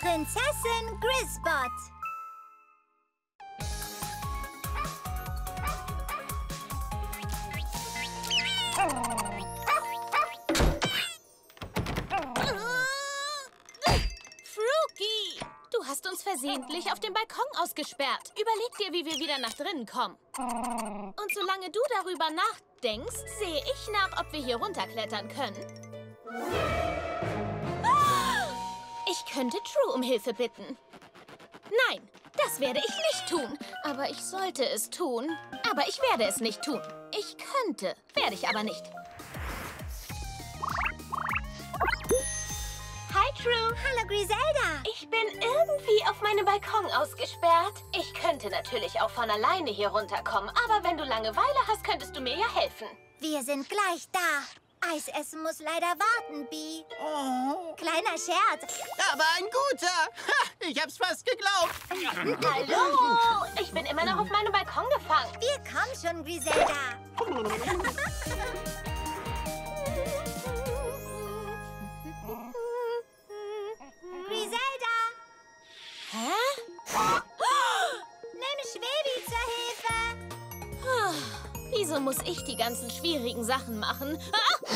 Prinzessin Grizelda. Frookie, du hast uns versehentlich auf dem Balkon ausgesperrt. Überleg dir, wie wir wieder nach drinnen kommen. Und solange du darüber nachdenkst, sehe ich nach, ob wir hier runterklettern können. Ich könnte True um Hilfe bitten. Nein, das werde ich nicht tun. Aber ich sollte es tun. Aber ich werde es nicht tun. Ich könnte, werde ich aber nicht. Hi, True. Hallo, Grizelda. Ich bin irgendwie auf meinem Balkon ausgesperrt. Ich könnte natürlich auch von alleine hier runterkommen. Aber wenn du Langeweile hast, könntest du mir ja helfen. Wir sind gleich da. Eisessen muss leider warten, Bee. Oh. Kleiner Scherz. Aber ein guter. Ha, ich hab's fast geglaubt. Hallo. Ich bin immer noch auf meinem Balkon gefangen. Wir kommen schon, Grizelda. Grizelda! Hä? Nimm Schwebi zur Hilfe! Oh, wieso muss ich die ganzen schwierigen Sachen machen? Ah! Oh.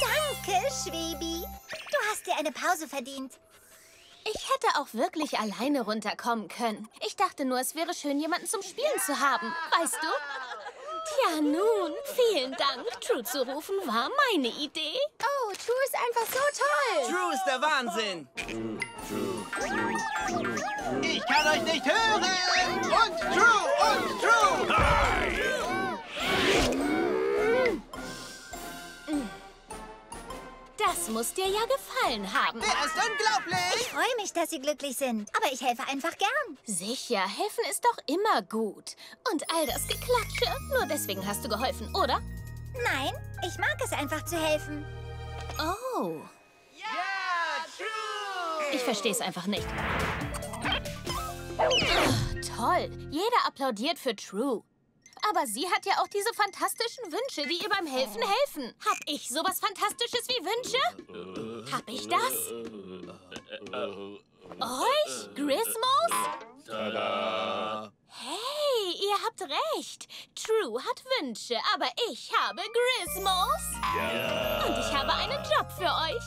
Danke, Schwebi. Du hast dir eine Pause verdient. Ich hätte auch wirklich alleine runterkommen können. Ich dachte nur, es wäre schön, jemanden zum Spielen zu haben. Weißt du? Ja, nun, vielen Dank. True zu rufen war meine Idee. Oh, True ist einfach so toll. True ist der Wahnsinn. Ich kann euch nicht hören. Und True, und True. Hi. Das muss dir ja gefallen haben. Der ist unglaublich. Ich freue mich, dass Sie glücklich sind. Aber ich helfe einfach gern. Sicher, helfen ist doch immer gut. Und all das Geklatsche, nur deswegen hast du geholfen, oder? Nein, ich mag es einfach zu helfen. Oh. Ja, True. Ich verstehe es einfach nicht. Ach, toll, jeder applaudiert für True. Aber sie hat ja auch diese fantastischen Wünsche, die ihr beim Helfen helfen. Hab ich sowas Fantastisches wie Wünsche? Hab ich das? Euch? Grismus? Tada! Hey, ihr habt recht. True hat Wünsche, aber ich habe Grismus. Ja. Und ich habe einen Job für euch.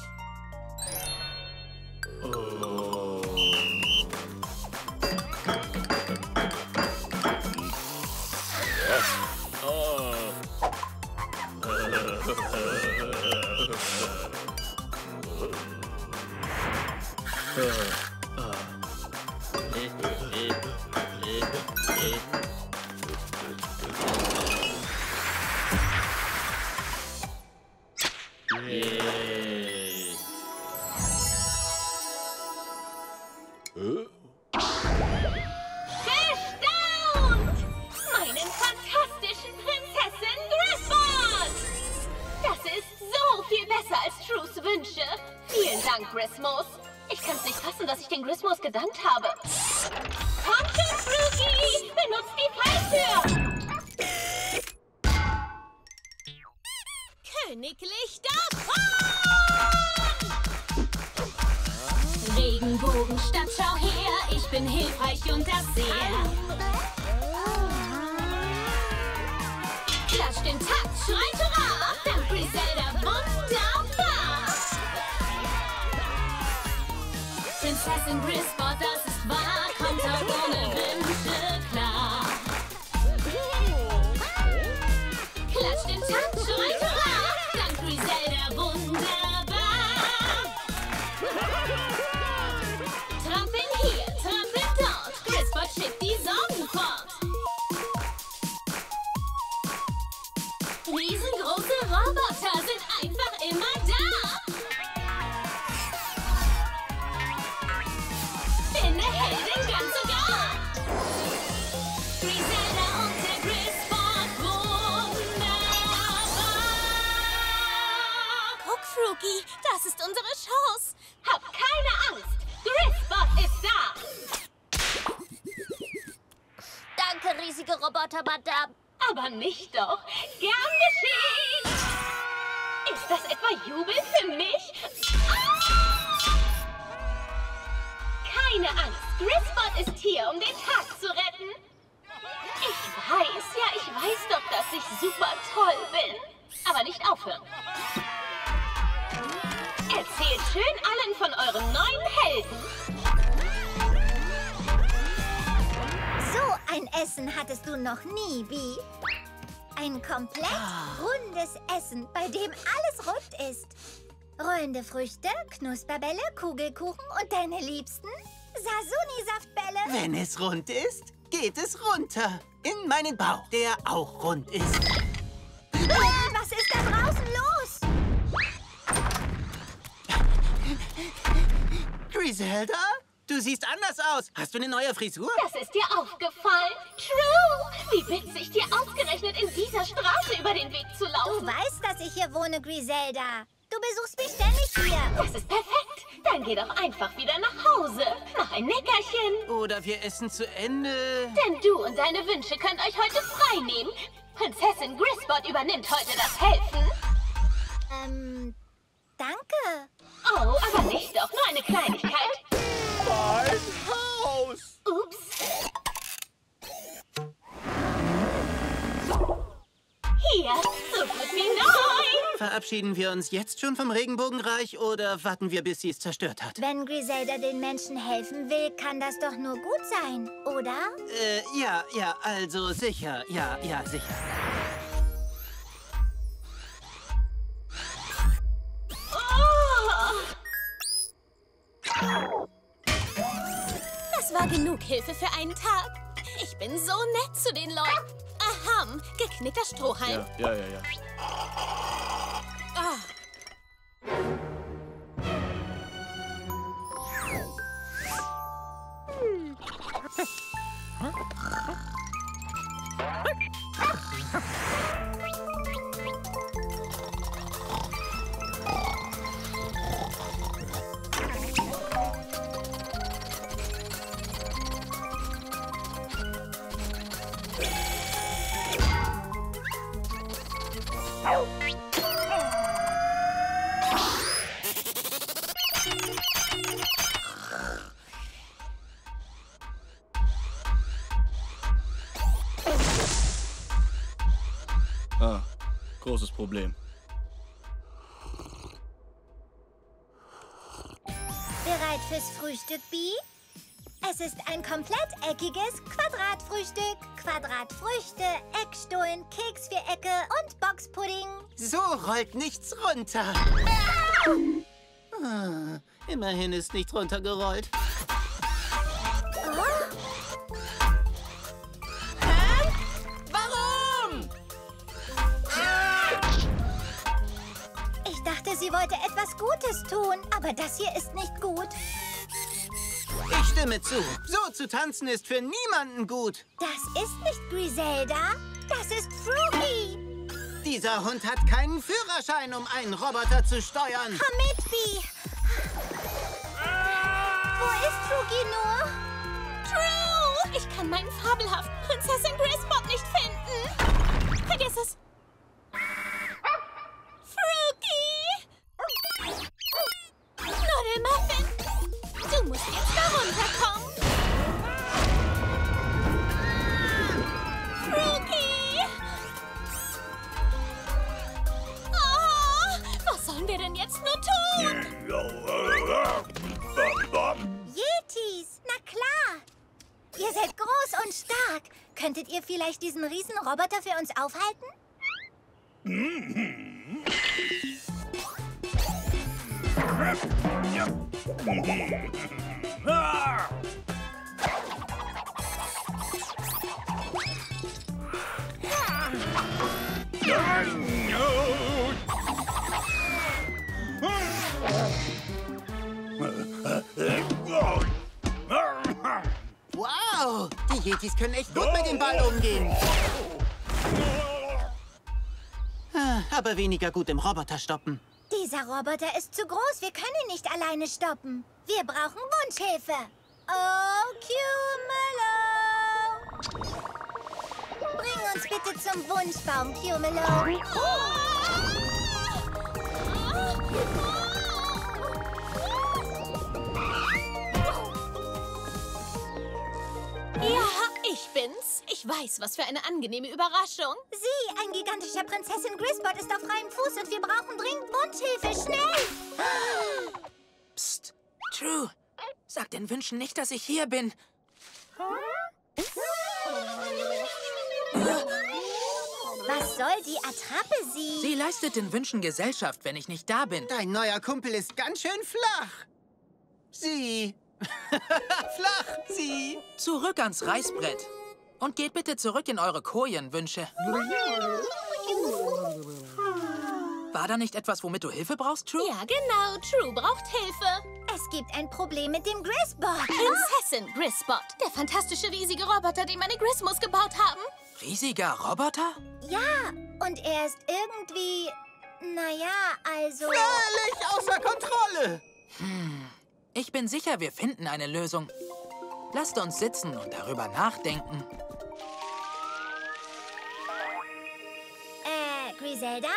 Oh. Oh. Grismus. Ich kann's nicht fassen, dass ich den Grismus gedankt habe. Komm schon, Frookie! Benutzt die Falltür! Königlich davon! Regenbogenstadt, schau her, ich bin hilfreich und das sehr. Klatsch den Takt, schreit hurra! Dank Grizelda, wunderbar! Prinzessin Grizelda, das ist wahr, kommt auch ohne Wünsche klar. Klatscht den Takt, schreit hurra, dank Grizelda wunderbar. Trampeln hier, trampeln dort, Grizelda schickt die Sorgen fort. Riesengroße Roboter sind einfach immer da. Das ist unsere Chance. Hab keine Angst. Grizelda ist da. Danke, riesige Roboter, Madame. Aber mich doch. Gern geschehen. das etwa Jubel für mich? Keine Angst, Grizzbot ist hier, um den Tag zu retten. Ich weiß, ja, ich weiß doch, dass ich super toll bin. Aber nicht aufhören. Erzählt schön allen von euren neuen Helden. So ein Essen hattest du noch nie, Bi. Ein komplett rundes Essen, bei dem alles rund ist. Rollende Früchte, Knusperbälle, Kugelkuchen und deine liebsten Sasuni-Saftbälle. Wenn es rund ist, geht es runter. In meinen Bauch, der auch rund ist. Was ist da draußen los? Grizelda, du siehst anders aus. Hast du eine neue Frisur? Das ist dir aufgefallen. True! Wie witzig, dir ausgerechnet in dieser Straße über den Weg zu laufen. Du weißt, dass ich hier wohne, Grizelda. Du besuchst mich ständig hier. Das ist perfekt. Dann geh doch einfach wieder nach Hause. Mach ein Nickerchen. Oder wir essen zu Ende. Denn du und deine Wünsche könnt euch heute frei nehmen. Prinzessin Grizelda übernimmt heute das Helfen. Danke. Oh, aber nicht doch. Nur eine Kleinigkeit. Mein Haus. Ups. Hier, so gut wie neu. Verabschieden wir uns jetzt schon vom Regenbogenreich oder warten wir, bis sie es zerstört hat? Wenn Grizelda den Menschen helfen will, kann das doch nur gut sein, oder? Ja, also sicher, ja, sicher. Oh! Das war genug Hilfe für einen Tag. Ich bin so nett zu den Leuten. Aham, geknickter Strohhalm. Ja. Ah. Großes Problem. Bereit fürs Frühstück, Bi? Es ist ein komplett eckiges Quadratfrühstück. Quadratfrüchte, Eckstollen, Keks für Ecke und Boxpudding. So rollt nichts runter. Ah, immerhin ist nichts runtergerollt. Sie wollte etwas Gutes tun, aber das hier ist nicht gut. Ich stimme zu. So zu tanzen ist für niemanden gut. Das ist nicht Grizelda, das ist Frookie. Dieser Hund hat keinen Führerschein, um einen Roboter zu steuern. Komm mit, Bi. Wo ist Frookie nur? True! Ich kann meinen fabelhaften Prinzessin Grizelda nicht finden. Vergiss es. Muffin, du musst jetzt da runterkommen. Frookie! Oh, was sollen wir denn jetzt nur tun? Yetis, na klar. Ihr seid groß und stark. Könntet ihr vielleicht diesen Riesenroboter für uns aufhalten? Ja. Ah! Ja. Wow, die Yetis können echt gut mit dem Ball umgehen. Aber weniger gut im Roboter stoppen. Dieser Roboter ist zu groß. Wir können ihn nicht alleine stoppen. Wir brauchen Wunschhilfe. Oh, Cumulo! Bring uns bitte zum Wunschbaum, Cumulo. Oh! weiß, was für eine angenehme Überraschung. Sieh, ein gigantischer Prinzessin Grizelda ist auf freiem Fuß und wir brauchen dringend Wunschhilfe. Schnell! Psst, True, sag den Wünschen nicht, dass ich hier bin. Was soll die Attrappe sie? Sie leistet den Wünschen Gesellschaft, wenn ich nicht da bin. Dein neuer Kumpel ist ganz schön flach. Sie. Flach, sie. Zurück ans Reißbrett. Und geht bitte zurück in eure Kojen, Wünsche. War da nicht etwas, womit du Hilfe brauchst, True? Ja, genau. True braucht Hilfe. Es gibt ein Problem mit dem Grisbot. Prinzessin Grisbot. Der fantastische riesige Roboter, den meine Grismus gebaut haben. Riesiger Roboter? Ja, und er ist irgendwie... naja, also... völlig außer Kontrolle. Ich bin sicher, wir finden eine Lösung. Lasst uns sitzen und darüber nachdenken. Grizelda?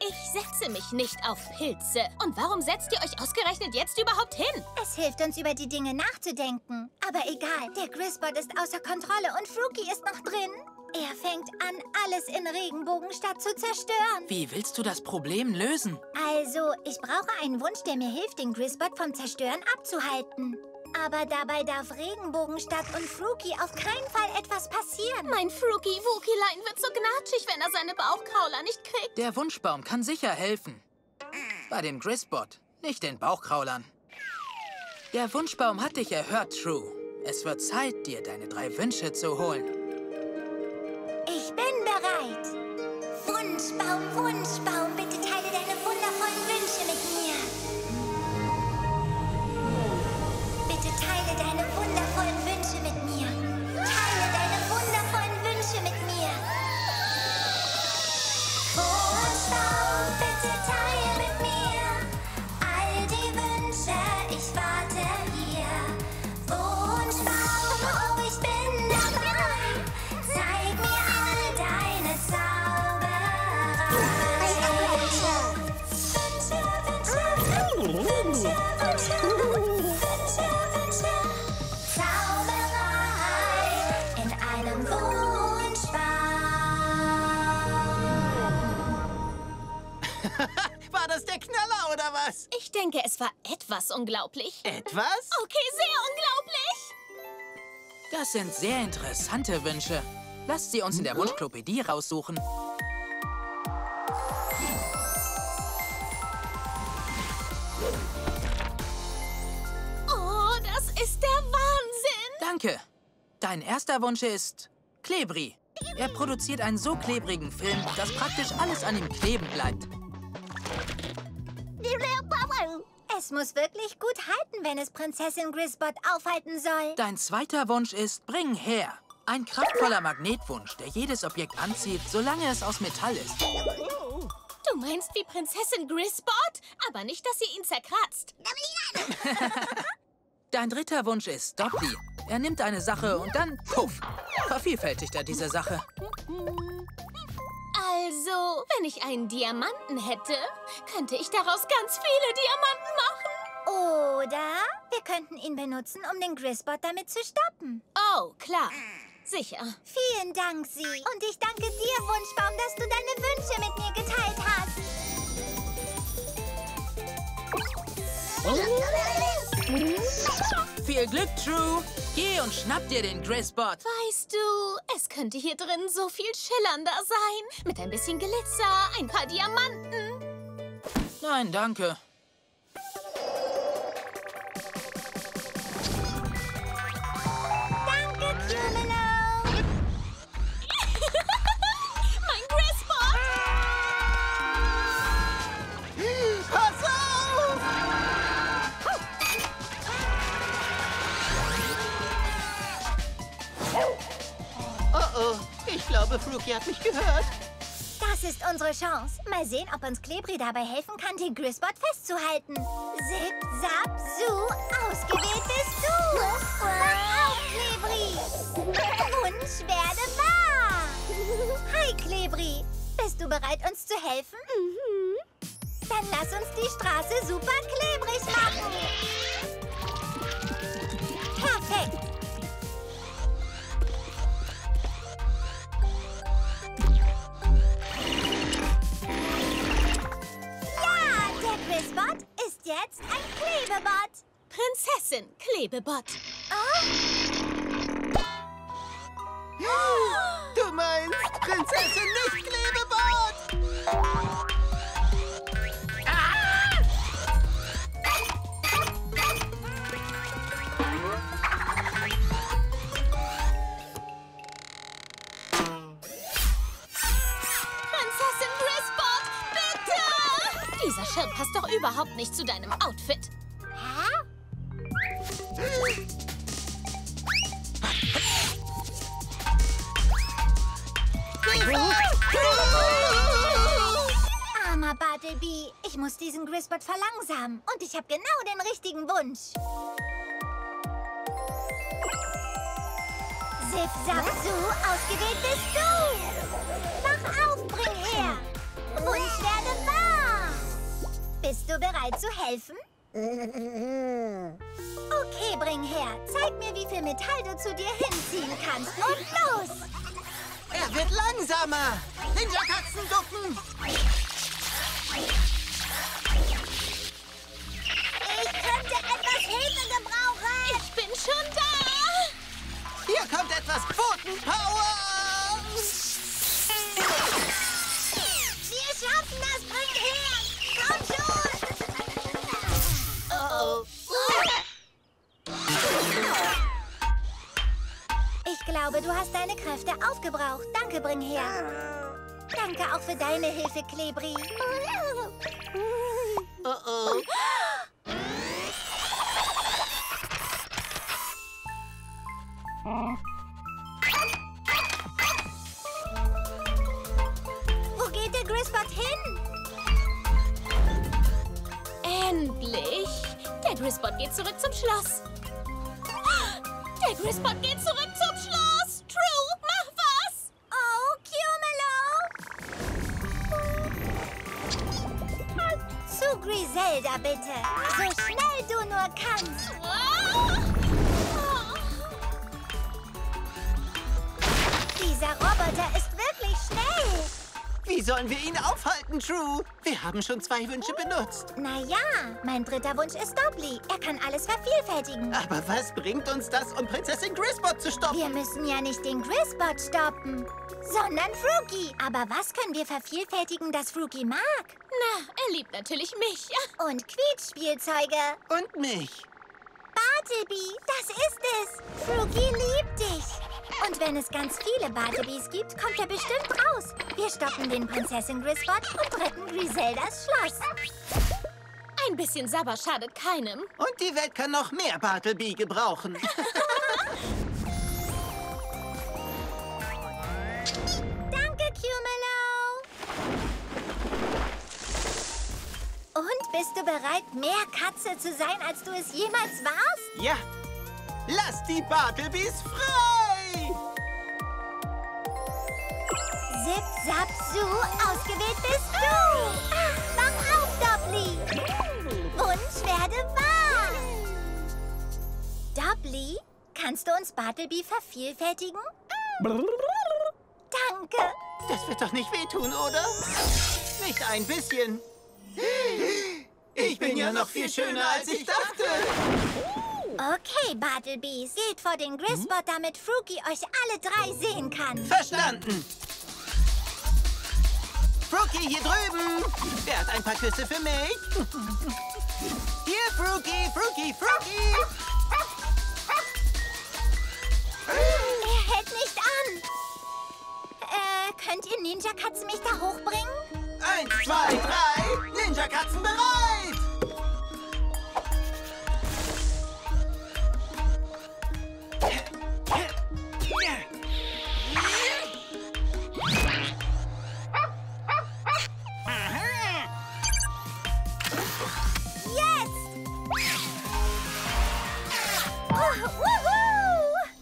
Ich setze mich nicht auf Pilze. Und warum setzt ihr euch ausgerechnet jetzt überhaupt hin? Es hilft uns, über die Dinge nachzudenken. Aber egal, der Grisbot ist außer Kontrolle und Frookie ist noch drin. Er fängt an, alles in Regenbogenstadt zu zerstören. Wie willst du das Problem lösen? Also, ich brauche einen Wunsch, der mir hilft, den Grisbot vom Zerstören abzuhalten. Aber dabei darf Regenbogenstadt und Frookie auf keinen Fall etwas passieren. Mein Frookie-Wukilein wird so gnatschig, wenn er seine Bauchkrauler nicht kriegt. Der Wunschbaum kann sicher helfen. Bei dem Grisbot, nicht den Bauchkraulern. Der Wunschbaum hat dich erhört, True. Es wird Zeit, dir deine 3 Wünsche zu holen. Ich bin bereit. Wunschbaum, Wunschbaum, bitte teile deine wundervollen Wünsche mit mir. Teile deine wundervollen Wünsche mit mir. Teile deine wundervollen Wünsche mit mir. Wunschbaum, bitte teile mit mir all die Wünsche, ich warte hier. Wunschbaum, oh, ich bin dabei. Zeig mir all deine Zauberei. Wünsche, Wünsche, Wünsche, Wünsche. War das der Knaller, oder was? Ich denke, es war etwas unglaublich. Etwas? Okay, sehr unglaublich. Das sind sehr interessante Wünsche. Lasst sie uns in der Wunschklopädie raussuchen. Oh, das ist der Wahnsinn. Danke. Dein erster Wunsch ist Klebri. Er produziert einen so klebrigen Film, dass praktisch alles an ihm kleben bleibt. Es muss wirklich gut halten, wenn es Prinzessin Grizelda aufhalten soll. Dein zweiter Wunsch ist bring her. Ein kraftvoller Magnetwunsch, der jedes Objekt anzieht, solange es aus Metall ist. Du meinst wie Prinzessin Grizelda? Aber nicht, dass sie ihn zerkratzt. Dein dritter Wunsch ist Dobby. Er nimmt eine Sache und dann, puff, vervielfältigt er diese Sache. Also, wenn ich einen Diamanten hätte, könnte ich daraus ganz viele Diamanten machen. Oder wir könnten ihn benutzen, um den Grisbot damit zu stoppen. Oh, klar. Sicher. Vielen Dank, Sie. Und ich danke dir, Wunschbaum, dass du deine Wünsche mit mir geteilt hast. Oh. Viel Glück, True. Geh und schnapp dir den Grisbot. Weißt du, es könnte hier drin so viel schillernder sein. Mit ein bisschen Glitzer, ein paar Diamanten. Nein, danke. Danke, Cumulo. Mein Grisbot. Pass auf! Oh, ich glaube, Frookie hat mich gehört. Das ist unsere Chance. Mal sehen, ob uns Klebri dabei helfen kann, den Grisbot festzuhalten. Zip, zap, zoo, ausgewählt bist du. Mach auf, Klebri. Wunsch werde wahr. Hi, Klebri. Bist du bereit, uns zu helfen? Mhm. Dann lass uns die Straße super klebrig machen. Perfekt. ist jetzt ein Klebebot. Prinzessin Klebebot. Oh. Du meinst Prinzessin nicht Klebebot. Dieser Schirm passt doch überhaupt nicht zu deinem Outfit. Hä? Armer Bartleby, ich muss diesen Grizzbot verlangsamen und ich habe genau den richtigen Wunsch. Siff, Saff, Su, ausgewählt bist du. Wach auf, bring her. Wunsch werde wahr. Bist du bereit zu helfen? Okay, bring her. Zeig mir, wie viel Metall du zu dir hinziehen kannst. Und los! Er wird langsamer! Ninja-Katzenducken! Ich könnte etwas Hilfe gebrauchen! Ich bin schon da! Hier kommt etwas Pfotenpower! Wir schaffen das! Bring her! Komm schon! Oh oh! Ich glaube, du hast deine Kräfte aufgebraucht. Danke, bring her. Danke auch für deine Hilfe, Klebri. Oh oh. Wo geht der Grizzbot hin? Endlich! Der Grizzbot geht zurück zum Schloss. Der Grizzbot geht zurück zum Schloss! True, mach was! Oh, Cumulo! Zu Grizelda, bitte! So schnell du nur kannst! Oh. Oh. Dieser Roboter ist wirklich schnell! Wie sollen wir ihn aufhalten, True? Wir haben schon 2 Wünsche benutzt. Naja, mein dritter Wunsch ist Dobby. Er kann alles vervielfältigen. Aber was bringt uns das, um Prinzessin Grizzbot zu stoppen? Wir müssen ja nicht den Grizzbot stoppen, sondern Frookie. Aber was können wir vervielfältigen, das Frookie mag? Na, er liebt natürlich mich. Und Quietschspielzeuge. Und mich. Bartleby, das ist es. Frookie liebt dich. Und wenn es ganz viele Bartlebys gibt, kommt er bestimmt raus. Wir stoppen den Prinzessin Grizzbot und retten Grizeldas Schloss. Ein bisschen Sabber schadet keinem. Und die Welt kann noch mehr Bartleby gebrauchen. Danke, Cumulo. Und bist du bereit, mehr Katze zu sein, als du es jemals warst? Ja. Lass die Bartlebys frei! Sipp, Sapp, Su, ausgewählt bist du! Ach, wach auf, Dobby! Wunsch werde wahr! Dobby, kannst du uns Bartleby vervielfältigen? Danke! Das wird doch nicht wehtun, oder? Nicht ein bisschen! Ich bin ja noch viel schöner, als ich dachte! Okay, Bartlebys, geht vor den Grizzbot, damit Frookie euch alle 3 sehen kann. Verstanden! Frookie, hier drüben! Wer hat ein paar Küsse für mich? Hier, Frookie, Frookie, Frookie! Er hält nicht an! Könnt ihr Ninja-Katzen mich da hochbringen? 1, 2, 3! Ninja-Katzen bereit!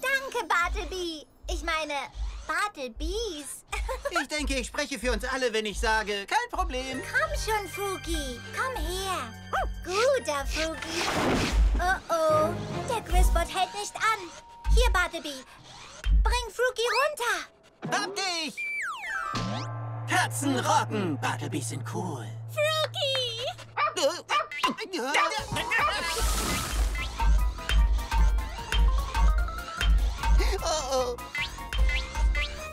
Danke, Bartleby. Ich meine, Bartleby's. Ich denke, ich spreche für uns alle, wenn ich sage, kein Problem. Komm schon, Frookie. Komm her. Guter Frookie. Oh, oh. Der Grizzbot hält nicht an. Hier, Bartleby. Bring Frookie runter. Hab dich. Katzen rocken. Bartlebys sind cool. Frookie. Oh oh.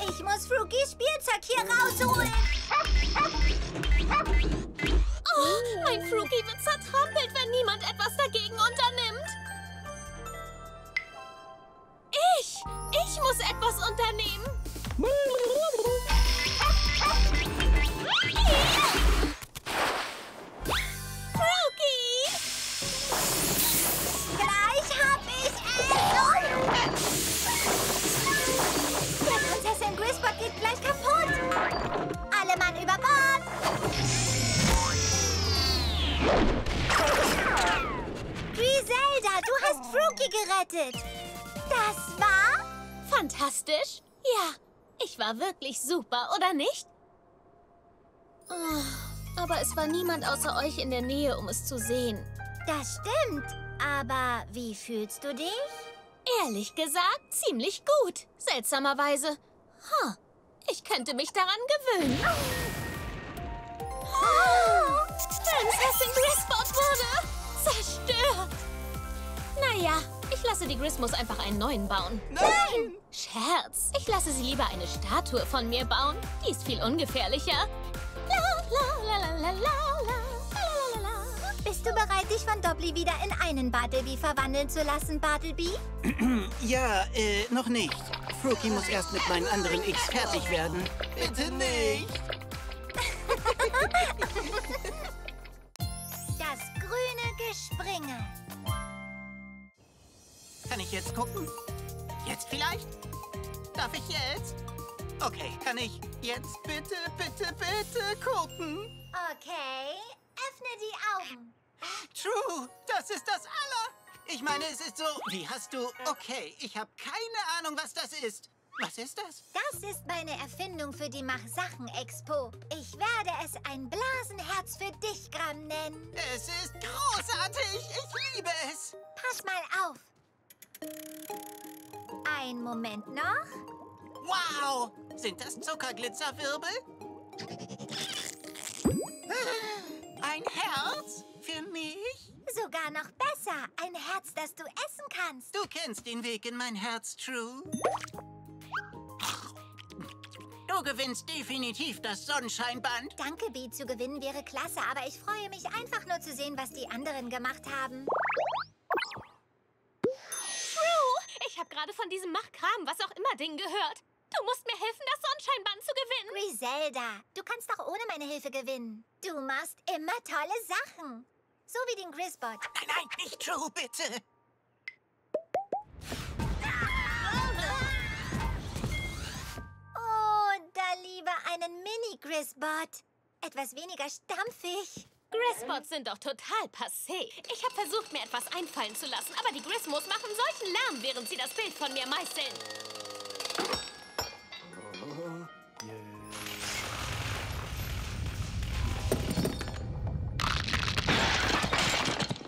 Ich muss Frookies Spielzeug hier rausholen. Oh, mein Frookie wird zertrampelt, wenn niemand etwas dagegen unternimmt. Ich muss etwas unternehmen. Frookie! Gleich hab ich es! Der Prinzessin Grizelda geht gleich kaputt! Alle Mann über Bord! Grizelda, du hast Frookie gerettet! Das war... fantastisch! Ja, ich war wirklich super, oder nicht? Oh, aber es war niemand außer euch in der Nähe, um es zu sehen. Das stimmt. Aber wie fühlst du dich? Ehrlich gesagt, ziemlich gut. Seltsamerweise. Huh, ich könnte mich daran gewöhnen. Prinzessin Grizelda wurde zerstört. Naja, ich lasse die Grismus einfach einen neuen bauen. Nein! Scherz. Ich lasse sie lieber eine Statue von mir bauen. Die ist viel ungefährlicher. Bist du bereit, dich von Dobby wieder in einen Bartleby verwandeln zu lassen, Bartleby? Ja, noch nicht. Frookie muss erst mit meinen anderen X fertig werden. Bitte nicht! Das grüne Gespringe. Kann ich jetzt gucken? Jetzt vielleicht? Darf ich jetzt? Okay, kann ich jetzt bitte, bitte, bitte gucken? Okay, öffne die Augen. True, das ist das Aller. Ich meine, es ist so, wie hast du... Okay, ich habe keine Ahnung, was das ist. Was ist das? Das ist meine Erfindung für die Mach-Sachen-Expo. Ich werde es ein Blasenherz für dich, Gramm, nennen. Es ist großartig, ich liebe es. Pass mal auf. Ein Moment noch. Wow! Sind das Zuckerglitzerwirbel? Ein Herz? Für mich? Sogar noch besser. Ein Herz, das du essen kannst. Du kennst den Weg in mein Herz, True. Du gewinnst definitiv das Sonnenscheinband. Danke, Bee. Zu gewinnen wäre klasse, aber ich freue mich einfach nur zu sehen, was die anderen gemacht haben. Ich habe gerade von diesem Machkram, was auch immer, Ding gehört. Du musst mir helfen, das Sonnenscheinband zu gewinnen. Grizelda, du kannst doch ohne meine Hilfe gewinnen. Du machst immer tolle Sachen. So wie den Grisbot. Nein, nein, nicht True, bitte. Oh, da lieber einen Mini-Grisbot. Etwas weniger stampfig. Grisbots sind doch total passé. Ich habe versucht, mir etwas einfallen zu lassen, aber die Grismos machen solchen Lärm, während sie das Bild von mir meißeln. Oh, yeah.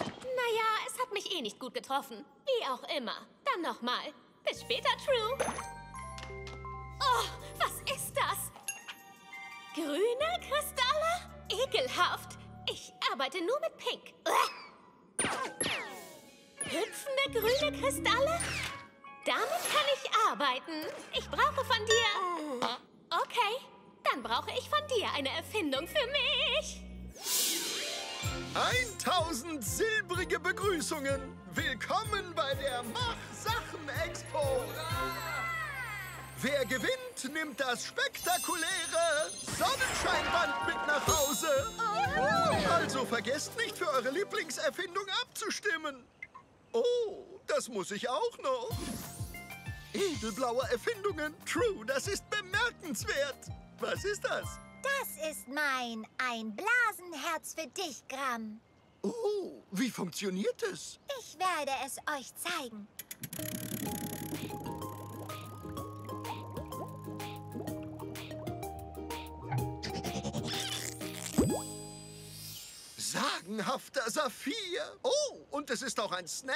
Naja, es hat mich eh nicht gut getroffen. Wie auch immer. Dann nochmal. Bis später, True. Oh, was ist das? Grüne Kristalle? Ekelhaft. Ich arbeite nur mit Pink. Hüpfende grüne Kristalle? Damit kann ich arbeiten. Ich brauche von dir... Okay, dann brauche ich von dir eine Erfindung für mich. 1000 silbrige Begrüßungen. Willkommen bei der Mach-Sachen-Expo. Wer gewinnt, nimmt das spektakuläre Sonnenscheinband mit nach Hause. Also vergesst nicht, für eure Lieblingserfindung abzustimmen. Oh, das muss ich auch noch. Edelblaue Erfindungen. True, das ist bemerkenswert. Was ist das? Das ist mein ein Blasenherz für dich, Gramm. Oh, wie funktioniert es? Ich werde es euch zeigen. Sagenhafter Saphir. Oh, und es ist auch ein Snack.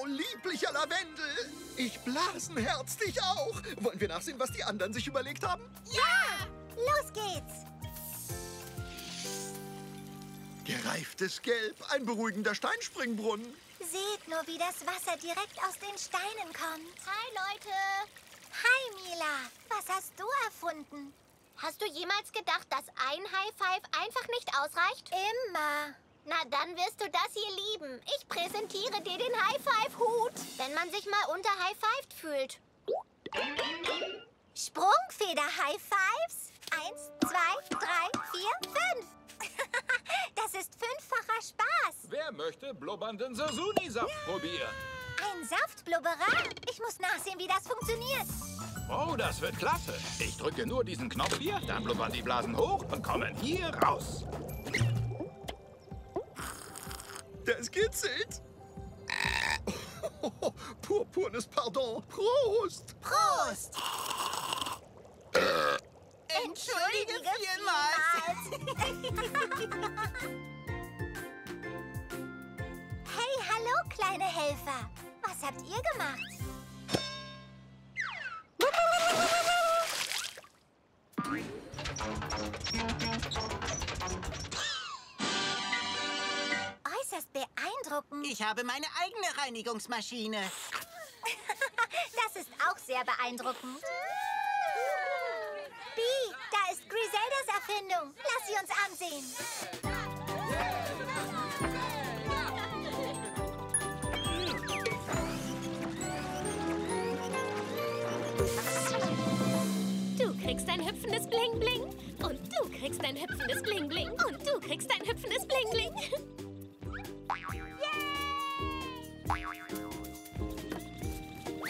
Oh, lieblicher Lavendel. Ich blasenherz dich auch. Wollen wir nachsehen, was die anderen sich überlegt haben? Ja! Los geht's. Gereiftes Gelb, ein beruhigender Steinspringbrunnen. Seht nur, wie das Wasser direkt aus den Steinen kommt. Hi, Leute. Hi, Mila. Was hast du erfunden? Hast du jemals gedacht, dass ein High Five einfach nicht ausreicht? Immer. Na, dann wirst du das hier lieben. Ich präsentiere dir den High Five Hut, wenn man sich mal unter High Fived fühlt. Sprungfeder High Fives. 1, 2, 3, 4, 5. Das ist 5-facher Spaß. Wer möchte blubbernden Sasuni-Saft probieren? Ein Saftblubberer? Ich muss nachsehen, wie das funktioniert. Oh, das wird klasse. Ich drücke nur diesen Knopf hier, dann blubbern die Blasen hoch und kommen hier raus. Das kitzelt. Purpurnes Pardon. Prost. Prost. Entschuldige vielmals. Hey, hallo, kleine Helfer. Was habt ihr gemacht? Äußerst beeindruckend. Ich habe meine eigene Reinigungsmaschine. Das ist auch sehr beeindruckend. Bi, da ist Grizeldas Erfindung. Lass sie uns ansehen. Du kriegst ein hüpfendes Bling-Bling. Und du kriegst ein hüpfendes Bling-Bling. Und du kriegst ein hüpfendes Bling-Bling.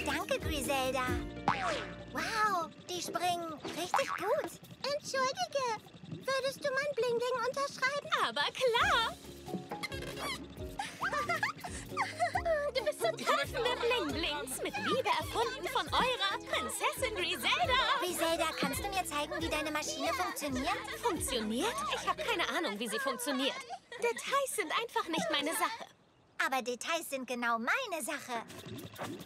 Danke, Grizelda. Wow, die springen richtig gut. Entschuldige, würdest du mein Bling-Bling unterschreiben? Aber klar. Du bist so treffende Bling-Blings, mit Liebe erfunden von eurer Prinzessin Grizelda. Grizelda, kannst du mir zeigen, wie deine Maschine funktioniert? Funktioniert? Ich habe keine Ahnung, wie sie funktioniert. Details sind einfach nicht meine Sache. Aber Details sind genau meine Sache.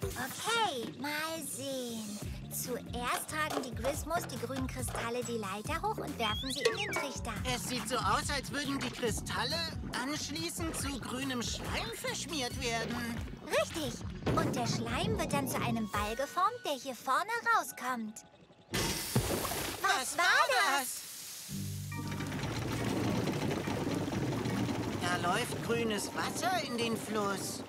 Okay, mal sehen. Zuerst tragen die Grismus die grünen Kristalle die Leiter hoch und werfen sie in den Trichter. Es sieht so aus, als würden die Kristalle anschließend zu grünem Schleim verschmiert werden. Richtig. Und der Schleim wird dann zu einem Ball geformt, der hier vorne rauskommt. Was war das? Da läuft grünes Wasser in den Fluss.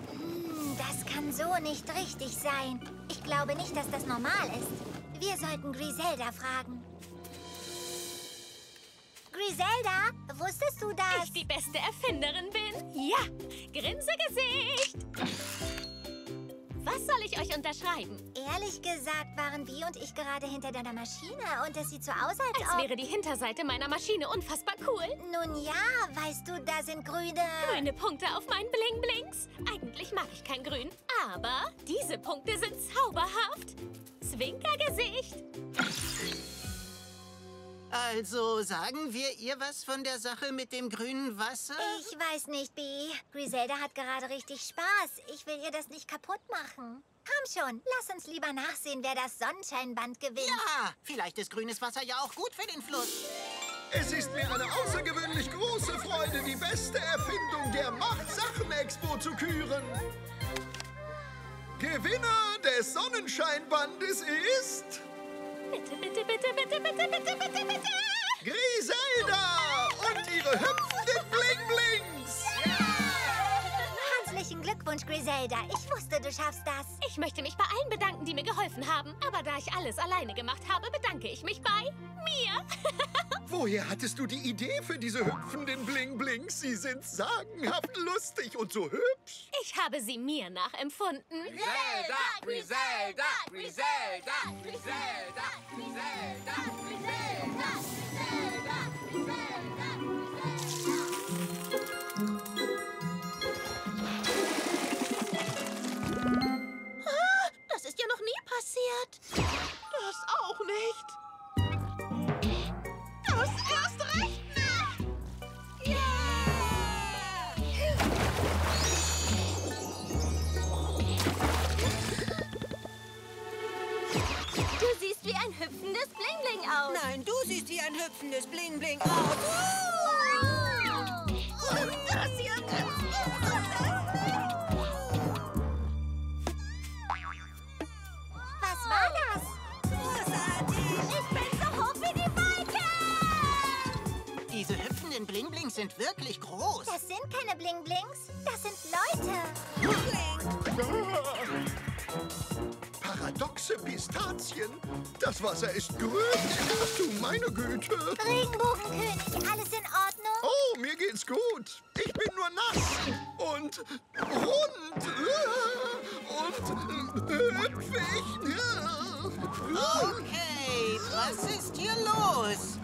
Das kann so nicht richtig sein. Ich glaube nicht, dass das normal ist. Wir sollten Grizelda fragen. Grizelda, wusstest du, dass ich die beste Erfinderin bin? Ja, Grinsegesicht. Was soll ich euch unterschreiben? Ehrlich gesagt waren Bi und ich gerade hinter deiner Maschine und es sieht so aus, als wäre die Hinterseite meiner Maschine unfassbar cool. Nun ja, weißt du, da sind grüne Punkte auf meinen Bling-Blings. Eigentlich mag ich kein Grün, aber diese Punkte sind zauberhaft. Zwinkergesicht. Also sagen wir ihr was von der Sache mit dem grünen Wasser? Ich weiß nicht, Bi. Grizelda hat gerade richtig Spaß. Ich will ihr das nicht kaputt machen. Komm schon, lass uns lieber nachsehen, wer das Sonnenscheinband gewinnt. Ja, vielleicht ist grünes Wasser ja auch gut für den Fluss. Es ist mir eine außergewöhnlich große Freude, die beste Erfindung der Macht-Sachen-Expo zu küren. Gewinner des Sonnenscheinbandes ist... Bitte, bitte, bitte, bitte, bitte, bitte, bitte, bitte! Grizelda und ihre hüpfenden Bling-Blings! Herzlichen Glückwunsch, Grizelda. Ich wusste, du schaffst das. Ich möchte mich bei allen bedanken, die mir geholfen haben. Aber da ich alles alleine gemacht habe, bedanke ich mich bei mir. Woher hattest du die Idee für diese hüpfenden Bling-Blings? Sie sind sagenhaft lustig und so hübsch. Ich habe sie mir nachempfunden. Grizelda, Grizelda, Grizelda, Grizelda, Grizelda, Grizelda, Grizelda, Grizelda, Grizelda, Grizelda. Ah, das ist ja noch nie passiert. Das auch nicht. Erst recht nicht! Yeah! Du siehst wie ein hüpfendes Bling-Bling aus. Nein, du siehst wie ein hüpfendes Bling-Bling aus. Wow! Das hier Was war das? Großartig! Ich bin so hoch wie die Wolken! Diese hüpfenden Bling-Blings sind wirklich groß. Das sind keine Bling-Blings, das sind Leute. Bling. Paradoxe Pistazien? Das Wasser ist grün. Ach du meine Güte. Regenbogenkönig, alles in Ordnung? Oh, mir geht's gut. Ich bin nur nass und rund und hüpfig. Okay, was ist hier los?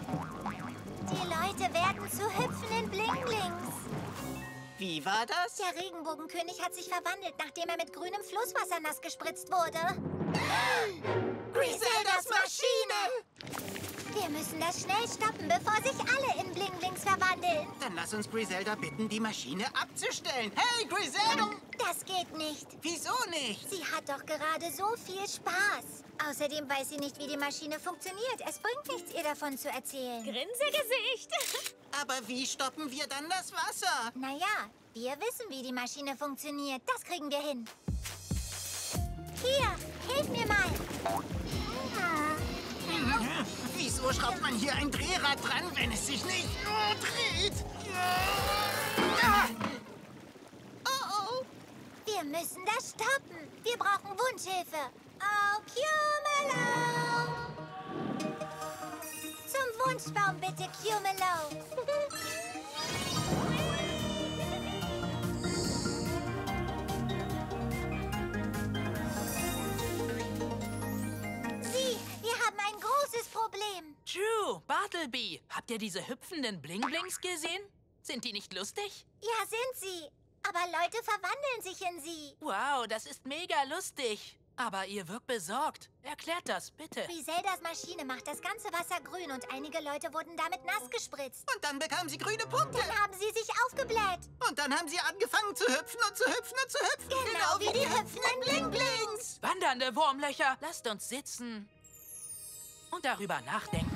Die Leute werden zu hüpfenden Bling-Blings. Wie war das? Der Regenbogenkönig hat sich verwandelt, nachdem er mit grünem Flusswasser nass gespritzt wurde. Grizeldas Maschine! Wir müssen das schnell stoppen, bevor sich alle in Bling-Blings verwandeln. Dann lass uns Grizelda bitten, die Maschine abzustellen. Hey, Grizelda! Das geht nicht. Wieso nicht? Sie hat doch gerade so viel Spaß. Außerdem weiß sie nicht, wie die Maschine funktioniert. Es bringt nichts, ihr davon zu erzählen. Grinsegesicht! Aber wie stoppen wir dann das Wasser? Naja, wir wissen, wie die Maschine funktioniert. Das kriegen wir hin. Hier, hilf mir mal. Ah. Wieso schraubt man hier ein Drehrad dran, wenn es sich nicht dreht? Ah. Oh, oh. Wir müssen das stoppen. Wir brauchen Wunschhilfe. Oh, Cumulo! Zum Wunschbaum bitte, Cumulo. Problem. True, Bartleby, habt ihr diese hüpfenden Bling-Blings gesehen? Sind die nicht lustig? Ja, sind sie. Aber Leute verwandeln sich in sie. Wow, das ist mega lustig. Aber ihr wirkt besorgt. Erklärt das, bitte. Grizeldas Maschine macht das ganze Wasser grün und einige Leute wurden damit nass gespritzt. Und dann bekamen sie grüne Punkte. Dann haben sie sich aufgebläht. Und dann haben sie angefangen zu hüpfen und zu hüpfen und zu hüpfen. Genau wie die hüpfenden Bling-Blings. Wandernde Wurmlöcher, lasst uns sitzen. Und darüber nachdenken.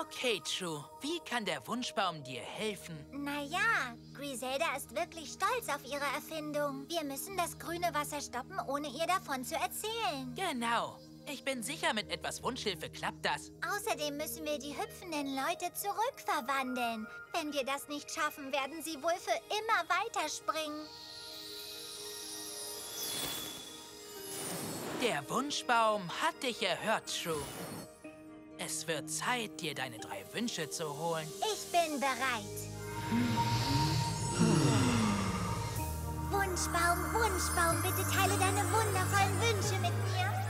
Okay, True. Wie kann der Wunschbaum dir helfen? Naja, Grizelda ist wirklich stolz auf ihre Erfindung. Wir müssen das grüne Wasser stoppen, ohne ihr davon zu erzählen. Genau. Ich bin sicher, mit etwas Wunschhilfe klappt das. Außerdem müssen wir die hüpfenden Leute zurückverwandeln. Wenn wir das nicht schaffen, werden sie wohl für immer weiterspringen. Der Wunschbaum hat dich erhört, True. Es wird Zeit, dir deine 3 Wünsche zu holen. Ich bin bereit. Wunschbaum, Wunschbaum, bitte teile deine wundervollen Wünsche mit mir.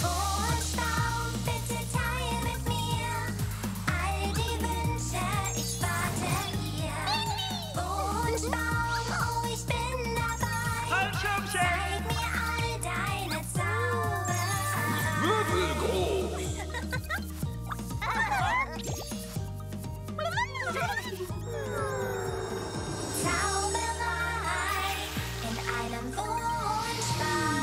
Wunschbaum, bitte teile mit mir all die Wünsche, ich warte hier. Wunschbaum, oh, ich bin zeig mir all deine Zauber. Wirbelgroß. Zauberei in einem Wunschbaum.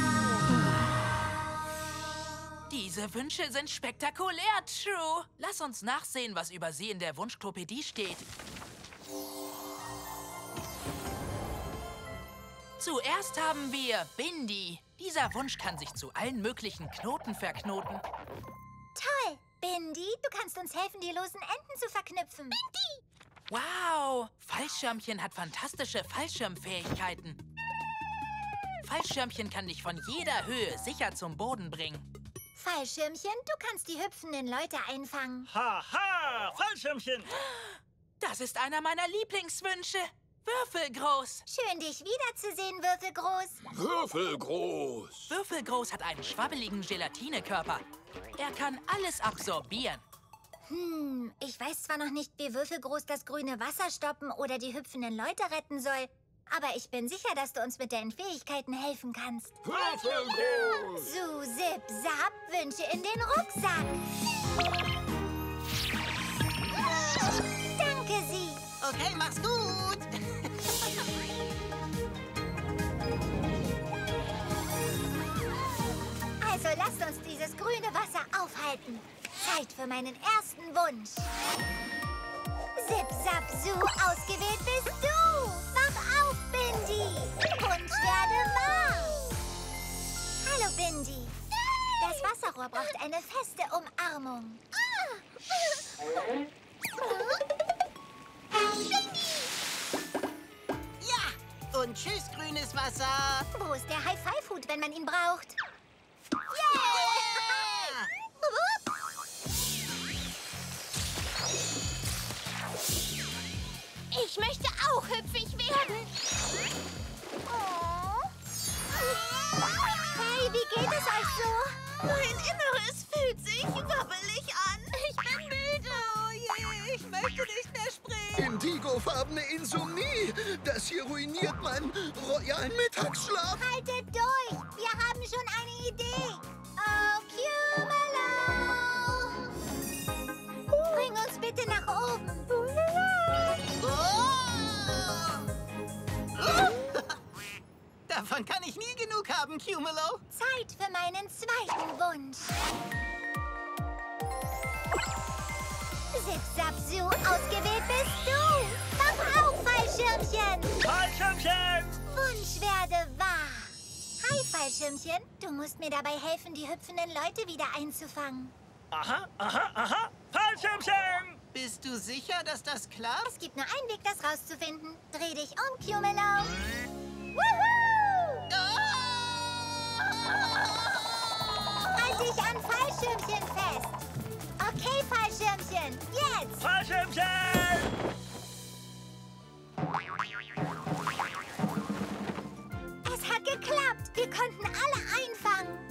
Diese Wünsche sind spektakulär, True. Lass uns nachsehen, was über sie in der Wunschklopädie steht. Zuerst haben wir Bindi. Dieser Wunsch kann sich zu allen möglichen Knoten verknoten. Toll! Bindi, du kannst uns helfen, die losen Enden zu verknüpfen. Bindi! Wow! Fallschirmchen hat fantastische Fallschirmfähigkeiten. Fallschirmchen kann dich von jeder Höhe sicher zum Boden bringen. Fallschirmchen, du kannst die hüpfenden Leute einfangen. Haha! Fallschirmchen! Das ist einer meiner Lieblingswünsche. Würfelgroß. Schön, dich wiederzusehen, Würfelgroß. Würfelgroß. Würfelgroß hat einen schwabbeligen Gelatinekörper. Er kann alles absorbieren. Hm, ich weiß zwar noch nicht, wie Würfelgroß das grüne Wasser stoppen oder die hüpfenden Leute retten soll, aber ich bin sicher, dass du uns mit deinen Fähigkeiten helfen kannst. Würfelgroß. Su, zip, zap, Wünsche in den Rucksack. Danke, Sie. Okay, mach's gut. Zeiten. Zeit für meinen ersten Wunsch. Zip, zap, zoo, ausgewählt bist du. Wach auf, Bindi. Wunsch werde wahr. Hallo, Bindi. Das Wasserrohr braucht eine feste Umarmung. Ja, und tschüss, grünes Wasser. Wo ist der High-Five-Hut, wenn man ihn braucht? Yeah! Ich möchte auch hüpfig werden. Oh. Hey, wie geht es euch so? Mein Inneres fühlt sich wabbelig an. Ich bin müde. Oh je, ich möchte nicht mehr springen. Indigofarbene Insomnie. Das hier ruiniert meinen royalen Mittagsschlaf. Haltet durch. Wir haben schon eine Idee. Oh, Cumulo. Bring uns bitte nach oben. Oh. Oh. Davon kann ich nie genug haben, Cumulo. Zeit für meinen zweiten Wunsch. Zip-Zap-Zoo, ausgewählt bist du. Wach auf, Fallschirmchen. Fallschirmchen! Wunsch werde wahr. Hi, Fallschirmchen. Du musst mir dabei helfen, die hüpfenden Leute wieder einzufangen. Aha, aha, aha. Fallschirmchen! Bist du sicher, dass das klappt? Es gibt nur einen Weg, das rauszufinden. Dreh dich um, Cumulo. Woohoo! Halt dich an Fallschirmchen fest. Okay, Fallschirmchen, jetzt! Fallschirmchen! Es hat geklappt. Wir konnten alle einfangen.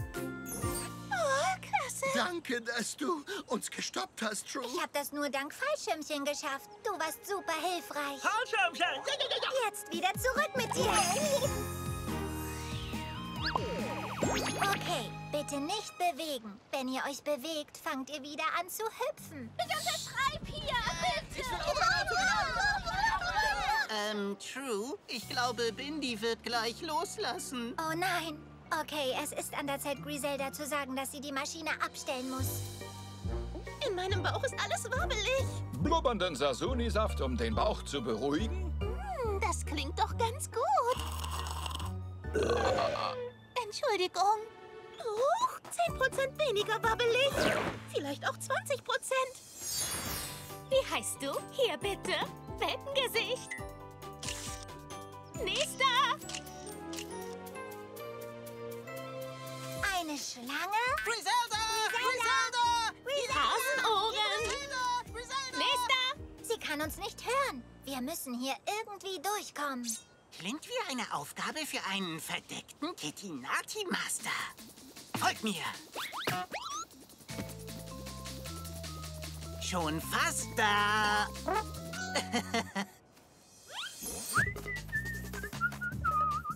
Oh, klasse. Danke, dass du uns gestoppt hast, True. Ich habe das nur dank Fallschirmchen geschafft. Du warst super hilfreich. Fallschirmchen! Jetzt wieder zurück mit dir. Okay, bitte nicht bewegen. Wenn ihr euch bewegt, fangt ihr wieder an zu hüpfen. Ich unterschreibe hier, bitte. True, ich glaube, Bindi wird gleich loslassen. Oh nein. Okay, es ist an der Zeit, Grizelda zu sagen, dass sie die Maschine abstellen muss. In meinem Bauch ist alles wabbelig. Blubbernden Sasuni-Saft, um den Bauch zu beruhigen? Hm, das klingt doch ganz gut. Entschuldigung. 10% weniger wabbelig. Vielleicht auch 20%. Wie heißt du? Hier bitte. Weltengesicht. Nächster. Eine Schlange. Grizelda! Grizelda! Grizelda! Hasenohren. Grizelda! Nächster. Sie kann uns nicht hören. Wir müssen hier irgendwie durchkommen. Klingt wie eine Aufgabe für einen verdeckten Kitty-Nati-Master. Folgt mir. Schon fast da.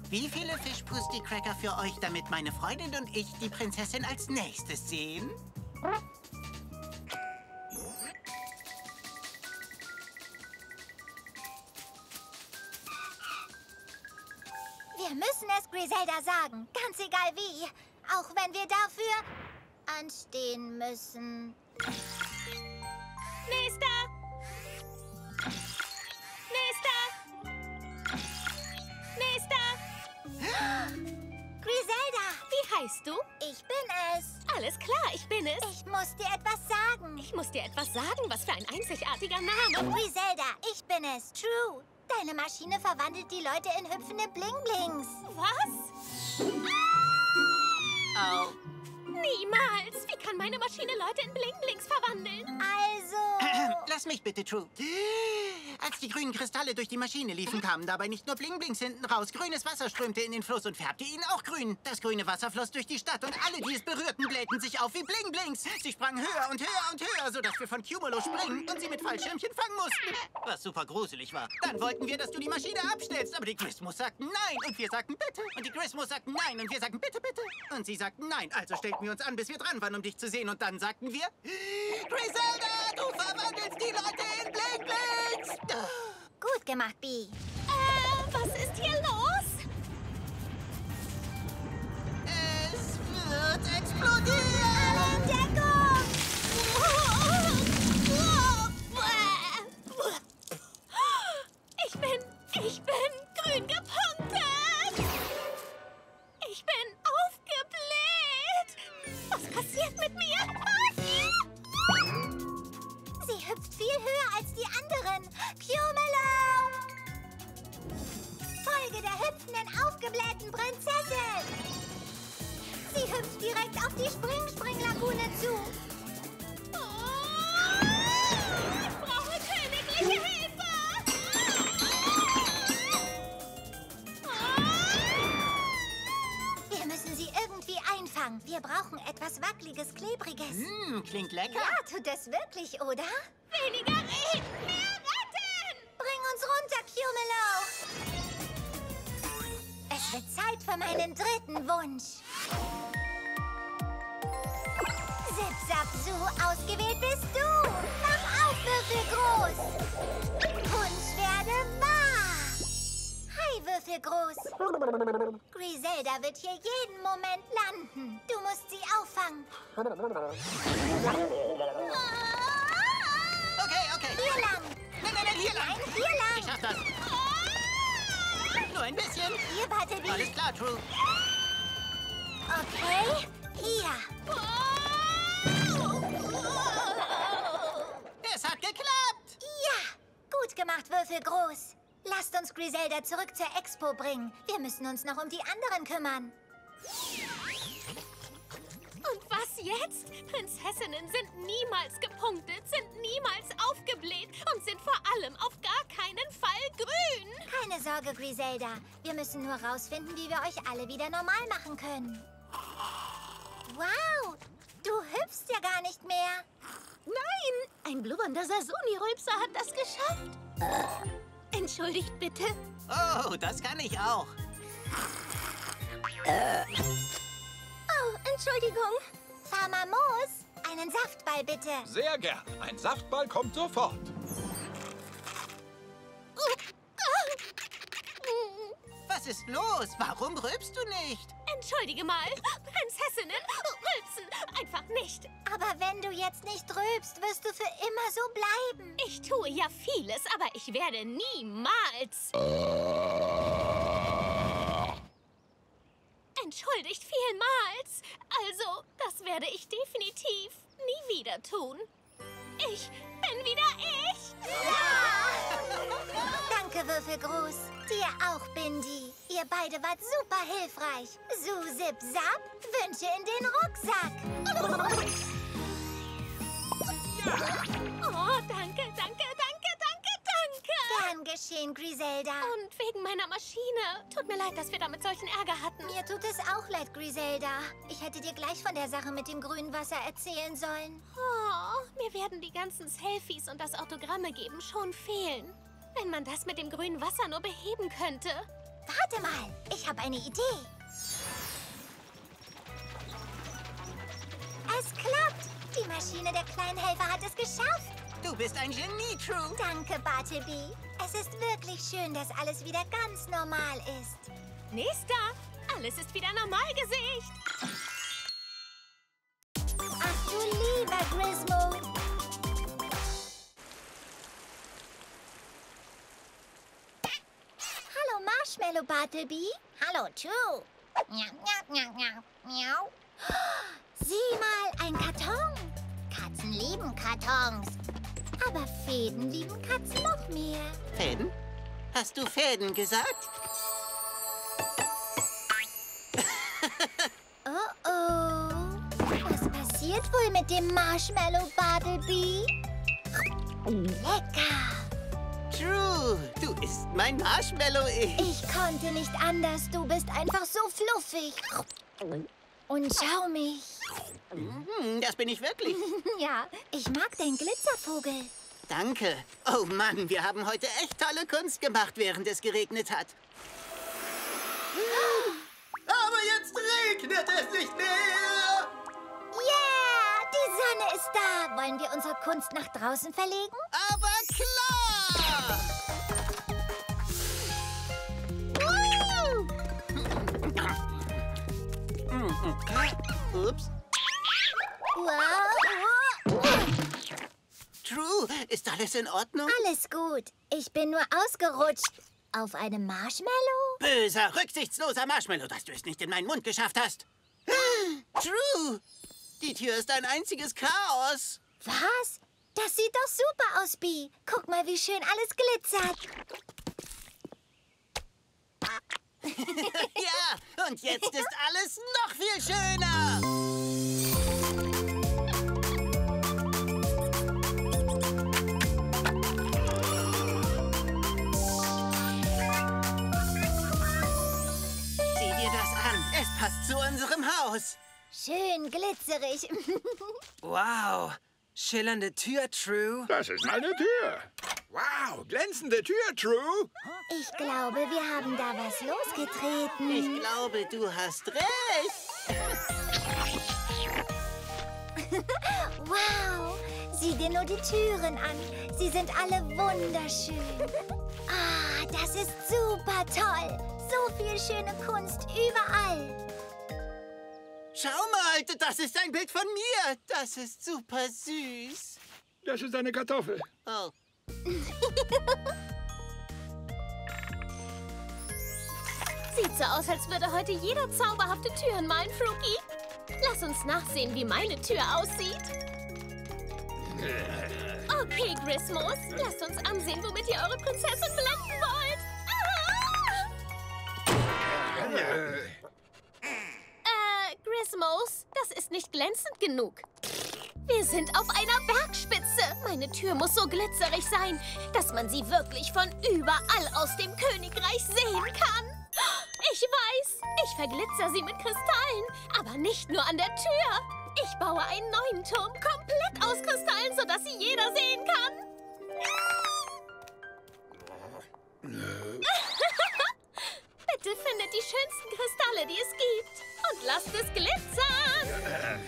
Wie viele Fischpusti-Cracker für euch, damit meine Freundin und ich die Prinzessin als nächstes sehen? Wir müssen es Grizelda sagen, ganz egal wie. Auch wenn wir dafür anstehen müssen. Nächster! Nächster! Nächster! Grizelda! Wie heißt du? Ich bin es. Alles klar, ich bin es. Ich muss dir etwas sagen. Ich muss dir etwas sagen? Was für ein einzigartiger Name. Grizelda, ich bin es. True. Deine Maschine verwandelt die Leute in hüpfende Bling-Blings. Was? Ah! Oh. Niemals! Wie kann meine Maschine Leute in Bling-Blings verwandeln? Also... Lass mich bitte, True. Als die grünen Kristalle durch die Maschine liefen, kamen dabei nicht nur Bling-Blings hinten raus. Grünes Wasser strömte in den Fluss und färbte ihn auch grün. Das grüne Wasser floss durch die Stadt und alle, die es berührten, blähten sich auf wie Bling-Blings. Sie sprangen höher und höher und höher, sodass wir von Cumulo springen und sie mit Fallschirmchen fangen mussten. Was super gruselig war. Dann wollten wir, dass du die Maschine abstellst, aber die Grismus sagten nein und wir sagten bitte. Und die Grismus sagten nein und wir sagten bitte, bitte. Und sie sagten nein, also stellten wir uns an, bis wir dran waren, um dich zu sehen. Und dann sagten wir... Grizelda, du verwandelst die Leute in Bling-Blings! Gut gemacht, Bee. Was ist hier los? Es wird explodieren! Alle in Deckung! passiert mit mir? Was? Sie hüpft viel höher als die anderen. Cumulo! Folge der hüpfenden, aufgeblähten Prinzessin! Sie hüpft direkt auf die Spring-Spring-Lagune zu. Oh, ich brauche königliche Hilfe! Wir brauchen etwas Wackeliges, Klebriges. Klingt lecker. Ja, tut das wirklich, oder? Weniger reden, mehr retten! Bring uns runter, Cumulo! Es wird Zeit für meinen dritten Wunsch. Zip-Zap-Zoo, ausgewählt bist du. Mach auf, Würfel groß. Wunsch werde wahr. Hi, Würfel groß. Grizelda wird hier jeden Moment landen. Du musst sie auffangen. Okay, okay. Hier lang. Nein, hier lang. Nein, hier lang. Ich schaff das. Nur ein bisschen. Hier, Bartleby. Alles klar, True. Okay, hier. Es hat geklappt. Ja, gut gemacht, Würfel groß. Lasst uns Grizelda zurück zur Expo bringen. Wir müssen uns noch um die anderen kümmern. Und was jetzt? Prinzessinnen sind niemals gepunktet, sind niemals aufgebläht und sind vor allem auf gar keinen Fall grün. Keine Sorge, Grizelda. Wir müssen nur rausfinden, wie wir euch alle wieder normal machen können. Wow, du hüpfst ja gar nicht mehr. Nein, ein blubbernder Sasuni-Rülpser hat das geschafft. Entschuldigt bitte. Oh, das kann ich auch. Oh, Entschuldigung. Farmer Moos, einen Saftball bitte. Sehr gern. Ein Saftball kommt sofort. Was ist los? Warum rülpst du nicht? Entschuldige mal. Prinzessinnen rülpsen einfach nicht. Aber wenn du jetzt nicht rülpst, wirst du für immer so bleiben. Ich tue ja vieles, aber ich werde niemals... Entschuldigt vielmals. Also, das werde ich definitiv nie wieder tun. Ich bin wieder ich. Ja! Danke, Würfelgruß. Dir auch, Bindi. Ihr beide wart super hilfreich. Su, Zip, Zap, Wünsche in den Rucksack. Oh, danke, danke, danke, danke, danke. Gern geschehen, Grizelda. Und wegen meiner Maschine. Tut mir leid, dass wir damit solchen Ärger hatten. Mir tut es auch leid, Grizelda. Ich hätte dir gleich von der Sache mit dem grünen Wasser erzählen sollen. Oh, mir werden die ganzen Selfies und das Autogramme geben schon fehlen. Wenn man das mit dem grünen Wasser nur beheben könnte. Warte mal, ich habe eine Idee. Es klappt. Die Maschine der kleinen Helfer hat es geschafft. Du bist ein Genie, True. Danke, Bartleby. Es ist wirklich schön, dass alles wieder ganz normal ist. Nächster. Alles ist wieder normal, Gesicht. Ach du lieber Grismo. Marshmallow Bartleby. Hallo, True. Miau, miau, miau, miau. Sieh mal, ein Karton. Katzen lieben Kartons. Aber Fäden lieben Katzen noch mehr. Fäden? Hast du Fäden gesagt? Oh, oh. Was passiert wohl mit dem Marshmallow Bartleby? Lecker. True, du isst mein Marshmallow-Ich. Ich konnte nicht anders. Du bist einfach so fluffig. Und schaumig. Das bin ich wirklich. Ja, ich mag den Glitzervogel. Danke. Oh Mann, wir haben heute echt tolle Kunst gemacht, während es geregnet hat. Aber jetzt regnet es nicht mehr. Yeah, die Sonne ist da. Wollen wir unsere Kunst nach draußen verlegen? Aber klar. Ups. Wow. True, ist alles in Ordnung? Alles gut. Ich bin nur ausgerutscht. Auf einem Marshmallow? Böser, rücksichtsloser Marshmallow, dass du es nicht in meinen Mund geschafft hast. True, Die Tür ist ein einziges Chaos. Was? Das sieht doch super aus, Bi. Guck mal, wie schön alles glitzert. Ja, und jetzt ist alles noch viel schöner. Sieh dir das an. Es passt zu unserem Haus. Schön glitzerig. Wow. Schillernde Tür, True. Das ist meine Tür. Wow, glänzende Tür, True. Ich glaube, wir haben da was losgetreten. Ich glaube, du hast recht. Wow, sieh dir nur die Türen an. Sie sind alle wunderschön. Ah, das ist super toll. So viel schöne Kunst überall. Schau mal, das ist ein Bild von mir. Das ist super süß. Das ist eine Kartoffel. Oh. Sieht so aus, als würde heute jeder zauberhafte Türen malen, Frookie. Lass uns nachsehen, wie meine Tür aussieht. Okay, Grismus, lasst uns ansehen, womit ihr eure Prinzessin belangen wollt. Ah! Grismus, das ist nicht glänzend genug. Wir sind auf einer Bergspitze. Meine Tür muss so glitzerig sein, dass man sie wirklich von überall aus dem Königreich sehen kann. Ich weiß, ich verglitzer sie mit Kristallen, aber nicht nur an der Tür. Ich baue einen neuen Turm komplett aus Kristallen, sodass sie jeder sehen kann. Bitte findet die schönsten Kristalle, die es gibt. Und lasst es glitzern.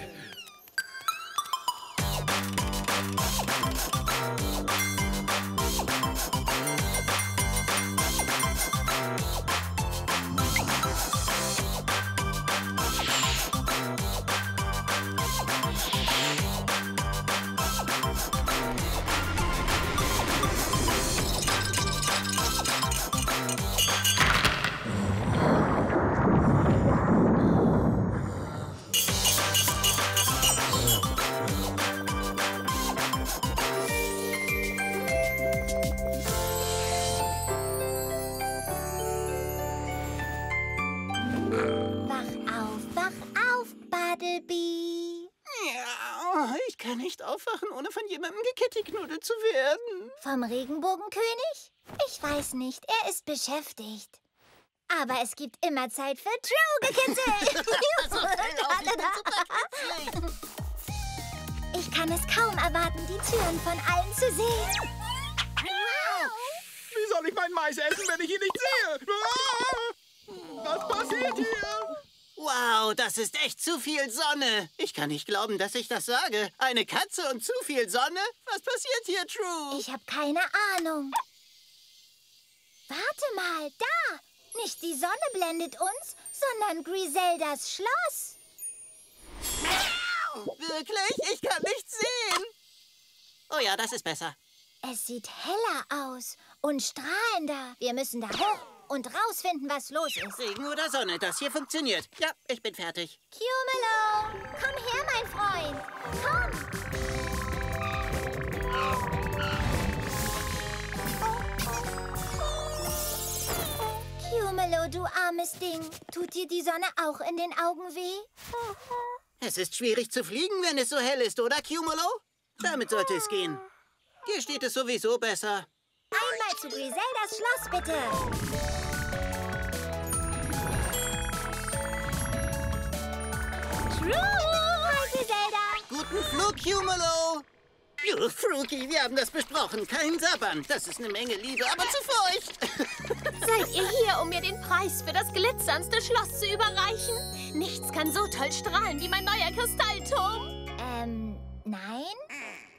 Ich kann nicht aufwachen, ohne von jemandem gekittiknudelt zu werden. Vom Regenbogenkönig? Ich weiß nicht, er ist beschäftigt. Aber es gibt immer Zeit für True gekitzelt. Ich kann es kaum erwarten, die Türen von allen zu sehen. Wow. Wie soll ich mein Mais essen, wenn ich ihn nicht sehe? Was passiert hier? Wow, das ist echt zu viel Sonne. Ich kann nicht glauben, dass ich das sage. Eine Katze und zu viel Sonne? Was passiert hier, True? Ich habe keine Ahnung. Warte mal, da! Nicht die Sonne blendet uns, sondern Grizeldas Schloss. Wirklich? Ich kann nichts sehen. Oh ja, das ist besser. Es sieht heller aus und strahlender. Wir müssen da hoch. Und rausfinden, was los ist. Regen oder Sonne, das hier funktioniert. Ja, ich bin fertig. Cumulo, komm her, mein Freund. Komm. Cumulo, du armes Ding. Tut dir die Sonne auch in den Augen weh? Es ist schwierig zu fliegen, wenn es so hell ist, oder, Cumulo? Damit sollte es gehen. Hier steht es sowieso besser. Einmal zu Grizeldas Schloss, bitte. True! Hi, Grizelda. Guten Flug, Cumulo. Oh, Frookie, wir haben das besprochen. Kein Sabbern. Das ist eine Menge Liebe, aber zu feucht. Seid ihr hier, um mir den Preis für das glitzerndste Schloss zu überreichen? Nichts kann so toll strahlen wie mein neuer Kristallturm. Nein?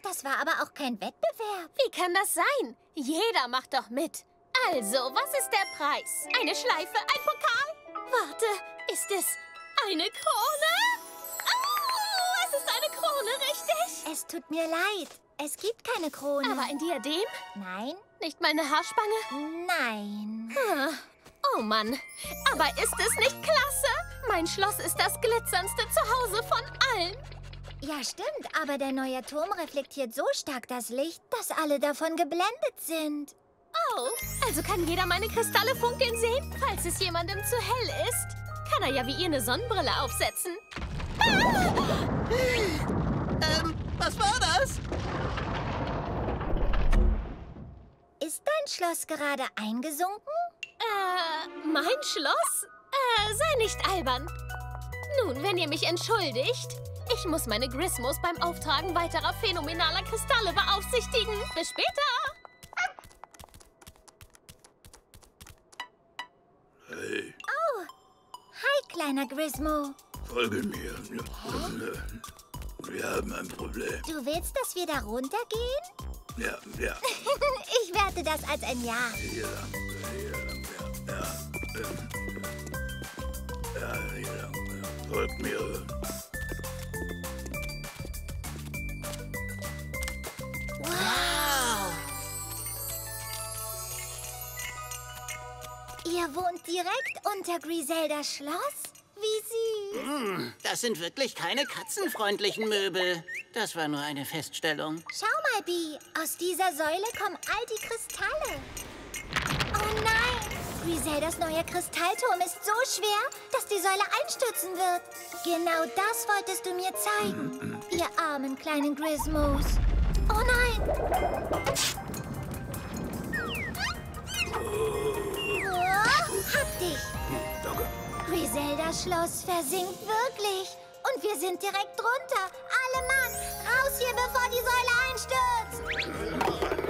Das war aber auch kein Wettbewerb. Wie kann das sein? Jeder macht doch mit. Also, was ist der Preis? Eine Schleife, ein Pokal? Warte, ist es eine Krone? Oh, es ist eine Krone, richtig? Es tut mir leid. Es gibt keine Krone. Aber ein Diadem? Nein. Nicht meine Haarspange? Nein. Oh Mann, aber ist es nicht klasse? Mein Schloss ist das glitzerndste Zuhause von allen. Ja, stimmt, aber der neue Turm reflektiert so stark das Licht, dass alle davon geblendet sind. Oh, also kann jeder meine Kristalle funkeln sehen? Falls es jemandem zu hell ist, kann er ja wie ihr eine Sonnenbrille aufsetzen. Ah! Was war das? Ist dein Schloss gerade eingesunken? Mein Schloss? Sei nicht albern. Nun, wenn ihr mich entschuldigt, ich muss meine Grismus beim Auftragen weiterer phänomenaler Kristalle beaufsichtigen. Bis später. Hey. Oh, hi, kleiner Grismo. Folge mir. Wir haben ein Problem. Du willst, dass wir da runtergehen? Ja, ja. Ich werte das als ein Ja. Ja. Folgt mir. Wow! Ihr wohnt direkt unter Grizeldas Schloss? Wie süß! Das sind wirklich keine katzenfreundlichen Möbel. Das war nur eine Feststellung. Schau mal, Bee. Aus dieser Säule kommen all die Kristalle. Oh nein! Grizeldas neuer Kristallturm ist so schwer, dass die Säule einstürzen wird. Genau das wolltest du mir zeigen, ihr armen kleinen Grismos. Oh nein! Oh, hab dich! Danke. Grizeldas Schloss versinkt wirklich. Und wir sind direkt drunter. Alle Mann, raus hier, bevor die Säule einstürzt!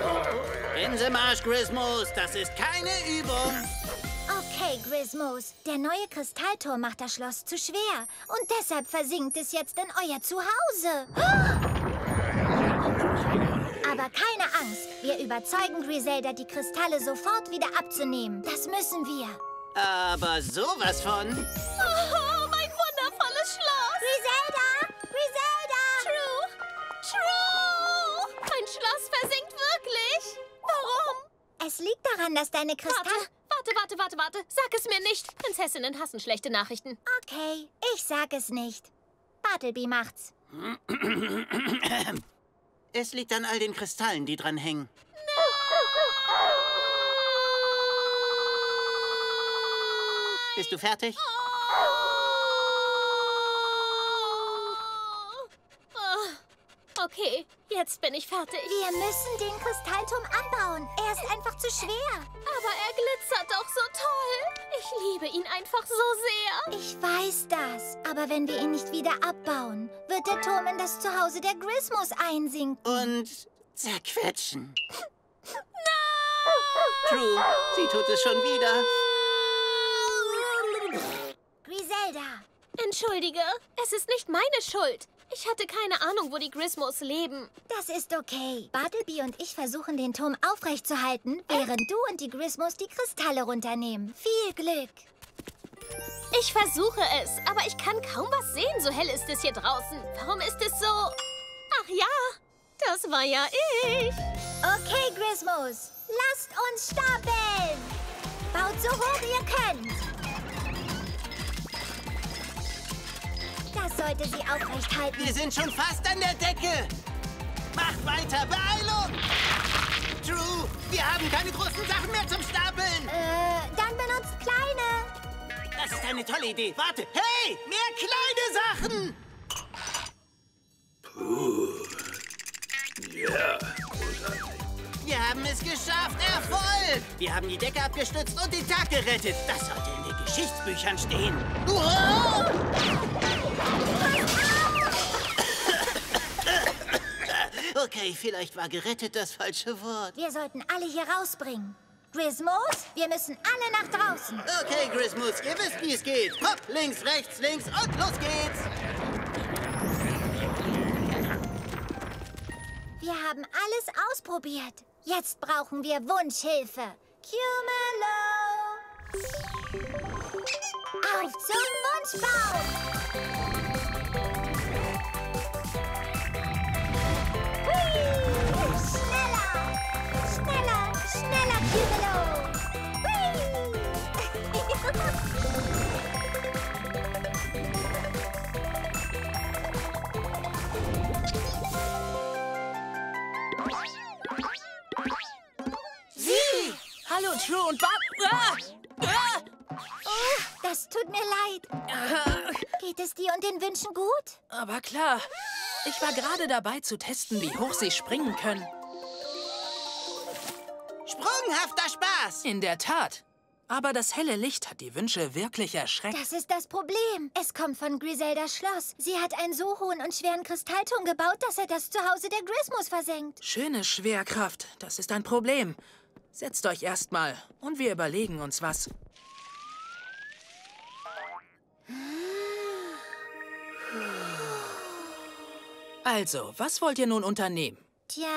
Grinsemarsch, Grismos, das ist keine Übung. Okay, Grismos, der neue Kristallturm macht das Schloss zu schwer. Und deshalb versinkt es jetzt in euer Zuhause. Aber keine Angst, wir überzeugen Grizelda, die Kristalle sofort wieder abzunehmen. Das müssen wir. Aber sowas von... Oh, mein wundervolles Schloss! Grizelda! Grizelda! True! True! Mein Schloss versinkt wirklich! Warum? Es liegt daran, dass deine Kristalle... Warte. Sag es mir nicht. Prinzessinnen hassen schlechte Nachrichten. Okay, ich sag es nicht. Bartleby macht's. Es liegt an all den Kristallen, die dran hängen. Nein! Bist du fertig? Oh. Okay, jetzt bin ich fertig. Wir müssen den Kristallturm anbauen. Er ist einfach zu schwer. Aber er glitzert doch so toll. Ich liebe ihn einfach so sehr. Ich weiß das. Aber wenn wir ihn nicht wieder abbauen, wird der Turm in das Zuhause der Grismus einsinken. Und zerquetschen. Nein! True, sie tut es schon wieder. Grizelda! Entschuldige, es ist nicht meine Schuld. Ich hatte keine Ahnung, wo die Grismos leben. Das ist okay. Bartleby und ich versuchen, den Turm aufrecht zu halten, während du und die Grismos die Kristalle runternehmen. Viel Glück! Ich versuche es, aber ich kann kaum was sehen. So hell ist es hier draußen. Warum ist es so... Ach ja, das war ja ich. Okay, Grismos, lasst uns stapeln. Baut so hoch ihr könnt. Das sollte sie aufrecht halten. Wir sind schon fast an der Decke. Macht weiter, Beeilung. True, wir haben keine großen Sachen mehr zum Stapeln. Dann benutzt kleine. Das ist eine tolle Idee. Warte. Hey, mehr kleine Sachen! Puh. Ja, großartig. Wir haben es geschafft. Erfolg! Wir haben die Decke abgestützt und den Tag gerettet. Das sollte in den Geschichtsbüchern stehen. Wow! Okay, vielleicht war gerettet das falsche Wort. Wir sollten alle hier rausbringen. Grismos, wir müssen alle nach draußen. Okay, Grismos, ihr wisst, wie es geht. Hopp, links, rechts, links und los geht's. Wir haben alles ausprobiert. Jetzt brauchen wir Wunschhilfe. Cumulo! Auf zum Wunschbaum! Hui! Schneller, Cumulo! Hui! True und Oh, das tut mir leid. Geht es dir und den Wünschen gut? Aber klar. Ich war gerade dabei zu testen, wie hoch sie springen können. Sprunghafter Spaß! In der Tat. Aber das helle Licht hat die Wünsche wirklich erschreckt. Das ist das Problem. Es kommt von Grizeldas Schloss. Sie hat einen so hohen und schweren Kristallturm gebaut, dass er das Zuhause der Grismus versenkt. Schöne Schwerkraft. Das ist ein Problem. Setzt euch erstmal und wir überlegen uns was. Also, was wollt ihr nun unternehmen? Tja,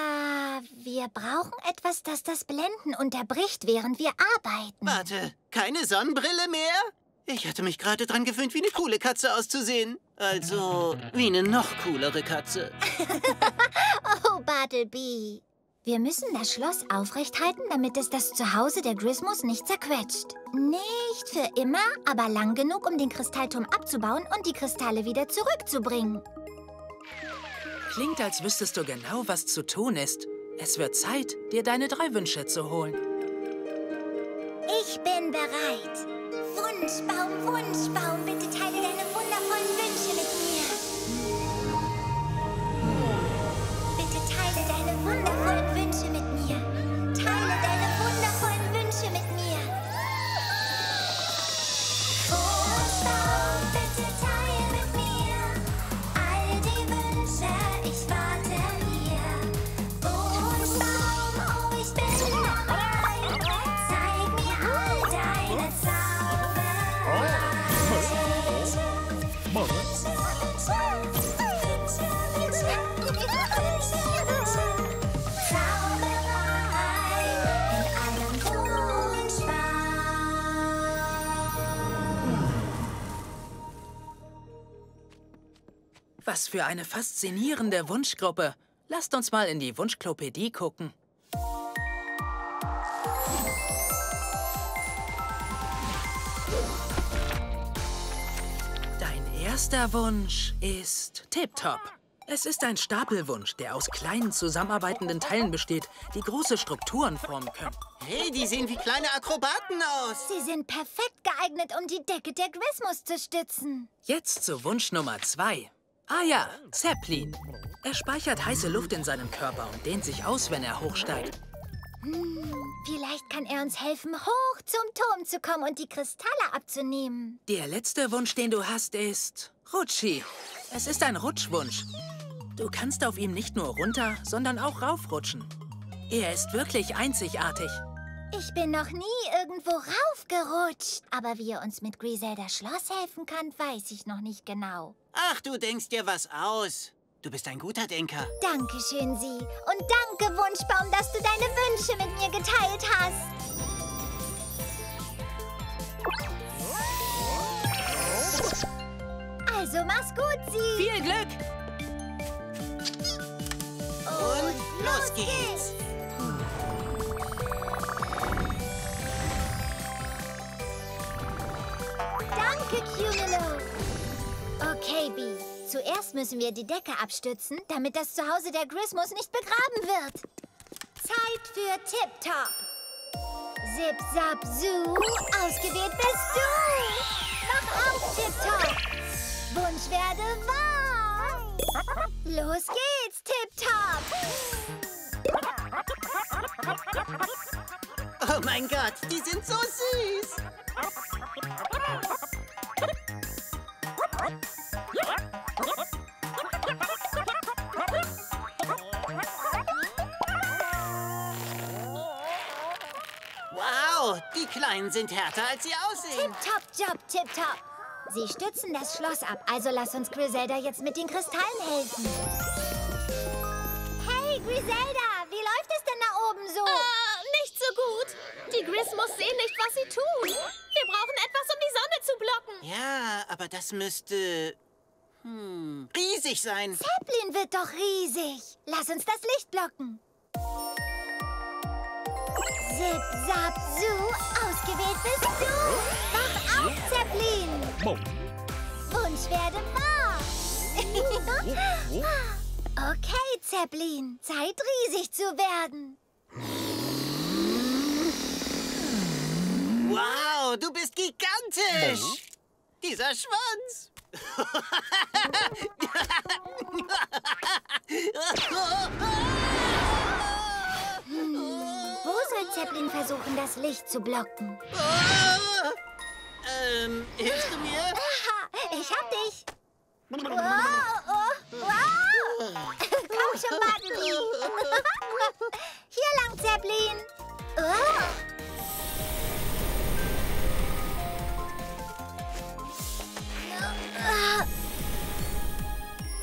wir brauchen etwas, das das Blenden unterbricht, während wir arbeiten. Warte, keine Sonnenbrille mehr? Ich hatte mich gerade dran gewöhnt, wie eine coole Katze auszusehen. Also, wie eine noch coolere Katze. Oh, Bartleby. Wir müssen das Schloss aufrecht halten, damit es das Zuhause der Grismus nicht zerquetscht. Nicht für immer, aber lang genug, um den Kristallturm abzubauen und die Kristalle wieder zurückzubringen. Klingt, als wüsstest du genau, was zu tun ist. Es wird Zeit, dir deine 3 Wünsche zu holen. Ich bin bereit. Wunschbaum, Wunschbaum, bitte teile deine wundervollen Wünsche mit mir. Bitte teile deine wundervollen Wünsche mit mir. Teile deine wundervollen Wünsche mit mir. Wunschbaum, bitte teile mit mir all die Wünsche. Was für eine faszinierende Wunschgruppe. Lasst uns mal in die Wunschklopädie gucken. Dein erster Wunsch ist Tiptop. Es ist ein Stapelwunsch, der aus kleinen, zusammenarbeitenden Teilen besteht, die große Strukturen formen können. Hey, die sehen wie kleine Akrobaten aus. Sie sind perfekt geeignet, um die Decke der Grismus zu stützen. Jetzt zu Wunsch Nummer 2. Ah ja, Zeppelin. Er speichert heiße Luft in seinem Körper und dehnt sich aus, wenn er hochsteigt. Vielleicht kann er uns helfen, hoch zum Turm zu kommen und die Kristalle abzunehmen. Der letzte Wunsch, den du hast, ist Rutschi. Es ist ein Rutschwunsch. Du kannst auf ihm nicht nur runter, sondern auch raufrutschen. Er ist wirklich einzigartig. Ich bin noch nie irgendwo raufgerutscht. Aber wie er uns mit Grizeldas Schloss helfen kann, weiß ich noch nicht genau. Ach, du denkst dir was aus. Du bist ein guter Denker. Dankeschön, Sie. Und danke, Wunschbaum, dass du deine Wünsche mit mir geteilt hast. Also mach's gut, Sie. Viel Glück. Und los geht's. Danke, Cumulo. Okay, Bee. Zuerst müssen wir die Decke abstützen, damit das Zuhause der Grismus nicht begraben wird. Zeit für Tiptop. Zip, zap, zoo. Ausgewählt bist du. Mach auf, Tiptop. Wunsch werde wahr. Los geht's, Tiptop. Oh mein Gott, die sind so süß. Wow, die Kleinen sind härter, als sie aussehen. Tiptop, Job, Tiptop. Sie stützen das Schloss ab, also lass uns Grizelda jetzt mit den Kristallen helfen. Hey, Grizelda, wie läuft es denn da oben so? Nicht so gut. Die Grismus sehen nicht, was sie tun. Wir brauchen etwas, um die Sonne zu blocken. Ja, aber das müsste... riesig sein. Zeppelin wird doch riesig. Lass uns das Licht blocken. Zip, zap, zoo. Ausgewählt bist du. Wach auf, Zeppelin. Wunsch werde wahr. Okay, Zeppelin. Zeit, riesig zu werden. Wow, du bist gigantisch! Mhm. Dieser Schwanz! Wo soll Zeppelin versuchen, das Licht zu blocken? Oh! Hilfst du mir? Aha, ich hab dich! Wow, oh, wow! Komm schon, Bartleby! Hier lang, Zeppelin! Oh.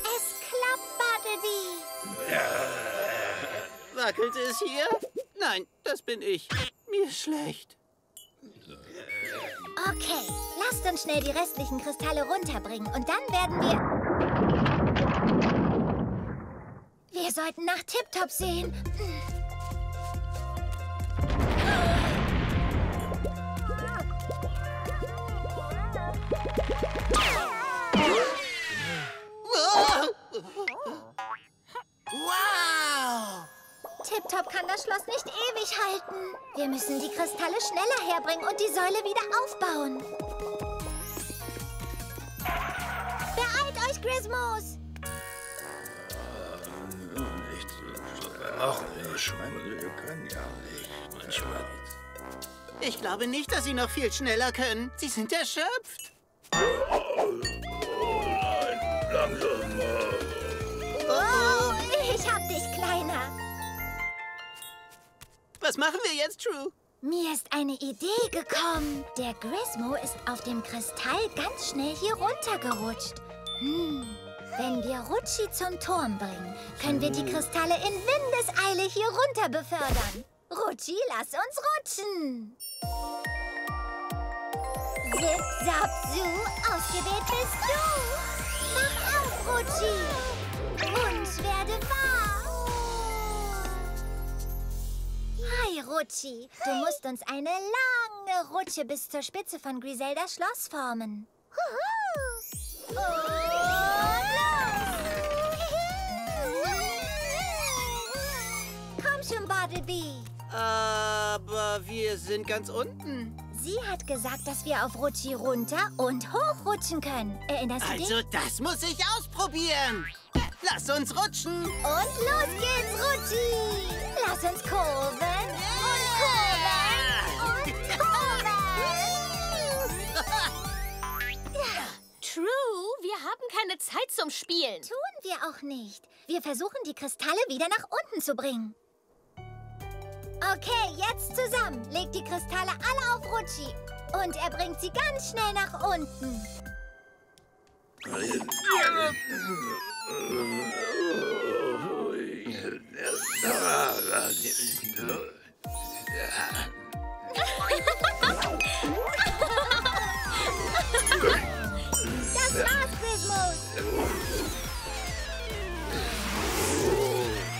Es klappt, Bartleby. Wackelt es hier? Nein, das bin ich. Mir schlecht. Okay, lasst uns schnell die restlichen Kristalle runterbringen und dann werden wir... Wir sollten nach Tiptop sehen. Wow! Tiptop kann das Schloss nicht ewig halten. Wir müssen die Kristalle schneller herbringen und die Säule wieder aufbauen. Beeilt euch, Grismus! Wir können ja nicht. Manchmal. Ich glaube nicht, dass sie noch viel schneller können. Sie sind erschöpft. Oh nein, langsam mal. Oh, ich hab dich, Kleiner. Was machen wir jetzt, True? Mir ist eine Idee gekommen. Der Grismo ist auf dem Kristall ganz schnell hier runtergerutscht. Wenn wir Rutschi zum Turm bringen, können wir die Kristalle in Windeseile hier runter befördern. Rutschi, lass uns rutschen. Zip, zap, zoo, ausgewählt bist du. Mach auf, Rutschi. Wunsch werde wahr. Hi, Rutschi. Du musst uns eine lange Rutsche bis zur Spitze von Grizeldas Schloss formen. Und los! Komm schon, Bartleby. Aber wir sind ganz unten. Sie hat gesagt, dass wir auf Rutschi runter und hochrutschen können. Erinnerst du dich? Also das muss ich ausprobieren. Lass uns rutschen. Und los geht's, Rutschi. Lass uns kurven und kurven und kurven. True, wir haben keine Zeit zum Spielen. Tun wir auch nicht. Wir versuchen, die Kristalle wieder nach unten zu bringen. Okay, jetzt zusammen. Legt die Kristalle alle auf Rutschi. Und er bringt sie ganz schnell nach unten. Das war's, Grismus.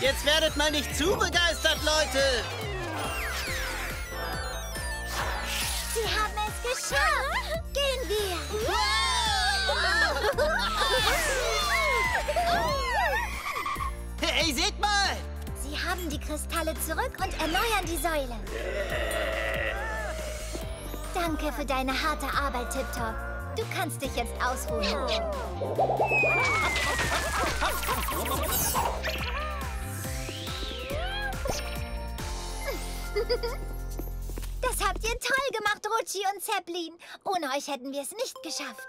Jetzt werdet mal nicht zu begeistert, Leute. Sie haben es geschafft! Gehen wir! Wow. Hey, seht mal! Sie haben die Kristalle zurück und erneuern die Säule. Danke für deine harte Arbeit, Tiptop. Du kannst dich jetzt ausruhen. Das habt ihr toll gemacht, Rutschi und Zeppelin. Ohne euch hätten wir es nicht geschafft.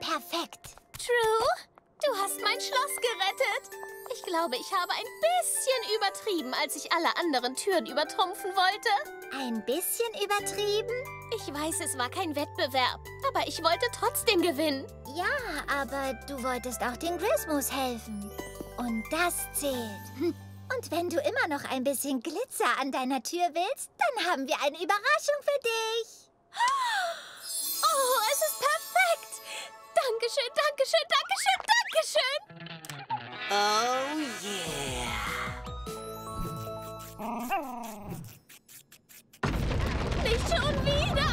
Perfekt. True, du hast mein Schloss gerettet. Ich glaube, ich habe ein bisschen übertrieben, als ich alle anderen Türen übertrumpfen wollte. Ein bisschen übertrieben? Ich weiß, es war kein Wettbewerb, aber ich wollte trotzdem gewinnen. Ja, aber du wolltest auch den Grismus helfen. Und das zählt. Und wenn du immer noch ein bisschen Glitzer an deiner Tür willst, dann haben wir eine Überraschung für dich. Oh, es ist perfekt. Dankeschön, Dankeschön, Dankeschön, Dankeschön. Oh yeah. Nicht schon wieder.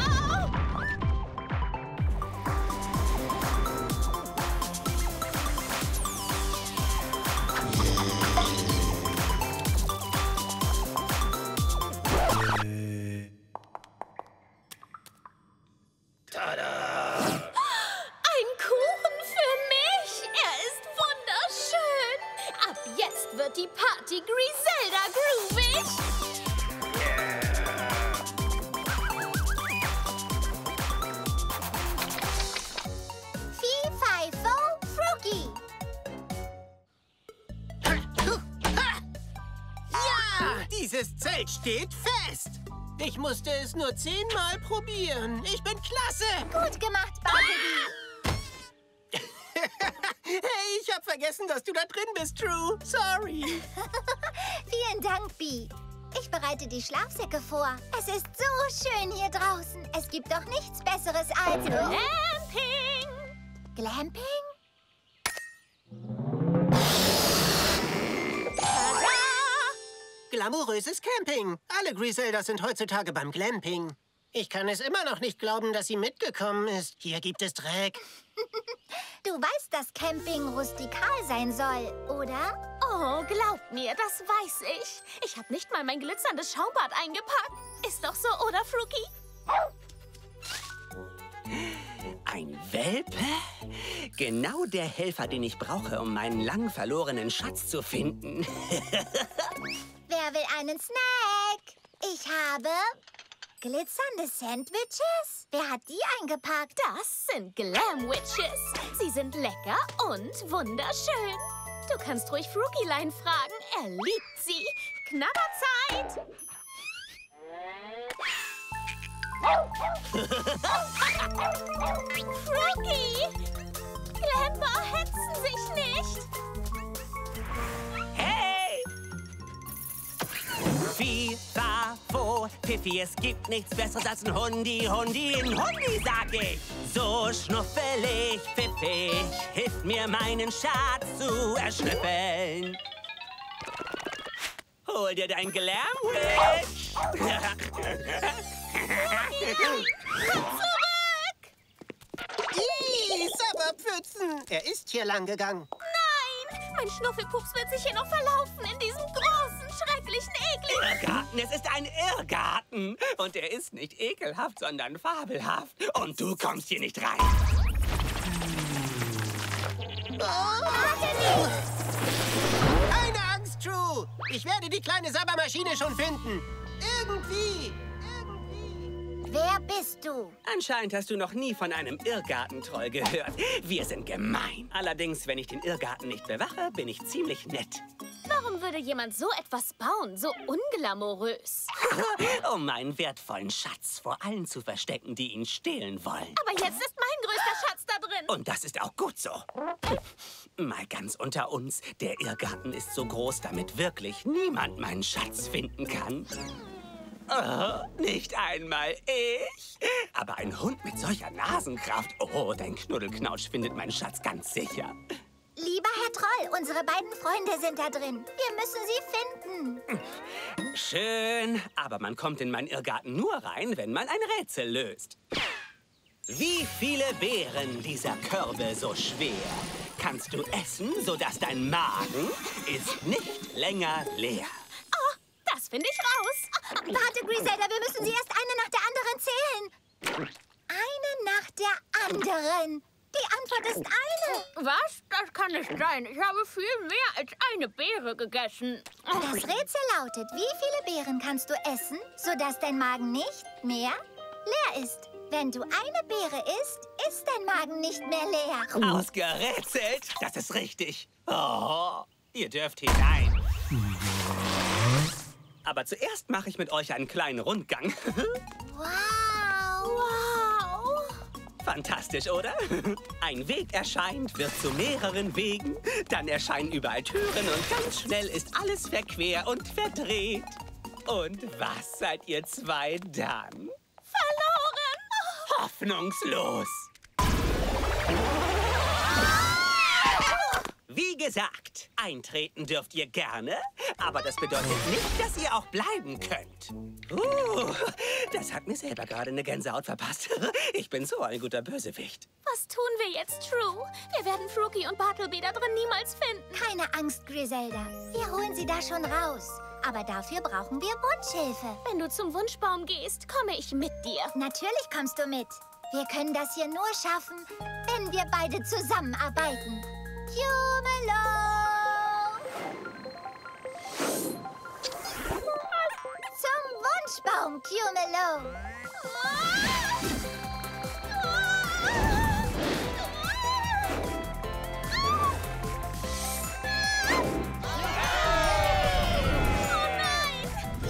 Dieses Zelt steht fest. Ich musste es nur 10-mal probieren. Ich bin klasse. Gut gemacht, Bartleby. Hey, ich hab vergessen, dass du da drin bist, True. Sorry. Vielen Dank, Bee. Ich bereite die Schlafsäcke vor. Es ist so schön hier draußen. Es gibt doch nichts Besseres als Glamping. Glamping? Glamouröses Camping. Alle Grizeldas sind heutzutage beim Glamping. Ich kann es immer noch nicht glauben, dass sie mitgekommen ist. Hier gibt es Dreck. Du weißt, dass Camping rustikal sein soll, oder? Oh, glaub mir, das weiß ich. Ich habe nicht mal mein glitzerndes Schaumbad eingepackt. Ist doch so, oder, Frookie? Ein Welpe? Genau der Helfer, den ich brauche, um meinen lang verlorenen Schatz zu finden. Wer will einen Snack? Ich habe glitzernde Sandwiches. Wer hat die eingepackt? Das sind Glamwiches. Sie sind lecker und wunderschön. Du kannst ruhig Frookielein fragen. Er liebt sie. Knabberzeit! Frookie! Glamper, hetzen sich nicht! Hey! Fifafo, Piffi, es gibt nichts Besseres als ein Hundi, Hundi, ein Hundi, sag ich! So schnuffelig, pfiffig, hilf mir, meinen Schatz zu erschnüffeln. Hol dir dein Glamwitch! Nein! Komm zurück! Ih, Sabberpfützen! Er ist hier lang gegangen. Nein! Mein Schnuffelpups wird sich hier noch verlaufen in diesem großen, schrecklichen, ekligen... Irrgarten! Es ist ein Irrgarten! Und er ist nicht ekelhaft, sondern fabelhaft. Und du kommst hier nicht rein. Oh. Keine Angst, True! Ich werde die kleine Sabbermaschine schon finden. Irgendwie! Wer bist du? Anscheinend hast du noch nie von einem Irrgartentroll gehört. Wir sind gemein. Allerdings, wenn ich den Irrgarten nicht bewache, bin ich ziemlich nett. Warum würde jemand so etwas bauen, so unglamourös? Um meinen wertvollen Schatz vor allen zu verstecken, die ihn stehlen wollen. Aber jetzt ist mein größter Schatz da drin. Und das ist auch gut so. Mal ganz unter uns, der Irrgarten ist so groß, damit wirklich niemand meinen Schatz finden kann. Oh, nicht einmal ich. Aber ein Hund mit solcher Nasenkraft. Oh, dein Knuddelknautsch findet meinen Schatz ganz sicher. Lieber Herr Troll, unsere beiden Freunde sind da drin. Wir müssen sie finden. Schön, aber man kommt in meinen Irrgarten nur rein, wenn man ein Rätsel löst. Wie viele wären dieser Körbe so schwer? Kannst du essen, sodass dein Magen ist nicht länger leer? Das finde ich raus. Oh, warte, Grizelda, wir müssen sie erst eine nach der anderen zählen. Eine nach der anderen. Die Antwort ist eine. Was? Das kann nicht sein. Ich habe viel mehr als eine Beere gegessen. Das Rätsel lautet, wie viele Beeren kannst du essen, sodass dein Magen nicht mehr leer ist? Wenn du eine Beere isst, ist dein Magen nicht mehr leer. Ausgerätselt. Das ist richtig. Oh, ihr dürft hinein. Aber zuerst mache ich mit euch einen kleinen Rundgang. Wow! Wow! Fantastisch, oder? Ein Weg erscheint, wird zu mehreren Wegen. Dann erscheinen überall Türen und ganz schnell ist alles verquer und verdreht. Und was seid ihr zwei dann? Verloren! Hoffnungslos! Wie gesagt, eintreten dürft ihr gerne, aber das bedeutet nicht, dass ihr auch bleiben könnt. Das hat mir selber gerade eine Gänsehaut verpasst. Ich bin so ein guter Bösewicht. Was tun wir jetzt, True? Wir werden Frookie und Bartleby da drin niemals finden. Keine Angst, Grizelda. Wir holen sie da schon raus. Aber dafür brauchen wir Wunschhilfe. Wenn du zum Wunschbaum gehst, komme ich mit dir. Natürlich kommst du mit. Wir können das hier nur schaffen, wenn wir beide zusammenarbeiten. Cumulo! Zum Wunschbaum, Cumulo! Oh nein!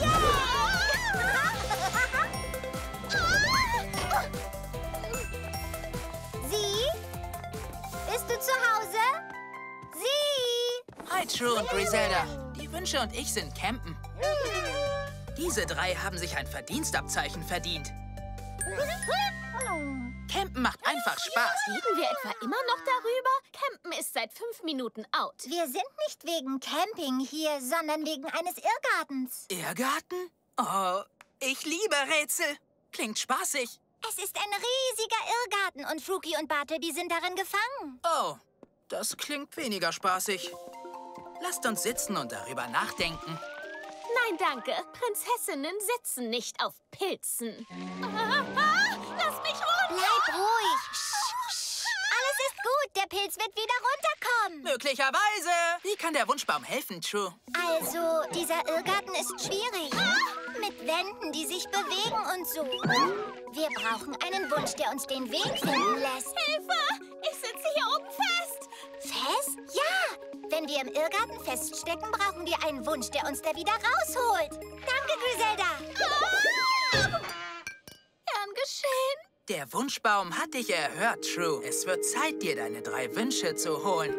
Ja! True und Grizelda. Die Wünsche und ich sind campen. Diese drei haben sich ein Verdienstabzeichen verdient. Campen macht einfach Spaß. Reden wir etwa immer noch darüber? Campen ist seit 5 Minuten out. Wir sind nicht wegen Camping hier, sondern wegen eines Irrgartens. Irrgarten? Oh, ich liebe Rätsel. Klingt spaßig. Es ist ein riesiger Irrgarten und Frookie und Bartleby sind darin gefangen. Oh, das klingt weniger spaßig. Lasst uns sitzen und darüber nachdenken. Nein, danke. Prinzessinnen sitzen nicht auf Pilzen. Lass mich runter! Bleib ruhig. Alles ist gut. Der Pilz wird wieder runterkommen. Möglicherweise. Wie kann der Wunschbaum helfen, True? Also, dieser Irrgarten ist schwierig. Mit Wänden, die sich bewegen und so. Wir brauchen einen Wunsch, der uns den Weg finden lässt. Hilfe! Ich sitze hier oben fest. Fest? Ja! Wenn wir im Irrgarten feststecken, brauchen wir einen Wunsch, der uns da wieder rausholt. Danke, Grizelda. Gern geschehen. Der Wunschbaum hat dich erhört, True. Es wird Zeit, dir deine 3 Wünsche zu holen.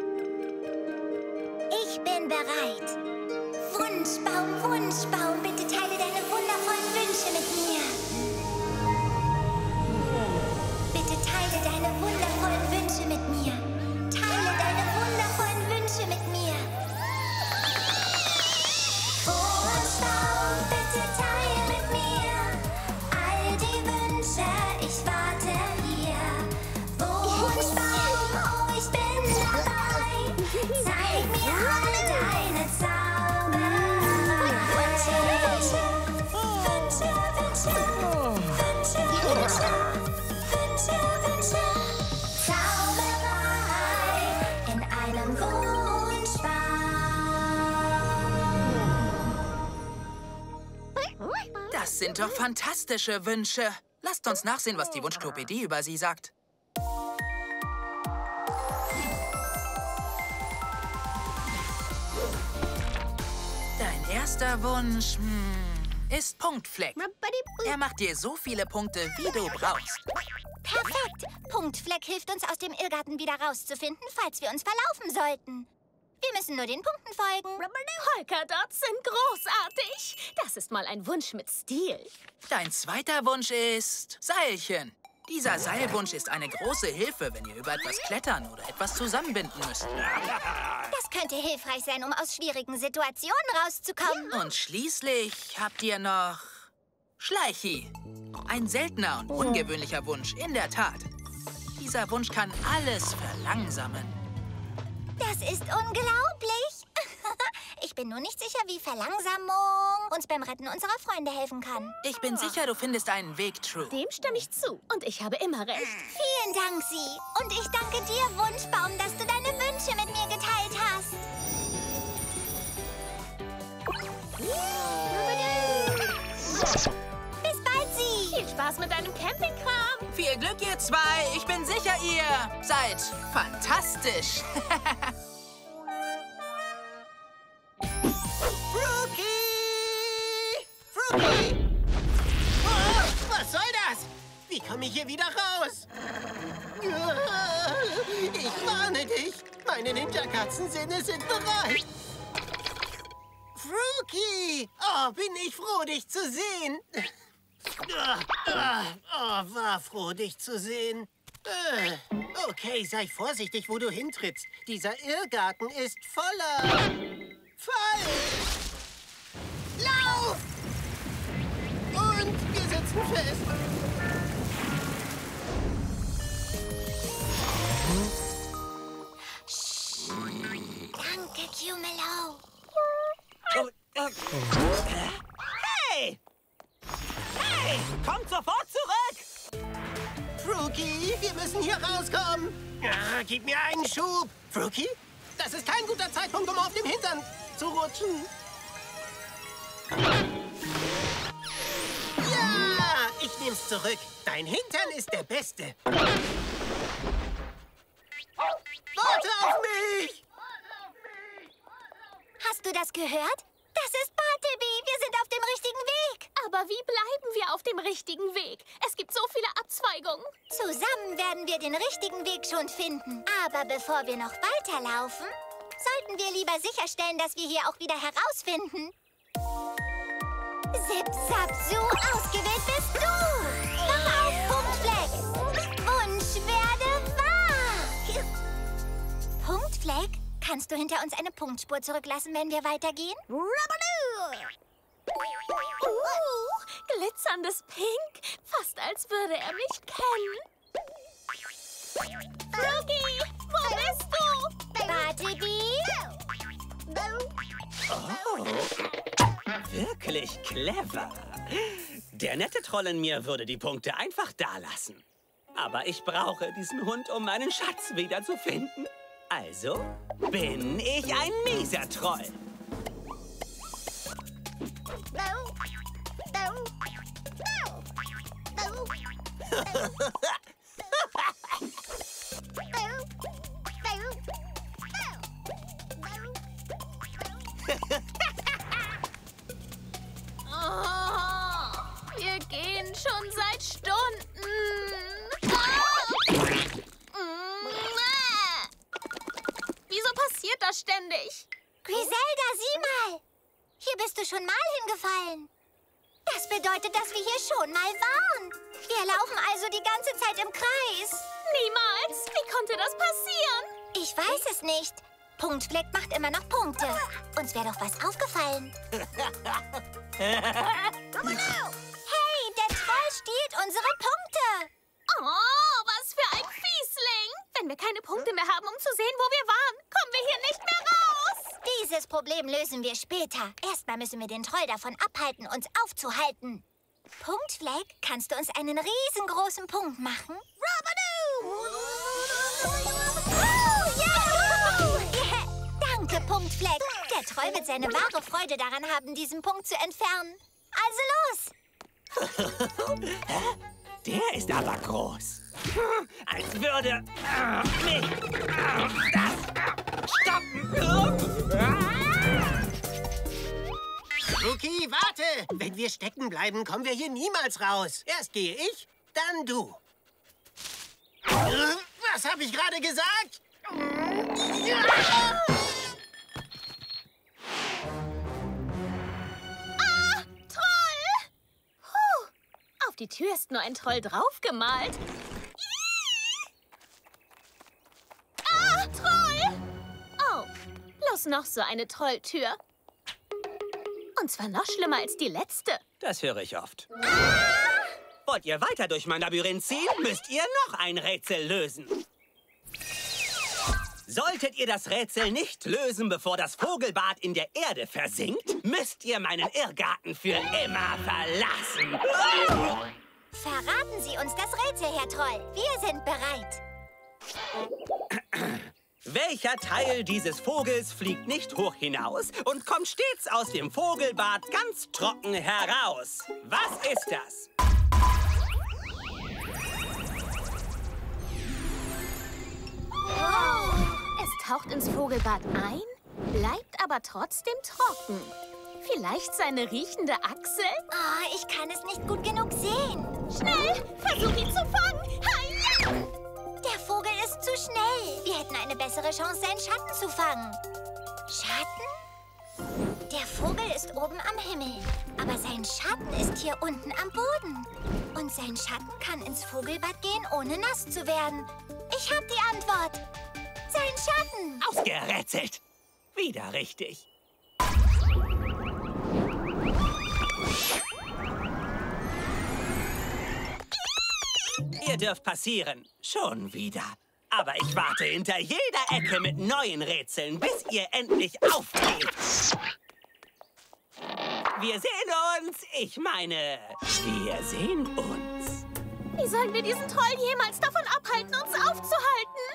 Ich bin bereit. Wunschbaum, Wunschbaum, bitte teile deine wundervollen Wünsche mit mir. Bitte teile deine wundervollen Wünsche mit mir. Teile deine wundervollen Wünsche mit mir. Wunschbaum, bitte teile mit mir all die Wünsche, ich warte hier. Wunschbaum, oh, ich bin dabei. Zeig mir alle deine Zauberei. Wünsche, Wünsche, Wünsche, Wünsche, Wünsche, Wünsche, Zauberei in einem Wunschbaum. Das sind doch fantastische Wünsche. Lasst uns nachsehen, was die Wunschklopädie über sie sagt. Dein erster Wunsch ist Punktfleck. Er macht dir so viele Punkte, wie du brauchst. Perfekt. Punktfleck hilft uns, aus dem Irrgarten wieder rauszufinden, falls wir uns verlaufen sollten. Wir müssen nur den Punkten folgen. Polkadots sind großartig. Das ist mal ein Wunsch mit Stil. Dein zweiter Wunsch ist Seilchen. Dieser Seilwunsch ist eine große Hilfe, wenn ihr über etwas klettern oder etwas zusammenbinden müsst. Das könnte hilfreich sein, um aus schwierigen Situationen rauszukommen. Und schließlich habt ihr noch Schleichi. Ein seltener und ungewöhnlicher Wunsch, in der Tat. Dieser Wunsch kann alles verlangsamen. Das ist unglaublich. Ich bin nur nicht sicher, wie Verlangsamung uns beim Retten unserer Freunde helfen kann. Ich bin sicher, du findest einen Weg, True. Dem stimme ich zu. Und ich habe immer recht. Vielen Dank, Sie. Und ich danke dir, Wunschbaum, dass du deine Wünsche mit mir geteilt hast. Bis bald, Sie. Viel Spaß mit deinem Campingkram. Viel Glück, ihr zwei. Ich bin sicher, ihr seid fantastisch. Frookie! Frookie! Oh, was soll das? Wie komme ich hier wieder raus? Ich warne dich! Meine Ninja-Katzensinne sind bereit! Frookie! Oh, bin ich froh, dich zu sehen! Oh, war froh, dich zu sehen! Okay, sei vorsichtig, wo du hintrittst. Dieser Irrgarten ist voller... Fall! Lauf! Und wir sitzen fest. Sch Danke, Cumulo. Hey! Hey! Kommt sofort zurück! Frookie, wir müssen hier rauskommen. Ach, gib mir einen Schub. Frookie, das ist kein guter Zeitpunkt, um auf dem Hintern zu rutschen. Ja, ich nehm's zurück. Dein Hintern ist der Beste. Warte auf mich! Hast du das gehört? Das ist Bartleby. Wir sind auf dem richtigen Weg. Aber wie bleiben wir auf dem richtigen Weg? Es gibt so viele Abzweigungen. Zusammen werden wir den richtigen Weg schon finden. Aber bevor wir noch weiterlaufen... sollten wir lieber sicherstellen, dass wir hier auch wieder herausfinden. Zip, zap, so ausgewählt bist du! Mach auf, Punktfleck! Wunsch werde wahr! Punktfleck? Kannst du hinter uns eine Punktspur zurücklassen, wenn wir weitergehen? Glitzerndes Pink! Fast als würde er mich kennen. Frookie, wo bist du? Bartleby? Oh, wirklich clever. Der nette Troll in mir würde die Punkte einfach dalassen. Aber ich brauche diesen Hund, um meinen Schatz wiederzufinden. Also bin ich ein mieser Troll. Wir gehen schon seit Stunden. Wieso passiert das ständig? Grizelda, sieh mal! Hier bist du schon mal hingefallen. Das bedeutet, dass wir hier schon mal waren. Wir laufen also die ganze Zeit im Kreis. Niemals! Wie konnte das passieren? Ich weiß es nicht. Punktfleck macht immer noch Punkte. Uns wäre doch was aufgefallen. Hey, der Troll stiehlt unsere Punkte. Oh, was für ein Fiesling. Wenn wir keine Punkte mehr haben, um zu sehen, wo wir waren, kommen wir hier nicht mehr raus. Dieses Problem lösen wir später. Erstmal müssen wir den Troll davon abhalten, uns aufzuhalten. Punktfleck, kannst du uns einen riesengroßen Punkt machen? Danke, Punktfleck. Der Troll wird seine wahre Freude daran haben, diesen Punkt zu entfernen. Also los! Der ist aber groß. Als würde mich das stoppen. Frookie, warte! Wenn wir stecken bleiben, kommen wir hier niemals raus. Erst gehe ich, dann du. Was habe ich gerade gesagt? Ah, Troll! Puh. Auf die Tür ist nur ein Troll draufgemalt. Ah, Troll! Oh, bloß noch so eine Trolltür. Und zwar noch schlimmer als die letzte. Das höre ich oft. Wollt ihr weiter durch mein Labyrinth ziehen, müsst ihr noch ein Rätsel lösen. Solltet ihr das Rätsel nicht lösen, bevor das Vogelbad in der Erde versinkt, müsst ihr meinen Irrgarten für immer verlassen. Verraten Sie uns das Rätsel, Herr Troll. Wir sind bereit. Welcher Teil dieses Vogels fliegt nicht hoch hinaus und kommt stets aus dem Vogelbad ganz trocken heraus? Was ist das? Oh, es taucht ins Vogelbad ein, bleibt aber trotzdem trocken. Vielleicht seine riechende Achsel? Oh, ich kann es nicht gut genug sehen. Schnell, versuch ihn zu fangen! Hi-ya! Der Vogel ist zu schnell. Wir hätten eine bessere Chance, seinen Schatten zu fangen. Schatten? Der Vogel ist oben am Himmel, aber sein Schatten ist hier unten am Boden. Und sein Schatten kann ins Vogelbad gehen, ohne nass zu werden. Ich habe die Antwort. Sein Schatten. Ausgerätselt. Wieder richtig. Ihr dürft passieren. Schon wieder. Aber ich warte hinter jeder Ecke mit neuen Rätseln, bis ihr endlich aufgebt. Wir sehen uns. Ich meine, wir sehen uns. Wie sollen wir diesen Troll jemals davon abhalten, uns aufzuhalten?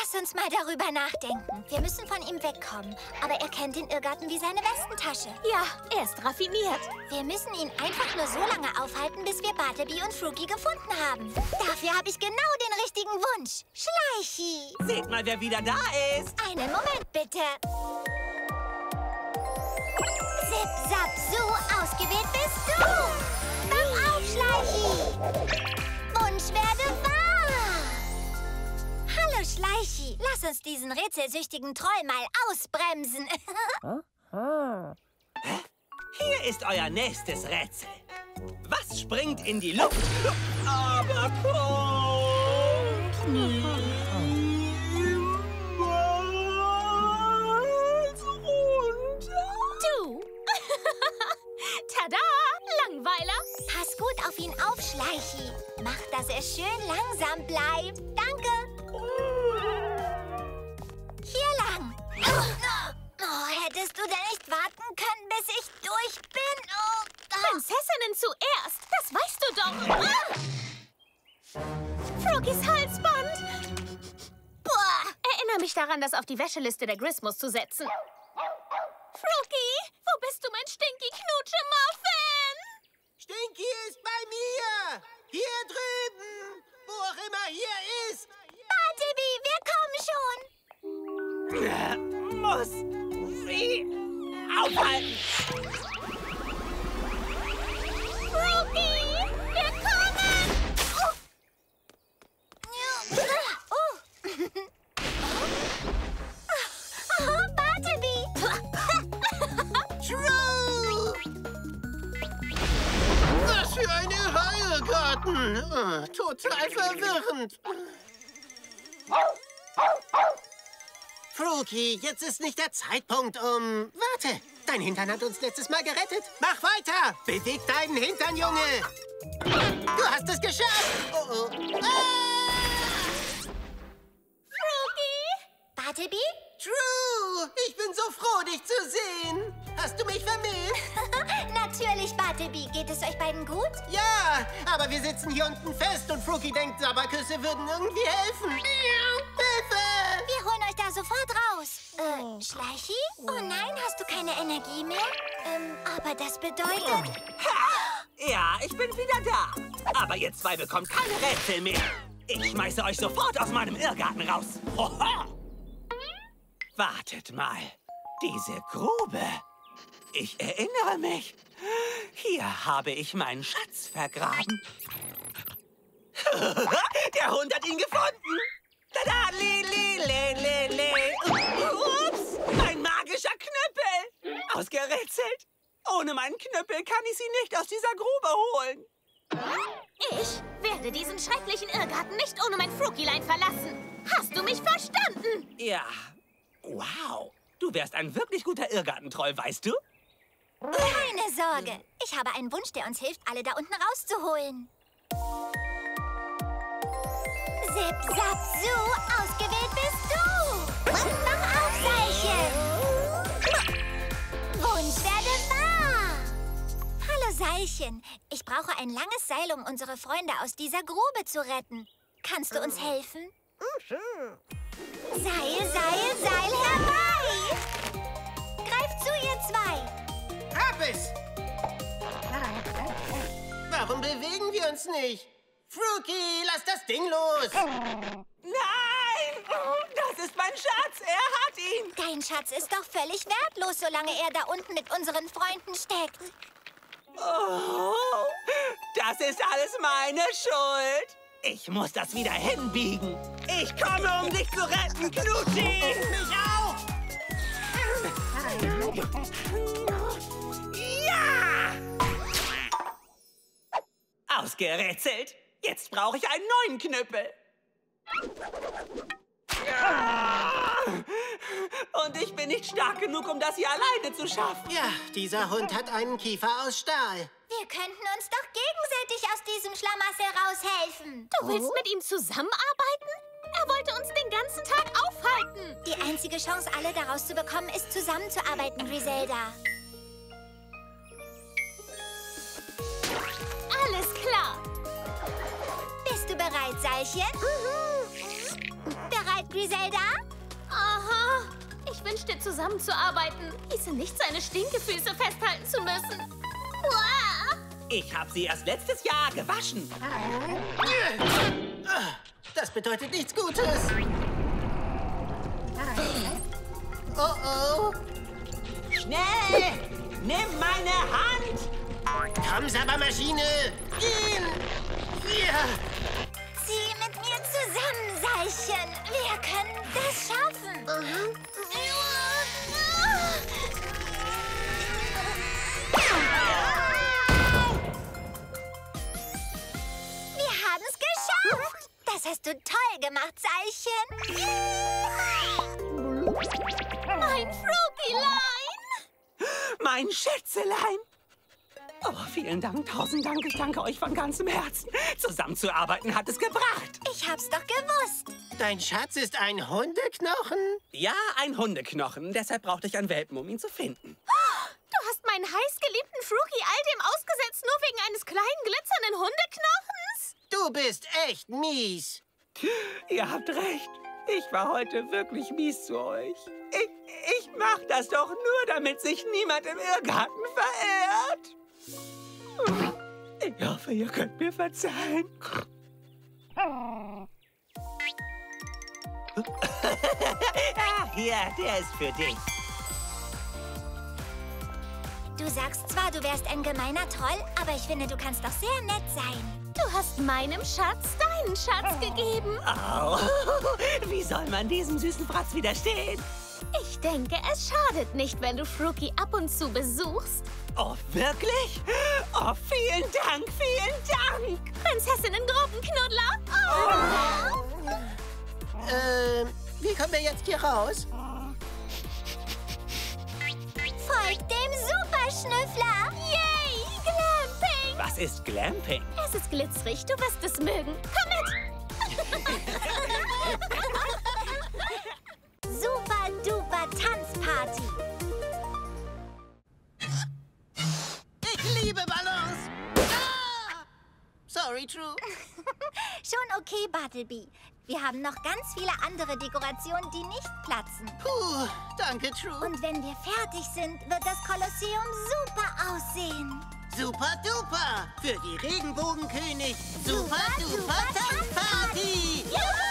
Lass uns mal darüber nachdenken. Wir müssen von ihm wegkommen. Aber er kennt den Irrgarten wie seine Westentasche. Ja, er ist raffiniert. Wir müssen ihn einfach nur so lange aufhalten, bis wir Bartleby und Frookie gefunden haben. Dafür habe ich genau den richtigen Wunsch. Schleichi. Seht mal, wer wieder da ist. Einen Moment, bitte. Zip, zap, zoo, ausgewählt bist du. Mach auf, Schleichi. Wunsch werde wahr. Hallo, Schleichi, lass uns diesen rätselsüchtigen Troll mal ausbremsen. Hier ist euer nächstes Rätsel. Was springt in die Luft? Aber niemals runter. Du. Tada! Langweiler. Pass gut auf ihn auf, Schleichi. Mach, dass er schön langsam bleibt. Danke. Hier lang. Oh, hättest du denn nicht warten können, bis ich durch bin? Oh, oh. Prinzessinnen zuerst, das weißt du doch. Ah! Frookies Halsband. Boah. Erinnere mich daran, das auf die Wäscheliste der Grismus zu setzen. Frookie, wo bist du, mein Stinky-Knutsche-Muffin? Stinky ist bei mir. Hier drüben, wo auch immer hier ist. Bartleby, wir kommen schon. Muss sie aufhalten! Frookie, wir kommen! Oh, Bartleby! True! Was für ein Irrgarten! Total verwirrend! Frookie, jetzt ist nicht der Zeitpunkt, um... Warte, dein Hintern hat uns letztes Mal gerettet. Mach weiter! Beweg deinen Hintern, Junge! Du hast es geschafft! Oh, oh. Ah! Frookie? Bartleby? True! Ich bin so froh, dich zu sehen! Hast du mich vermisst? Natürlich, Bartleby. Geht es euch beiden gut? Ja, aber wir sitzen hier unten fest und Frookie denkt, Sabberküsse würden irgendwie helfen. Hilfe! Wir holen euch da sofort raus. Schleichi? Oh nein, hast du keine Energie mehr? Aber das bedeutet... Ja, ich bin wieder da. Aber ihr zwei bekommt keine Rätsel mehr. Ich schmeiße euch sofort aus meinem Irrgarten raus. Hoho! Wartet mal. Diese Grube... Ich erinnere mich. Hier habe ich meinen Schatz vergraben. Der Hund hat ihn gefunden. Tada, li, li, li, li, li. Ups, mein magischer Knüppel. Ausgerätselt. Ohne meinen Knüppel kann ich sie nicht aus dieser Grube holen. Ich werde diesen schrecklichen Irrgarten nicht ohne mein Frookielein verlassen. Hast du mich verstanden? Ja. Wow. Du wärst ein wirklich guter Irrgartentroll, weißt du? Keine Sorge. Ich habe einen Wunsch, der uns hilft, alle da unten rauszuholen. Zip, zap, zoo, ausgewählt bist du! Und mach auf, Seilchen! Wunsch werde wahr! Hallo, Seilchen. Ich brauche ein langes Seil, um unsere Freunde aus dieser Grube zu retten. Kannst du uns helfen? Seil, Seil, Seil herbei! Greift zu, ihr zwei! Hab es! Warum bewegen wir uns nicht? Frookie, lass das Ding los! Nein! Das ist mein Schatz! Er hat ihn! Dein Schatz ist doch völlig wertlos, solange er da unten mit unseren Freunden steckt. Oh, das ist alles meine Schuld! Ich muss das wieder hinbiegen. Ich komme, um dich zu retten, Knutschi! Mich auf! Ja! Ausgerätselt! Jetzt brauche ich einen neuen Knüppel. Ja! Und ich bin nicht stark genug, um das hier alleine zu schaffen. Ja, dieser Hund hat einen Kiefer aus Stahl. Wir könnten uns doch gegenseitig aus diesem Schlamassel raushelfen. Du willst mit ihm zusammenarbeiten? Er wollte uns den ganzen Tag aufhalten. Die einzige Chance, alle daraus zu bekommen, ist zusammenzuarbeiten, Grizelda. Alles klar. Bist du bereit, Seilchen? Bereit, Grizelda? Aha. Ich wünschte, zusammenzuarbeiten. Hieße nicht, seine Stinkefüße festhalten zu müssen. Uah. Ich habe sie erst letztes Jahr gewaschen. Das bedeutet nichts Gutes. Oh, oh. Schnell! Nimm meine Hand! Komm, Sabbermaschine! Zieh mit mir zusammen, Seilchen! Schleichen. Wir können das schaffen. Mhm. Wir haben es geschafft. Das hast du toll gemacht, Seilchen. Mein Frokilein. Mein Schätzelein. Oh, vielen Dank, tausend Dank. Ich danke euch von ganzem Herzen. Zusammenzuarbeiten hat es gebracht. Ich hab's doch gewusst. Dein Schatz ist ein Hundeknochen? Ja, ein Hundeknochen. Deshalb brauchte ich einen Welpen, um ihn zu finden. Oh, du hast meinen heißgeliebten Frookie all dem ausgesetzt, nur wegen eines kleinen, glitzernden Hundeknochens? Du bist echt mies. Ihr habt recht. Ich war heute wirklich mies zu euch. Ich mach das doch nur, damit sich niemand im Irrgarten verehrt. Ich hoffe, ihr könnt mir verzeihen. Ja, der ist für dich. Du sagst zwar, du wärst ein gemeiner Troll, aber ich finde, du kannst doch sehr nett sein. Du hast meinem Schatz deinen Schatz gegeben. Au. Wie soll man diesem süßen Fratz widerstehen? Ich denke, es schadet nicht, wenn du Frookie ab und zu besuchst. Oh, wirklich? Oh, vielen Dank, vielen Dank! Prinzessinnen-Gruppenknuddler! Oh. Oh. Wie kommen wir jetzt hier raus? Folgt dem Superschnüffler! Yay! Glamping! Was ist Glamping? Es ist glitzerig, du wirst es mögen. Komm mit! Super-duper Tanzparty. Ich liebe Ballons. Ah! Sorry, True. Schon okay, Bartleby. Wir haben noch ganz viele andere Dekorationen, die nicht platzen. Puh, danke, True. Und wenn wir fertig sind, wird das Kolosseum super aussehen. Super-duper. Für die Regenbogenkönig. Super-duper Tanzparty. Juhu!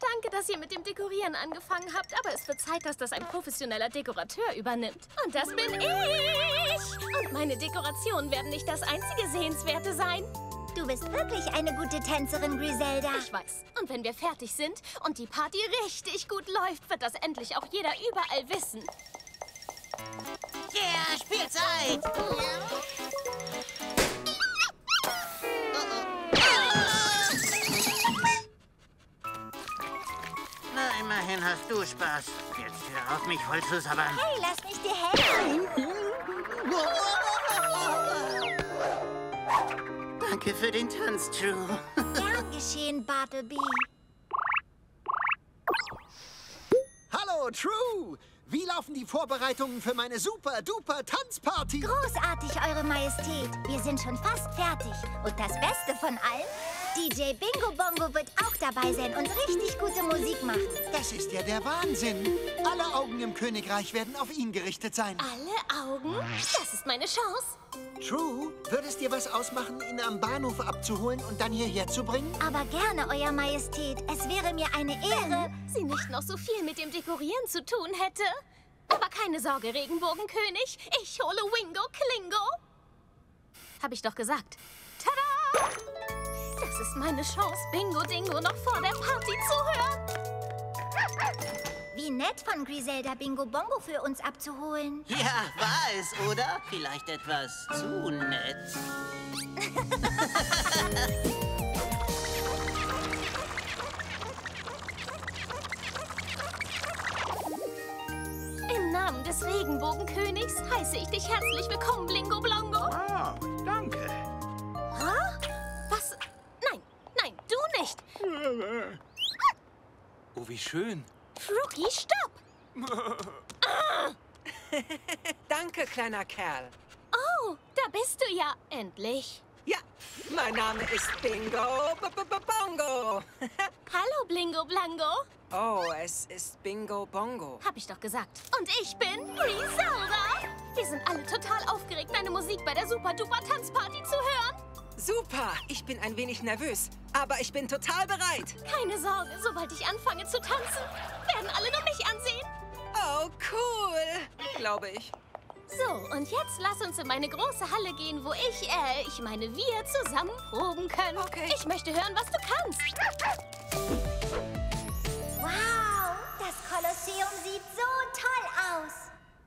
Danke, dass ihr mit dem Dekorieren angefangen habt, aber es wird Zeit, dass das ein professioneller Dekorateur übernimmt. Und das bin ich! Und meine Dekorationen werden nicht das einzige Sehenswerte sein. Du bist wirklich eine gute Tänzerin, Grizelda. Ich weiß. Und wenn wir fertig sind und die Party richtig gut läuft, wird das endlich auch jeder überall wissen. Yeah, Spielzeit! Immerhin hast du Spaß. Jetzt hör auf, mich voll zu sabbern. Hey, lass mich dir helfen. Danke für den Tanz, True. Gern geschehen, Bartleby. Hallo, True. Wie laufen die Vorbereitungen für meine Super-Duper-Tanzparty? Großartig, Eure Majestät. Wir sind schon fast fertig. Und das Beste von allem? DJ Bingo Bongo wird auch dabei sein und richtig gute Musik machen. Das ist ja der Wahnsinn. Alle Augen im Königreich werden auf ihn gerichtet sein. Alle Augen? Das ist meine Chance. True, würde es dir was ausmachen, ihn am Bahnhof abzuholen und dann hierher zu bringen? Aber gerne, Euer Majestät. Es wäre mir eine Ehre, wenn sie nicht noch so viel mit dem Dekorieren zu tun hätte. Aber keine Sorge, Regenbogenkönig. Ich hole Wingo Klingo. Hab ich doch gesagt. Tada! Das ist meine Chance, Bingo Dingo noch vor der Party zu hören. Wie nett von Grizelda, Bingo Bongo für uns abzuholen. Ja, war es, oder? Vielleicht etwas zu nett. Im Namen des Regenbogenkönigs heiße ich dich herzlich willkommen, Blingo Blongo. Wow, danke. Ha? Was? Nein, nein, du nicht. Oh, wie schön. Frookie, stopp! Ah. Danke, kleiner Kerl. Oh, da bist du ja endlich. Ja, mein Name ist Bingo Bongo. Hallo, Blingo Blango. Oh, es ist Bingo Bongo. Hab ich doch gesagt. Und ich bin Grizelda. Wir sind alle total aufgeregt, deine Musik bei der Super-Duper-Tanzparty zu hören. Super, ich bin ein wenig nervös, aber ich bin total bereit. Keine Sorge, sobald ich anfange zu tanzen, werden alle nur mich ansehen. Oh, cool, glaube ich. So, und jetzt lass uns in meine große Halle gehen, wo wir zusammen proben können. Okay. Ich möchte hören, was du kannst. Wow, das Kolosseum sieht so toll aus.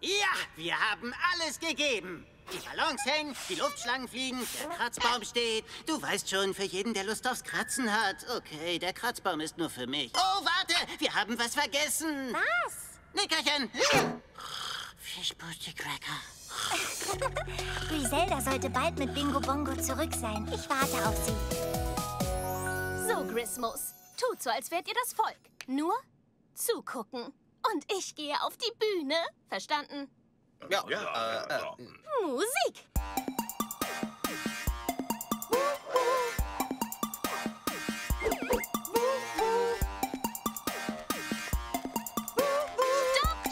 Ja, wir haben alles gegeben. Die Ballons hängen, die Luftschlangen fliegen, der Kratzbaum steht. Du weißt schon, für jeden, der Lust aufs Kratzen hat. Okay, der Kratzbaum ist nur für mich. Oh, warte, wir haben was vergessen. Was? Nickerchen. Fischpussy-Cracker. Grizelda sollte bald mit Bingo Bongo zurück sein. Ich warte auf sie. So, Grismus, tut so, als wärt ihr das Volk. Nur zugucken. Und ich gehe auf die Bühne. Verstanden? Ja, ja. Musik!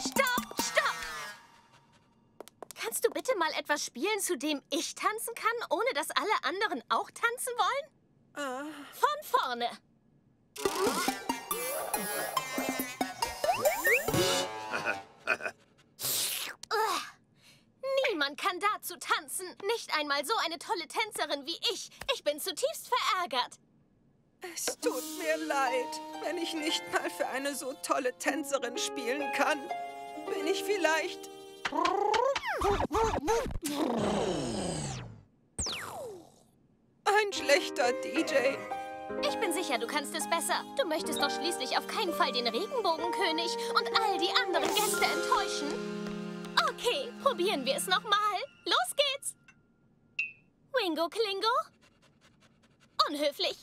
Stopp, stopp, stopp! Kannst du bitte mal etwas spielen, zu dem ich tanzen kann, ohne dass alle anderen auch tanzen wollen? Von vorne! Niemand kann dazu tanzen. Nicht einmal so eine tolle Tänzerin wie ich. Ich bin zutiefst verärgert. Es tut mir leid. Wenn ich nicht mal für eine so tolle Tänzerin spielen kann, bin ich vielleicht... ein schlechter DJ. Ich bin sicher, du kannst es besser. Du möchtest doch schließlich auf keinen Fall den Regenbogenkönig und all die anderen Gäste enttäuschen. Okay, probieren wir es nochmal. Los geht's! Wingo Klingo? Unhöflich.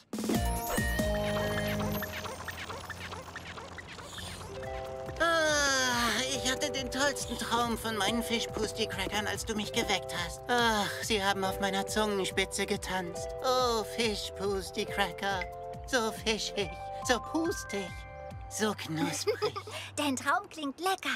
Ach, ich hatte den tollsten Traum von meinen Fischpusti-Crackern, als du mich geweckt hast. Ach, sie haben auf meiner Zungenspitze getanzt. Oh, Fischpusti-Cracker. So fischig, so pustig, so knusprig. Dein Traum klingt lecker.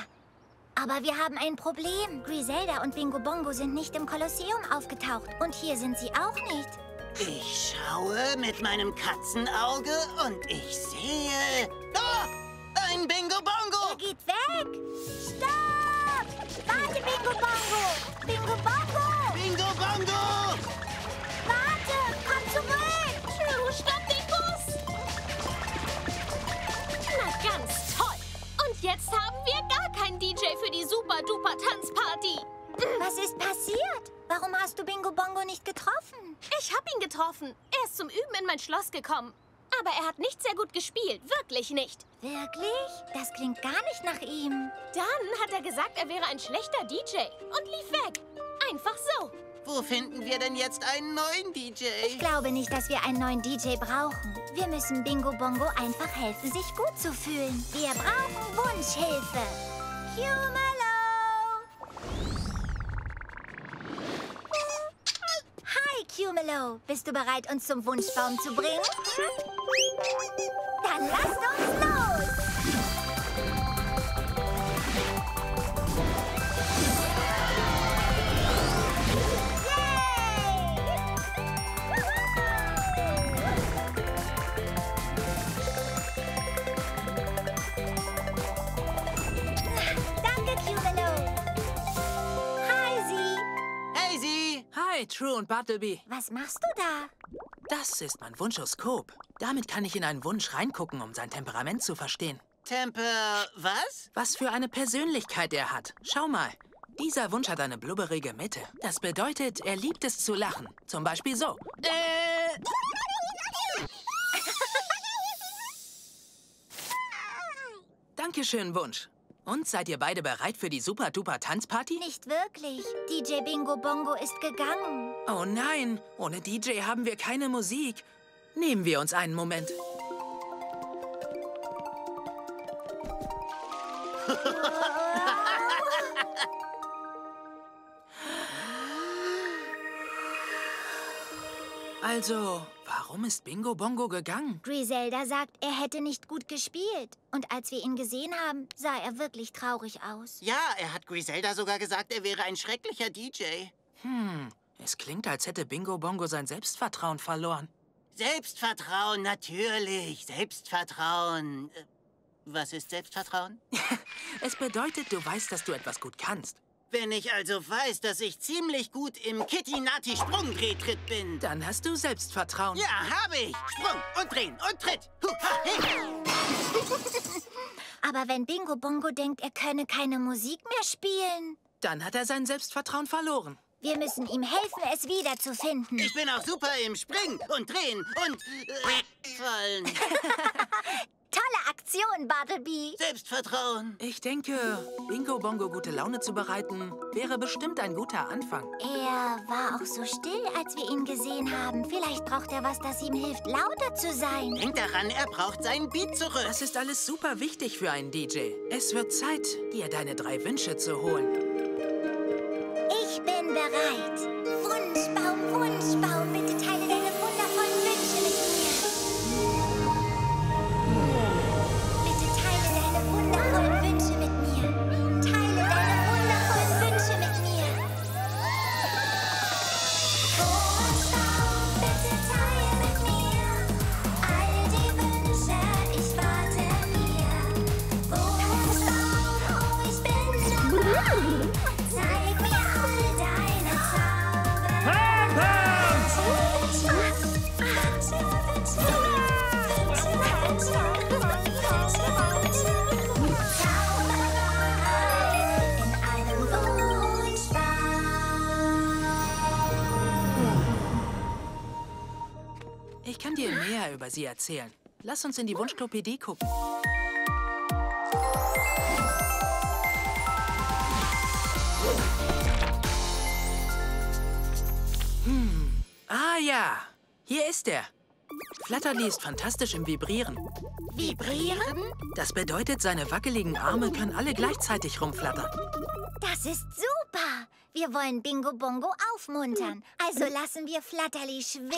Aber wir haben ein Problem. Grizelda und Bingo Bongo sind nicht im Kolosseum aufgetaucht. Und hier sind sie auch nicht. Ich schaue mit meinem Katzenauge und ich sehe... Oh, ein Bingo Bongo! Er geht weg! Stopp! Warte, Bingo Bongo! Bingo Bongo! Bingo Bongo! Warte! Komm zurück! True, stopp den Bus! Na, ganz toll! Und jetzt haben wir gar keinen DJ für die Super-Duper-Tanzparty. Was ist passiert? Warum hast du Bingo Bongo nicht getroffen? Ich hab ihn getroffen. Er ist zum Üben in mein Schloss gekommen. Aber er hat nicht sehr gut gespielt. Wirklich nicht. Wirklich? Das klingt gar nicht nach ihm. Dann hat er gesagt, er wäre ein schlechter DJ und lief weg. Einfach so. Wo finden wir denn jetzt einen neuen DJ? Ich glaube nicht, dass wir einen neuen DJ brauchen. Wir müssen Bingo Bongo einfach helfen, sich gut zu fühlen. Wir brauchen Wunschhilfe. Cumulo! Hi, Cumulo. Bist du bereit, uns zum Wunschbaum zu bringen? Dann lasst uns los! Hey, True und Bartleby. Was machst du da? Das ist mein Wunschoskop. Damit kann ich in einen Wunsch reingucken, um sein Temperament zu verstehen. Was? Was für eine Persönlichkeit er hat. Schau mal. Dieser Wunsch hat eine blubberige Mitte. Das bedeutet, er liebt es zu lachen. Zum Beispiel so. Dankeschön, Wunsch. Und seid ihr beide bereit für die Super-Duper-Tanzparty? Nicht wirklich. DJ Bingo Bongo ist gegangen. Oh nein, ohne DJ haben wir keine Musik. Nehmen wir uns einen Moment. Also, warum ist Bingo Bongo gegangen? Grizelda sagt, er hätte nicht gut gespielt. Und als wir ihn gesehen haben, sah er wirklich traurig aus. Ja, er hat Grizelda sogar gesagt, er wäre ein schrecklicher DJ. Es klingt, als hätte Bingo Bongo sein Selbstvertrauen verloren. Selbstvertrauen, natürlich. Selbstvertrauen. Was ist Selbstvertrauen? Es bedeutet, du weißt, dass du etwas gut kannst. Wenn ich also weiß, dass ich ziemlich gut im Kitty-Nati-Sprung-Drehtritt bin... Dann hast du Selbstvertrauen. Ja, habe ich. Sprung und drehen und Tritt. Aber wenn Bingo Bongo denkt, er könne keine Musik mehr spielen... Dann hat er sein Selbstvertrauen verloren. Wir müssen ihm helfen, es wiederzufinden. Ich bin auch super im Springen und Drehen und... Fallen. Tolle Aktion, Bartleby. Selbstvertrauen. Ich denke, Bingo Bongo gute Laune zu bereiten, wäre bestimmt ein guter Anfang. Er war auch so still, als wir ihn gesehen haben. Vielleicht braucht er was, das ihm hilft, lauter zu sein. Denkt daran, er braucht seinen Beat zurück. Das ist alles super wichtig für einen DJ. Es wird Zeit, dir deine 3 Wünsche zu holen. Ich bin bereit. Wunschbaum, Wunschbaum, bitte teile deine wundervollen Wünsche mit mir. Ich kann dir mehr über sie erzählen. Lass uns in die Wunschklopädie gucken. Ah ja, hier ist er. Flatterli ist fantastisch im Vibrieren. Vibrieren? Das bedeutet, seine wackeligen Arme können alle gleichzeitig rumflattern. Das ist super. Wir wollen Bingo Bongo aufmuntern. Also lassen wir Flatterli schweben,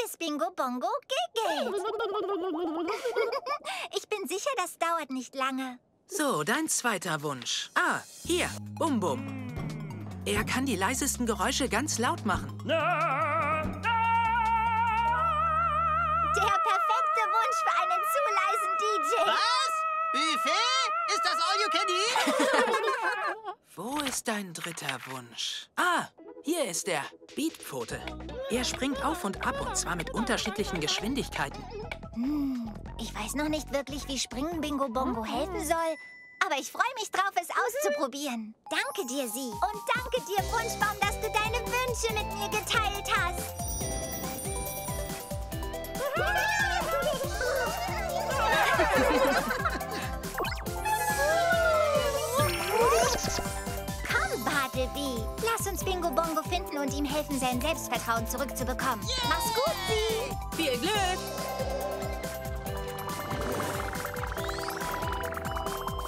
bis Bingo Bongo giggelt. Ich bin sicher, das dauert nicht lange. So, dein zweiter Wunsch. Ah, hier, Bum Bum. Er kann die leisesten Geräusche ganz laut machen. Der perfekte Wunsch für einen zu leisen DJ. Was? Buffet? Ist das all you can eat? Wo ist dein dritter Wunsch? Ah, hier ist er. Beatpfote. Er springt auf und ab, und zwar mit unterschiedlichen Geschwindigkeiten. Ich weiß noch nicht wirklich, wie Springen Bingo Bongo helfen soll. Aber ich freue mich drauf, es auszuprobieren. Danke dir, Sie. Und danke dir, Wunschbaum, dass du deine Wünsche mit mir geteilt hast. Komm, Bartleby. Lass uns Bingo Bongo finden und ihm helfen, sein Selbstvertrauen zurückzubekommen. Yeah. Mach's gut, Sie. Viel Glück.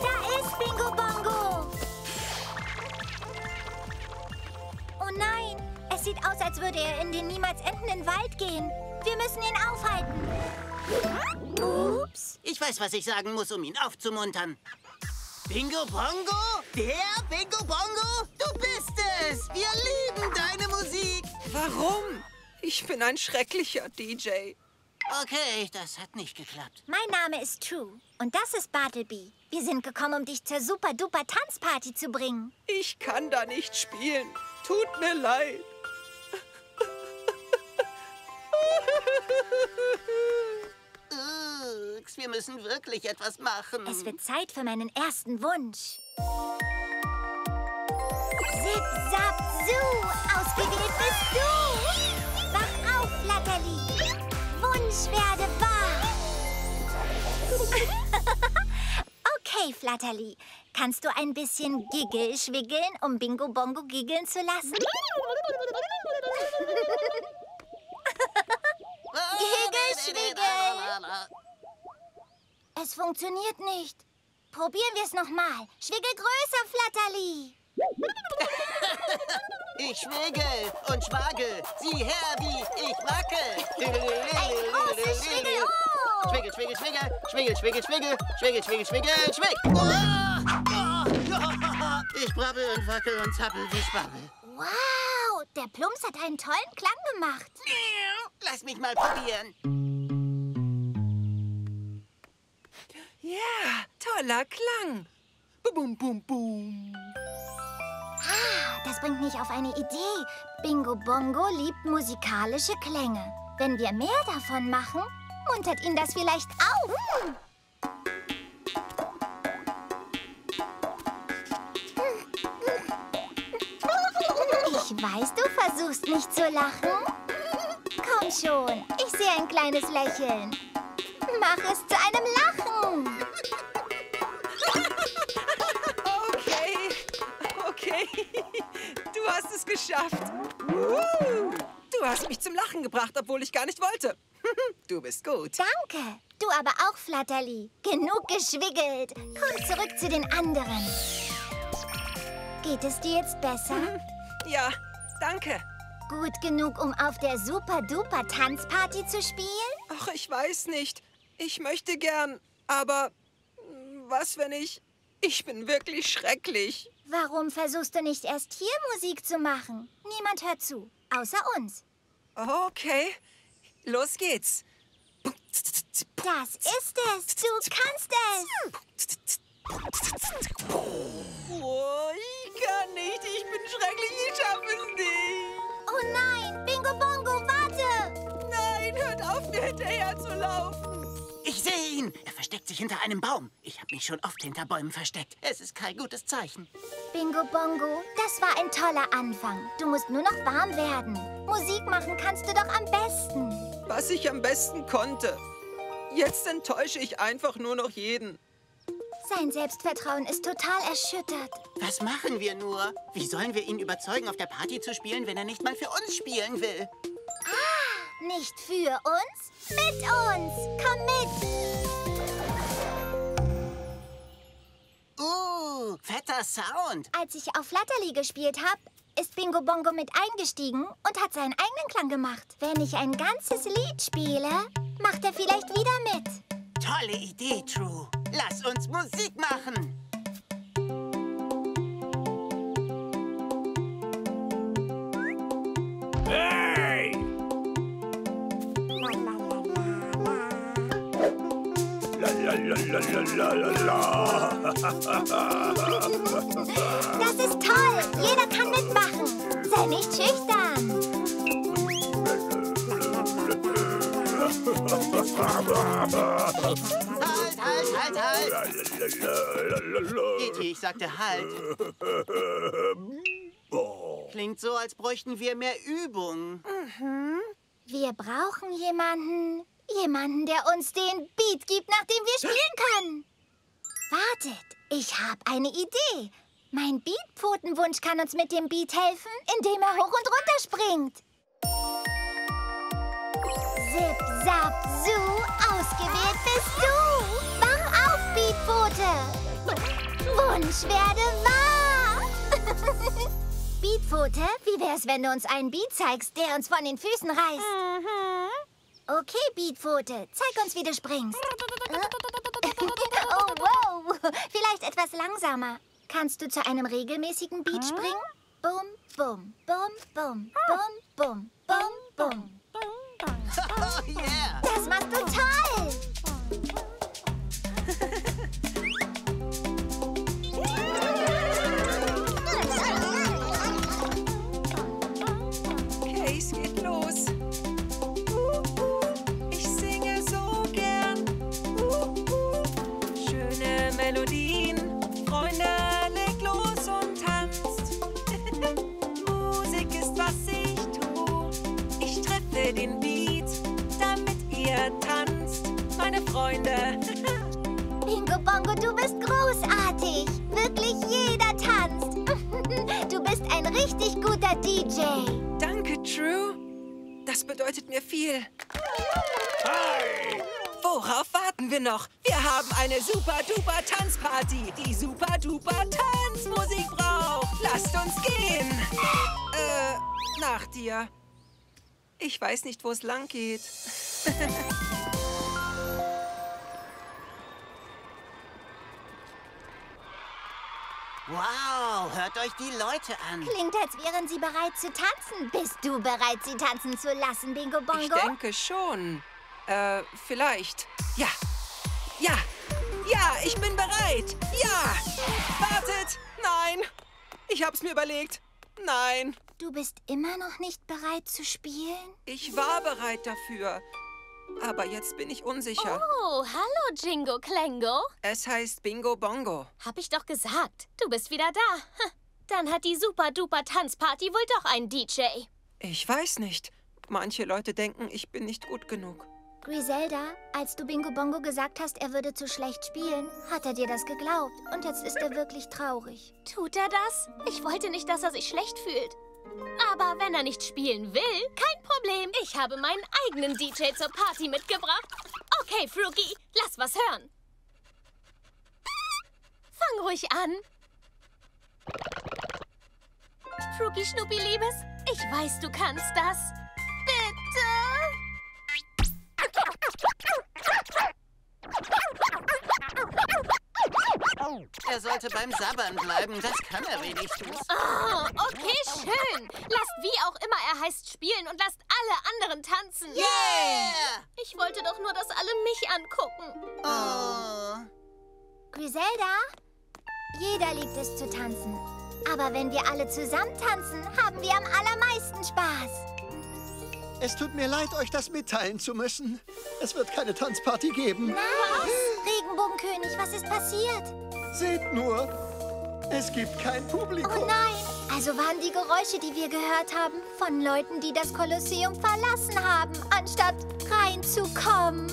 Da ist Bingo Bongo. Oh nein. Es sieht aus, als würde er in den niemals endenden Wald gehen. Wir müssen ihn aufhalten. Ups. Ich weiß, was ich sagen muss, um ihn aufzumuntern. Bingo Bongo? Der Bingo Bongo? Du bist es! Wir lieben deine Musik! Warum? Ich bin ein schrecklicher DJ. Okay, das hat nicht geklappt. Mein Name ist True und das ist Bartleby. Wir sind gekommen, um dich zur super-duper Tanzparty zu bringen. Ich kann da nicht spielen. Tut mir leid. Wir müssen wirklich etwas machen. Es wird Zeit für meinen ersten Wunsch. Zip, zap, zoo. Ausgewählt bist du. Wach auf, Flatterli. Wunsch werde wahr. Okay, Flatterli. Kannst du ein bisschen giggeln-schwiggeln, um Bingo Bongo giggeln zu lassen? Giggelschwiggel. Es funktioniert nicht. Probieren wir es nochmal. Schwigge größer, Flatterli. Ich schwigge und schwagge. Sieh her, wie ich wacke. Ein großes Schwigge. Oh. Schwigge, schwigge, schwigge. Schwigge, schwigge, schwigge. Schwigge, schwigge, schwigge. Schwigge. Ich brabbel und wackel und zappel wie Schwabbel. Wow, der Plumps hat einen tollen Klang gemacht. Lass mich mal probieren. Ja, toller Klang. Bum, bum, bum. Das bringt mich auf eine Idee. Bingo Bongo liebt musikalische Klänge. Wenn wir mehr davon machen, muntert ihn das vielleicht auf. Ich weiß, du versuchst nicht zu lachen. Komm schon, ich sehe ein kleines Lächeln. Mach es zu einem Lachen. Okay, du hast es geschafft. Du hast mich zum Lachen gebracht, obwohl ich gar nicht wollte. Du bist gut. Danke, du aber auch, Flatterli. Genug geschwiggelt. Komm zurück zu den anderen. Geht es dir jetzt besser? Ja, danke. Gut genug, um auf der Super-Duper-Tanzparty zu spielen? Ach, ich weiß nicht. Ich möchte gern, aber was, wenn ich... Ich bin wirklich schrecklich. Warum versuchst du nicht erst hier Musik zu machen? Niemand hört zu, außer uns. Okay, los geht's. Das ist es, du kannst es. Oh, ich kann nicht, ich bin schrecklich, ich schaffe es nicht. Oh nein, Bingo Bongo, warte! Nein, hört auf, mir hinterher zu laufen. Ich sehe ihn. Er versteckt sich hinter einem Baum. Ich habe mich schon oft hinter Bäumen versteckt. Es ist kein gutes Zeichen. Bingo Bongo, das war ein toller Anfang. Du musst nur noch warm werden. Musik machen kannst du doch am besten. Was ich am besten konnte. Jetzt enttäusche ich einfach nur noch jeden. Sein Selbstvertrauen ist total erschüttert. Was machen wir nur? Wie sollen wir ihn überzeugen, auf der Party zu spielen, wenn er nicht mal für uns spielen will? Nicht für uns, mit uns! Komm mit! Fetter Sound! Als ich auf Flatterli gespielt habe, ist Bingo Bongo mit eingestiegen und hat seinen eigenen Klang gemacht. Wenn ich ein ganzes Lied spiele, macht er vielleicht wieder mit. Tolle Idee, True. Lass uns Musik machen! Das ist toll! Jeder kann mitmachen! Sei nicht schüchtern! Halt, halt, halt, halt! Gigi, ich sagte halt! Klingt so, als bräuchten wir mehr Übung. Wir brauchen jemanden... Jemanden, der uns den Beat gibt, nachdem wir spielen können. Wartet, ich habe eine Idee. Mein Beatpfotenwunsch kann uns mit dem Beat helfen, indem er hoch und runter springt. Zip, zap, zoo, ausgewählt bist du. Wach auf, Beatpfote. Wunsch werde wahr. Beatpfote, wie wär's, wenn du uns einen Beat zeigst, der uns von den Füßen reißt? Okay, Beatpfote, zeig uns, wie du springst. Oh, wow. Vielleicht etwas langsamer. Kannst du zu einem regelmäßigen Beat springen? Bum, bum, bum, bum, bum, bum, bum, bum. Oh, yeah. Das machst du toll! Den Beat, damit ihr tanzt, meine Freunde. Bingo Bongo, du bist großartig. Wirklich jeder tanzt. Du bist ein richtig guter DJ. Danke, True. Das bedeutet mir viel. Hi. Worauf warten wir noch? Wir haben eine super-duper Tanzparty, die super-duper Tanzmusik braucht. Lasst uns gehen. Nach dir. Ich weiß nicht, wo es lang geht. Wow, hört euch die Leute an. Klingt, als wären sie bereit zu tanzen. Bist du bereit, sie tanzen zu lassen, Bingo Bongo? Ich denke schon. Vielleicht. Ja. Ja. Ja, ich bin bereit. Ja. Wartet. Nein. Ich hab's mir überlegt. Nein. Du bist immer noch nicht bereit zu spielen? Ich war bereit dafür. Aber jetzt bin ich unsicher. Oh, hallo Jingo Klengo. Es heißt Bingo Bongo. Hab ich doch gesagt. Du bist wieder da. Dann hat die Super-Duper-Tanzparty wohl doch einen DJ. Ich weiß nicht. Manche Leute denken, ich bin nicht gut genug. Grizelda, als du Bingo Bongo gesagt hast, er würde zu schlecht spielen, hat er dir das geglaubt. Und jetzt ist er wirklich traurig. Tut er das? Ich wollte nicht, dass er sich schlecht fühlt. Aber wenn er nicht spielen will, kein Problem. Ich habe meinen eigenen DJ zur Party mitgebracht. Okay, Frookie, lass was hören. Fang ruhig an. Frookie Schnuppi-Liebes, ich weiß, du kannst das. Er sollte beim Sabbern bleiben, das kann er wenigstens. Oh, okay, schön. Lasst wie auch immer er heißt spielen und lasst alle anderen tanzen. Yeah! Ich wollte doch nur, dass alle mich angucken. Oh. Grizelda, jeder liebt es zu tanzen. Aber wenn wir alle zusammen tanzen, haben wir am allermeisten Spaß. Es tut mir leid, euch das mitteilen zu müssen. Es wird keine Tanzparty geben. Was? Regenbogenkönig, was ist passiert? Seht nur, es gibt kein Publikum. Oh nein, also waren die Geräusche, die wir gehört haben, von Leuten, die das Kolosseum verlassen haben, anstatt reinzukommen.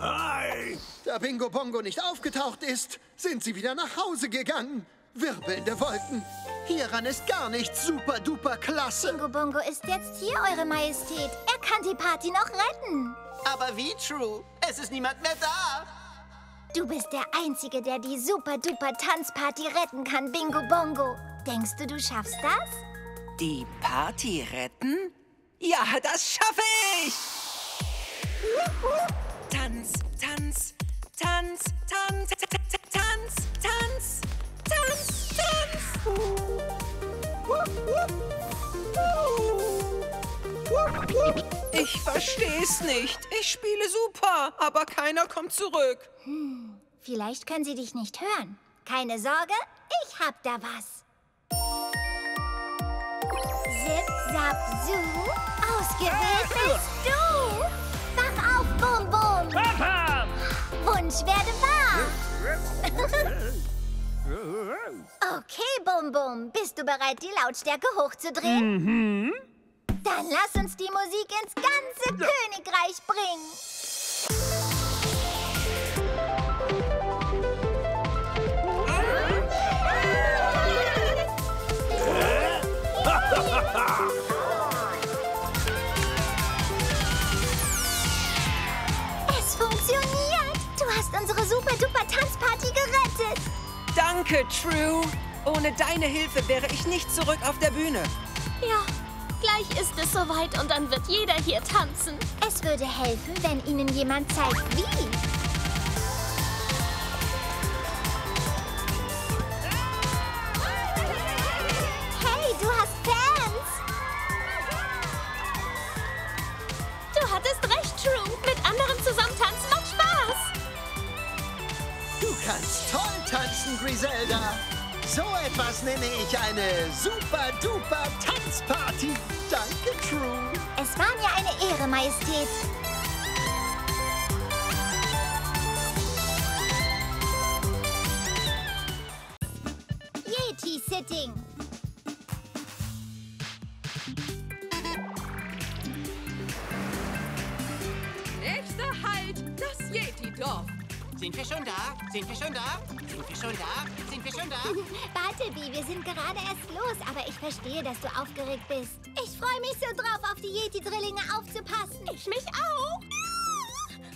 Hi! Da Bingo Bongo nicht aufgetaucht ist, sind sie wieder nach Hause gegangen. Wirbelnde Wolken. Hieran ist gar nichts super duper klasse. Bingo Bongo ist jetzt hier, Eure Majestät. Er kann die Party noch retten. Aber wie, True? Es ist niemand mehr da. Du bist der Einzige, der die Super-Duper-Tanzparty retten kann, Bingo Bongo. Denkst du, du schaffst das? Die Party retten? Ja, das schaffe ich! Tanz, Tanz, Tanz, Tanz, Tanz, Tanz, Tanz, Tanz. Ich versteh's nicht. Ich spiele super, aber keiner kommt zurück. Vielleicht können sie dich nicht hören. Keine Sorge, ich hab da was. Zip, zap, zoo, ausgewählt bist du. Wach auf, Bum Bum. Papa! Wunsch werde wahr. Okay, Bum Bum, bist du bereit, die Lautstärke hochzudrehen? Mhm. Dann lass uns die Musik ins ganze Königreich bringen. Es funktioniert! Du hast unsere Super-Duper-Tanzparty gerettet! Danke, True! Ohne deine Hilfe wäre ich nicht zurück auf der Bühne. Ja, gleich ist es soweit und dann wird jeder hier tanzen. Es würde helfen, wenn ihnen jemand zeigt, wie. Grizelda. So etwas nenne ich eine Super-Duper-Tanzparty. Danke, True. Es war mir eine Ehre, Majestät. Yeti-Sitting. Nächster Halt, das Yeti-Dorf. Sind wir schon da? Sind wir schon da? Sind wir schon da? Sind wir schon da? Bartleby, wir sind gerade erst los, aber ich verstehe, dass du aufgeregt bist. Ich freue mich so drauf, auf die Yeti-Drillinge aufzupassen. Ich mich auch.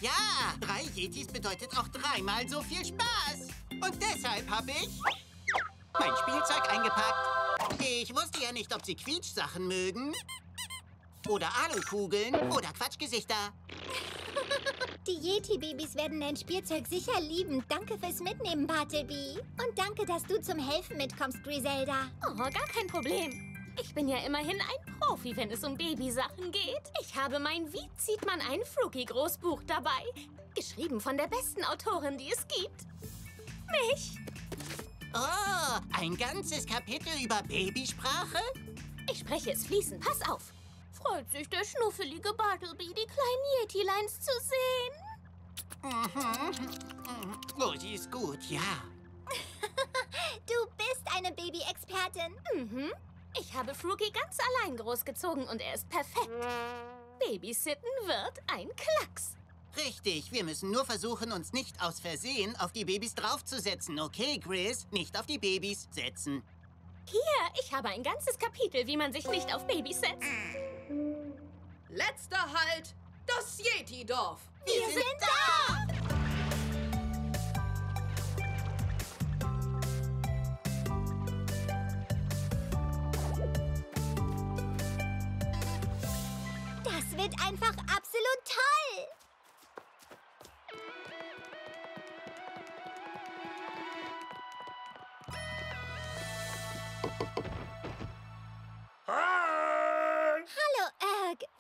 Ja, 3 Yetis bedeutet auch 3-mal so viel Spaß. Und deshalb habe ich mein Spielzeug eingepackt. Ich wusste ja nicht, ob sie Quietschsachen mögen. Oder Alukugeln oder Quatschgesichter. Die Yeti-Babys werden dein Spielzeug sicher lieben. Danke fürs Mitnehmen, Bartleby. Und danke, dass du zum Helfen mitkommst, Grizelda. Oh, gar kein Problem. Ich bin ja immerhin ein Profi, wenn es um Babysachen geht. Ich habe mein Wie zieht man ein Frookie-Großbuch dabei. Geschrieben von der besten Autorin, die es gibt. Mich. Oh, ein ganzes Kapitel über Babysprache? Ich spreche es fließend, pass auf! Freut sich der schnuffelige Bartleby, die kleinen Yetileins zu sehen? Mhm. Oh, sie ist gut, ja. Du bist eine Baby-Expertin. Mhm. Ich habe Frookie ganz allein großgezogen und er ist perfekt. Babysitten wird ein Klacks. Richtig, wir müssen nur versuchen, uns nicht aus Versehen auf die Babys draufzusetzen. Okay, Gris, nicht auf die Babys setzen. Hier, ich habe ein ganzes Kapitel, wie man sich nicht auf Babys setzt. Letzter Halt, das Yeti-Dorf. Wir sind da! Das wird einfach absolut toll!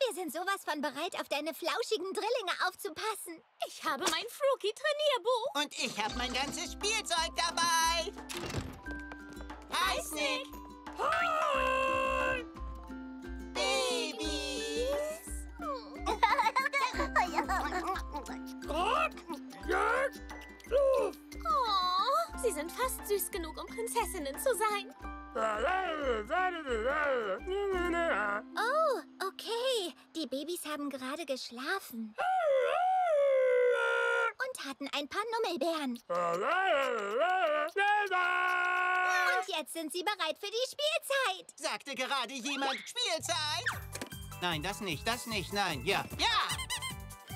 Wir sind sowas von bereit, auf deine flauschigen Drillinge aufzupassen. Ich habe mein Frookie-Trainierbuch. Und ich habe mein ganzes Spielzeug dabei. Hi, Snick. Hi. Babys. Grog, Jörg, Flo. Oh, sie sind fast süß genug, um Prinzessinnen zu sein. Oh, okay. Die Babys haben gerade geschlafen. Und hatten ein paar Nummelbeeren. Und jetzt sind sie bereit für die Spielzeit. Sagte gerade jemand Spielzeit? Nein, das nicht, nein, ja, ja!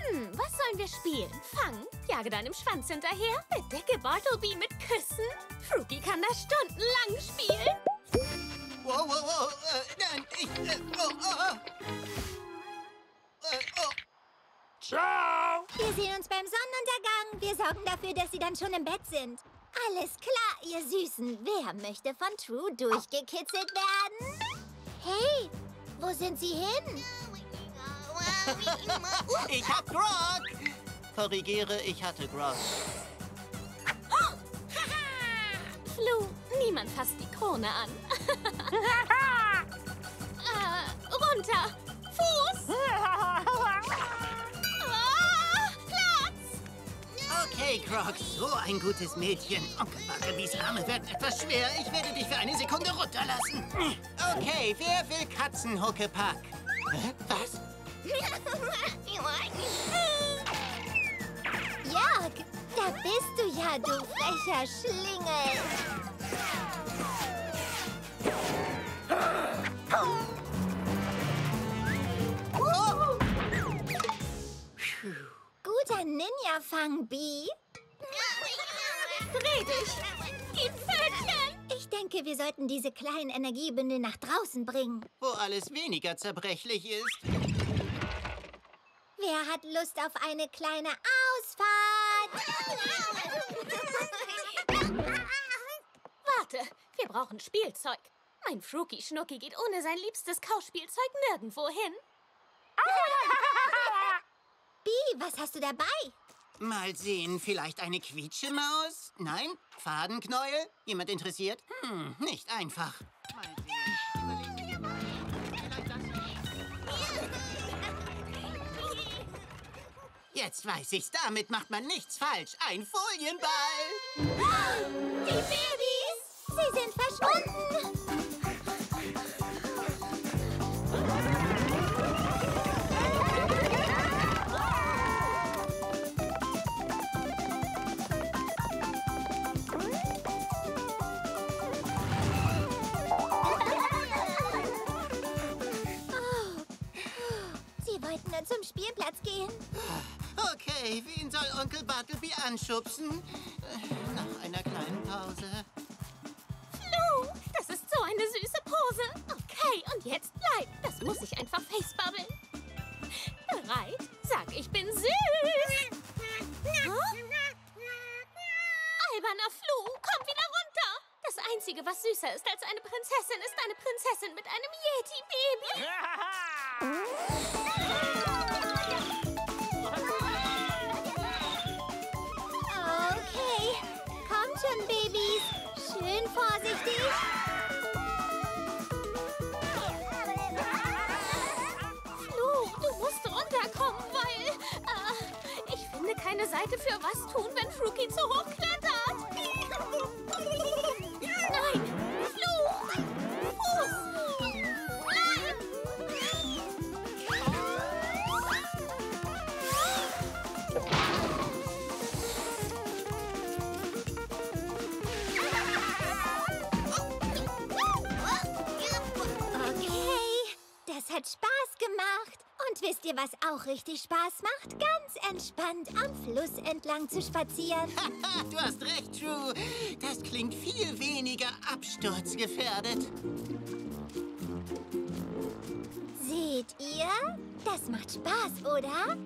Hm, was sollen wir spielen? Fang, jage deinem Schwanz hinterher, bedecke Bartleby mit Küssen. Frookie kann das stundenlang spielen. Wow, wow, wow. Nein, ich... Ciao! Wir sehen uns beim Sonnenuntergang. Wir sorgen dafür, dass sie dann schon im Bett sind. Alles klar, ihr Süßen. Wer möchte von True durchgekitzelt werden? Hey, wo sind sie hin? Ich hab Grog! Korrigiere, ich hatte Grog. Oh! Flo, niemand fasst die Krone an. Runter! Fuß! Platz! Okay, Grog, so ein gutes Mädchen. Onkel Bartlebys Arme werden etwas schwer. Ich werde dich für eine Sekunde runterlassen. Okay, wer will Katzenhuckepack? Was? Jörg, da bist du ja, du frecher Schlingel. Oh. Guter Ninja-Fang, Bee. Dreh dich. Gib Vögelchen. Ich denke, wir sollten diese kleinen Energiebündel nach draußen bringen. Wo alles weniger zerbrechlich ist. Wer hat Lust auf eine kleine Ausfahrt? Warte, wir brauchen Spielzeug. Mein Frookie-Schnucki geht ohne sein liebstes Kauspielzeug nirgendwo hin. Bi, was hast du dabei? Mal sehen, vielleicht eine Quietschemaus? Nein? Fadenknäuel? Jemand interessiert? Hm, nicht einfach. Mal sehen. Jetzt weiß ich's, damit macht man nichts falsch. Ein Folienball. Die Babys, sie sind verschwunden. Oh. Sie wollten nur zum Spielplatz gehen. Okay, wen soll Onkel Bartleby anschubsen? Nach einer kleinen Pause. Flo, das ist so eine süße Pose. Okay, und jetzt bleib. Das muss ich einfach facebubbeln. Bereit? Sag, ich bin süß. Alberner Flo, komm wieder runter. Das Einzige, was süßer ist als eine Prinzessin, ist eine Prinzessin mit einem Yeti-Baby. Babys, schön Seite für was tun, wenn Frookie zu hoch klettert. Nein! Fluch! Fuß! Nein! Okay, das hat Spaß gemacht. Und wisst ihr, was auch richtig Spaß macht? Ganz entspannt am Fluss entlang zu spazieren. Haha, du hast recht, True. Das klingt viel weniger absturzgefährdet. Seht ihr? Das macht Spaß, oder?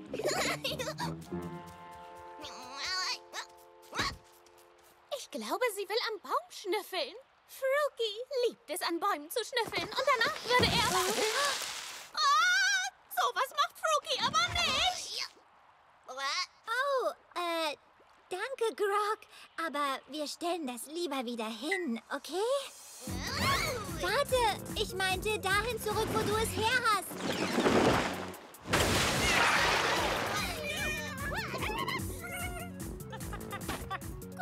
Ich glaube, sie will am Baum schnüffeln. Frookie liebt es, an Bäumen zu schnüffeln. Und danach würde er... Was macht Frookie aber nicht? Oh, danke, Grog. Aber wir stellen das lieber wieder hin, okay? Warte, ich meinte dahin zurück, wo du es her hast.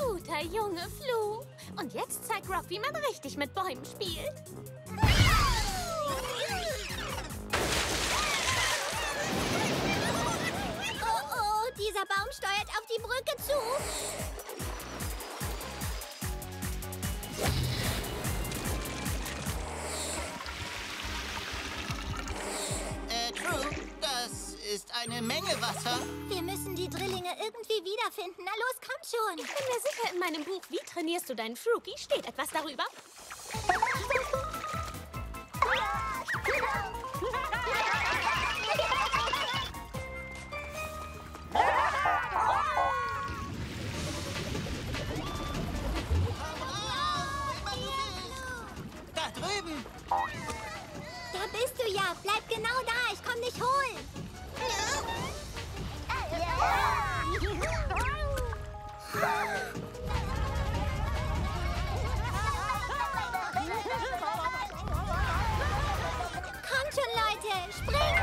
Guter Junge, Flo. Und jetzt zeigt Grog, wie man richtig mit Bäumen spielt. Dieser Baum steuert auf die Brücke zu. True, das ist eine Menge Wasser. Wir müssen die Drillinge irgendwie wiederfinden. Na los, komm schon. Ich bin mir sicher, in meinem Buch Wie trainierst du deinen Frookie steht etwas darüber. Da bist du ja. Bleib genau da. Ich komm dich holen. Komm schon, Leute. Springt!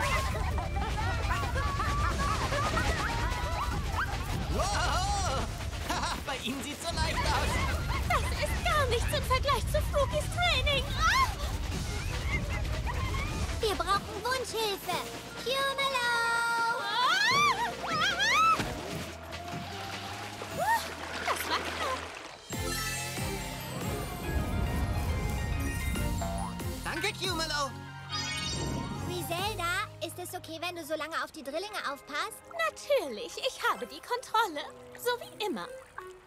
Wow! Bei ihm sieht's so leicht aus. Das ist gar nichts im Vergleich zu Frookies Training. Wir brauchen Wunschhilfe. Cumulo! Das war knapp. Danke, Cumulo. Grizelda, ist es okay, wenn du so lange auf die Drillinge aufpasst? Natürlich, ich habe die Kontrolle. So wie immer.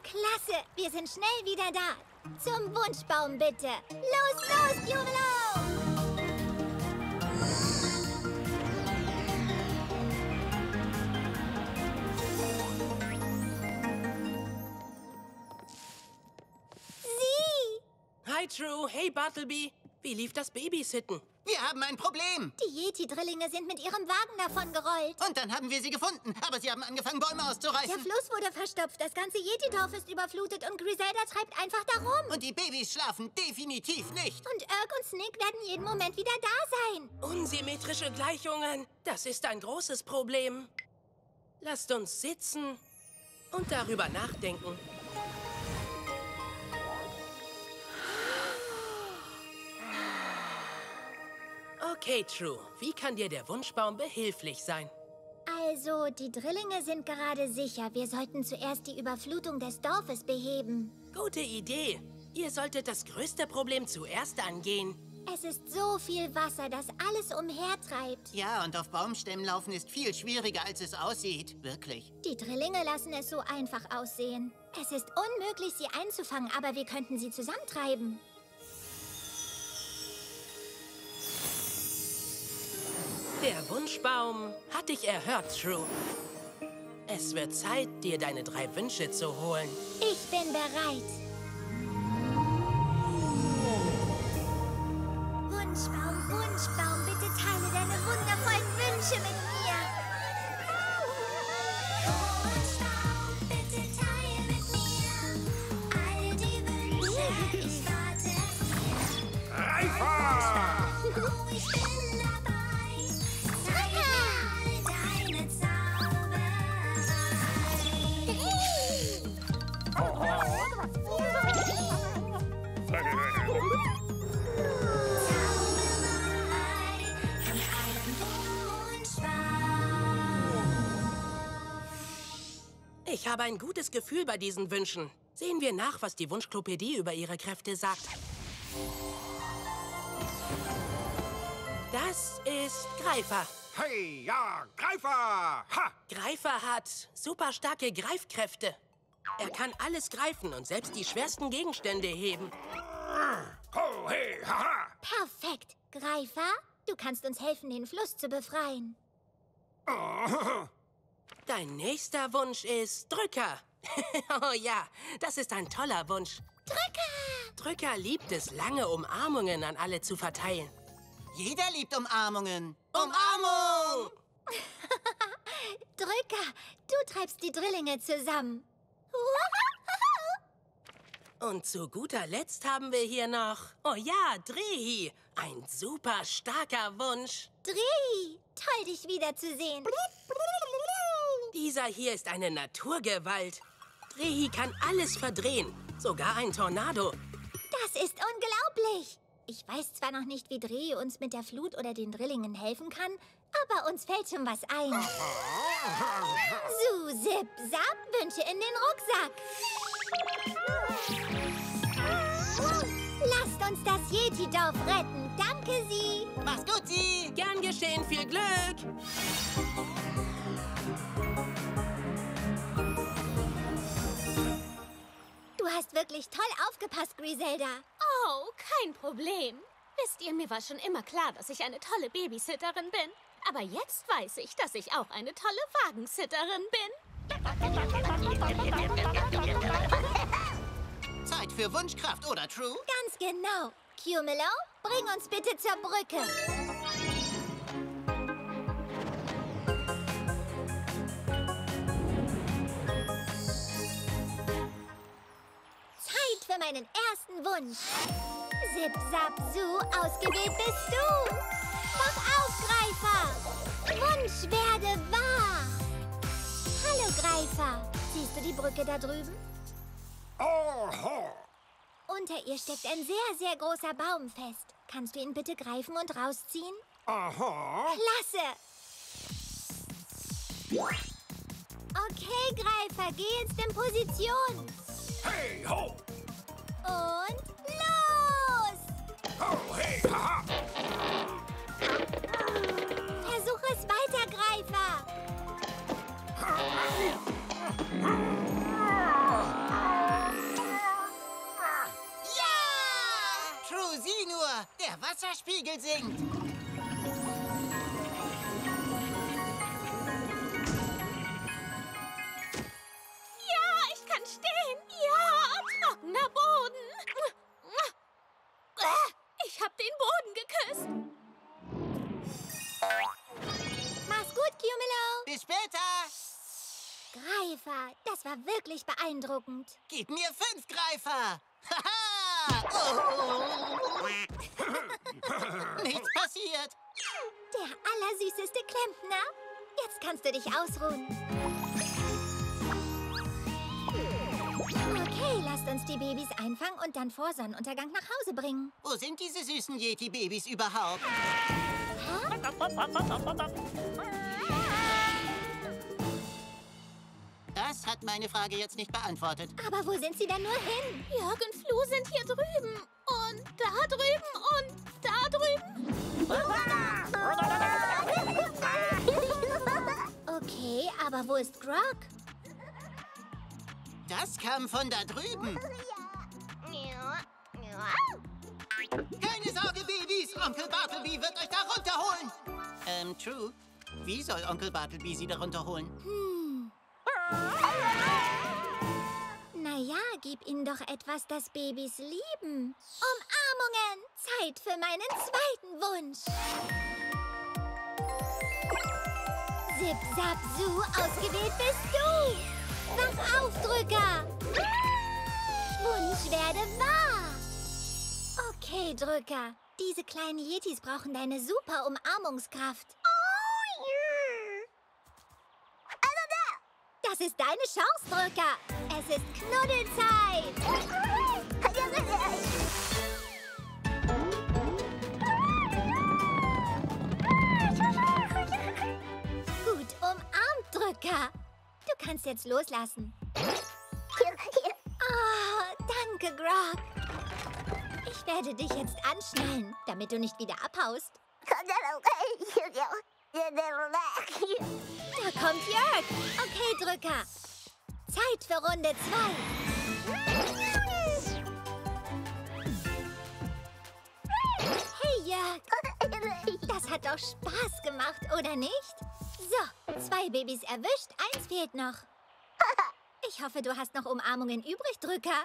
Klasse, wir sind schnell wieder da. Zum Wunschbaum, bitte. Los, los, Cumulo! Sieh! Hi, True. Hey, Bartleby. Wie lief das Babysitten? Wir haben ein Problem. Die Yeti-Drillinge sind mit ihrem Wagen davongerollt. Und dann haben wir sie gefunden. Aber sie haben angefangen, Bäume auszureißen. Der Fluss wurde verstopft. Das ganze Yeti-Dorf ist überflutet und Grizelda treibt einfach darum. Und die Babys schlafen definitiv nicht. Und Jörg und Snick werden jeden Moment wieder da sein. Unsymmetrische Gleichungen. Das ist ein großes Problem. Lasst uns sitzen und darüber nachdenken. Okay, True. Wie kann dir der Wunschbaum behilflich sein? Also, die Drillinge sind gerade sicher. Wir sollten zuerst die Überflutung des Dorfes beheben. Gute Idee. Ihr solltet das größte Problem zuerst angehen. Es ist so viel Wasser, das alles umhertreibt. Ja, und auf Baumstämmen laufen ist viel schwieriger, als es aussieht. Wirklich. Die Drillinge lassen es so einfach aussehen. Es ist unmöglich, sie einzufangen, aber wir könnten sie zusammentreiben. Der Wunschbaum hat dich erhört, True. Es wird Zeit, dir deine 3 Wünsche zu holen. Ich bin bereit. Wunschbaum, Wunschbaum, bitte teile deine wundervollen Wünsche mit mir. Wunschbaum, bitte teile mit mir all die Wünsche, ich warte hier. Greifer! Oh, ich bin Ich habe ein gutes Gefühl bei diesen Wünschen. Sehen wir nach, was die Wunschklopädie über ihre Kräfte sagt. Das ist Greifer. Hey, ja, Greifer! Ha! Greifer hat super starke Greifkräfte. Er kann alles greifen und selbst die schwersten Gegenstände heben. Ho, hey, haha! Perfekt, Greifer. Du kannst uns helfen, den Fluss zu befreien. Oh. Dein nächster Wunsch ist Drücker. Oh ja, das ist ein toller Wunsch. Drücker! Drücker liebt es, lange Umarmungen an alle zu verteilen. Jeder liebt Umarmungen. Umarmung! Drücker, du treibst die Drillinge zusammen. Und zu guter Letzt haben wir hier noch, oh ja, Drehi. Ein super starker Wunsch. Drehi, toll, dich wiederzusehen. Dieser hier ist eine Naturgewalt. Drehi kann alles verdrehen, sogar ein Tornado. Das ist unglaublich. Ich weiß zwar noch nicht, wie Drehi uns mit der Flut oder den Drillingen helfen kann, aber uns fällt schon was ein. Su, Sip, Sap, Wünsche in den Rucksack. Lasst uns das Yeti-Dorf retten. Danke, Sie. Mach's gut, Sie. Gern geschehen, viel Glück. Du hast wirklich toll aufgepasst, Grizelda. Oh, kein Problem. Wisst ihr, mir war schon immer klar, dass ich eine tolle Babysitterin bin. Aber jetzt weiß ich, dass ich auch eine tolle Wagensitterin bin. Zeit für Wunschkraft, oder, True? Ganz genau. Cumulo, bring uns bitte zur Brücke. Zeit für meinen ersten Wunsch. Sip, Sap, Su, ausgewählt bist du. Mach auf, Greifer. Wunsch werde wahr. Hallo, Greifer. Siehst du die Brücke da drüben? Oh, ho. Unter ihr steckt ein sehr, sehr großer Baum fest. Kannst du ihn bitte greifen und rausziehen? Aha. Klasse! Okay, Greifer, geh jetzt in Position. Hey, ho! Und los! Ho, hey, haha! Versuch es weiter, Greifer! Der Wasserspiegel sinkt. Ja, ich kann stehen. Ja, trockener Boden. Ich hab den Boden geküsst. Mach's gut, Cumulo. Bis später. Greifer, das war wirklich beeindruckend. Gib mir 5, Greifer. Oh. Nichts passiert. Der allersüßeste Klempner. Jetzt kannst du dich ausruhen. Okay, lasst uns die Babys einfangen und dann vor Sonnenuntergang nach Hause bringen. Wo sind diese süßen Yeti-Babys überhaupt? Das hat meine Frage jetzt nicht beantwortet. Aber wo sind sie denn nur hin? Jörg und Flo sind hier drüben. Und da drüben. Und da drüben. Okay, aber wo ist Grog? Das kam von da drüben. Keine Sorge, Babys. Onkel Bartleby wird euch da runterholen. True. Wie soll Onkel Bartleby sie da runterholen? Naja, gib ihnen doch etwas, das Babys lieben. Umarmungen! Zeit für meinen zweiten Wunsch. Sip, Sap, Su, ausgewählt bist du. Wach auf, Drücker. Wunsch werde wahr. Okay, Drücker. Diese kleinen Yetis brauchen deine super Umarmungskraft. Oh, yeah. Das ist deine Chance, Drücker. Es ist Knuddelzeit. Gut umarmt, Drücker. Du kannst jetzt loslassen. Oh, danke, Grog. Ich werde dich jetzt anschnallen, damit du nicht wieder abhaust. Da kommt Jörg. Okay, Drücker. Zeit für Runde 2. Hey, Jörg. Das hat doch Spaß gemacht, oder nicht? So, 2 Babys erwischt, 1 fehlt noch. Ich hoffe, du hast noch Umarmungen übrig, Drücker.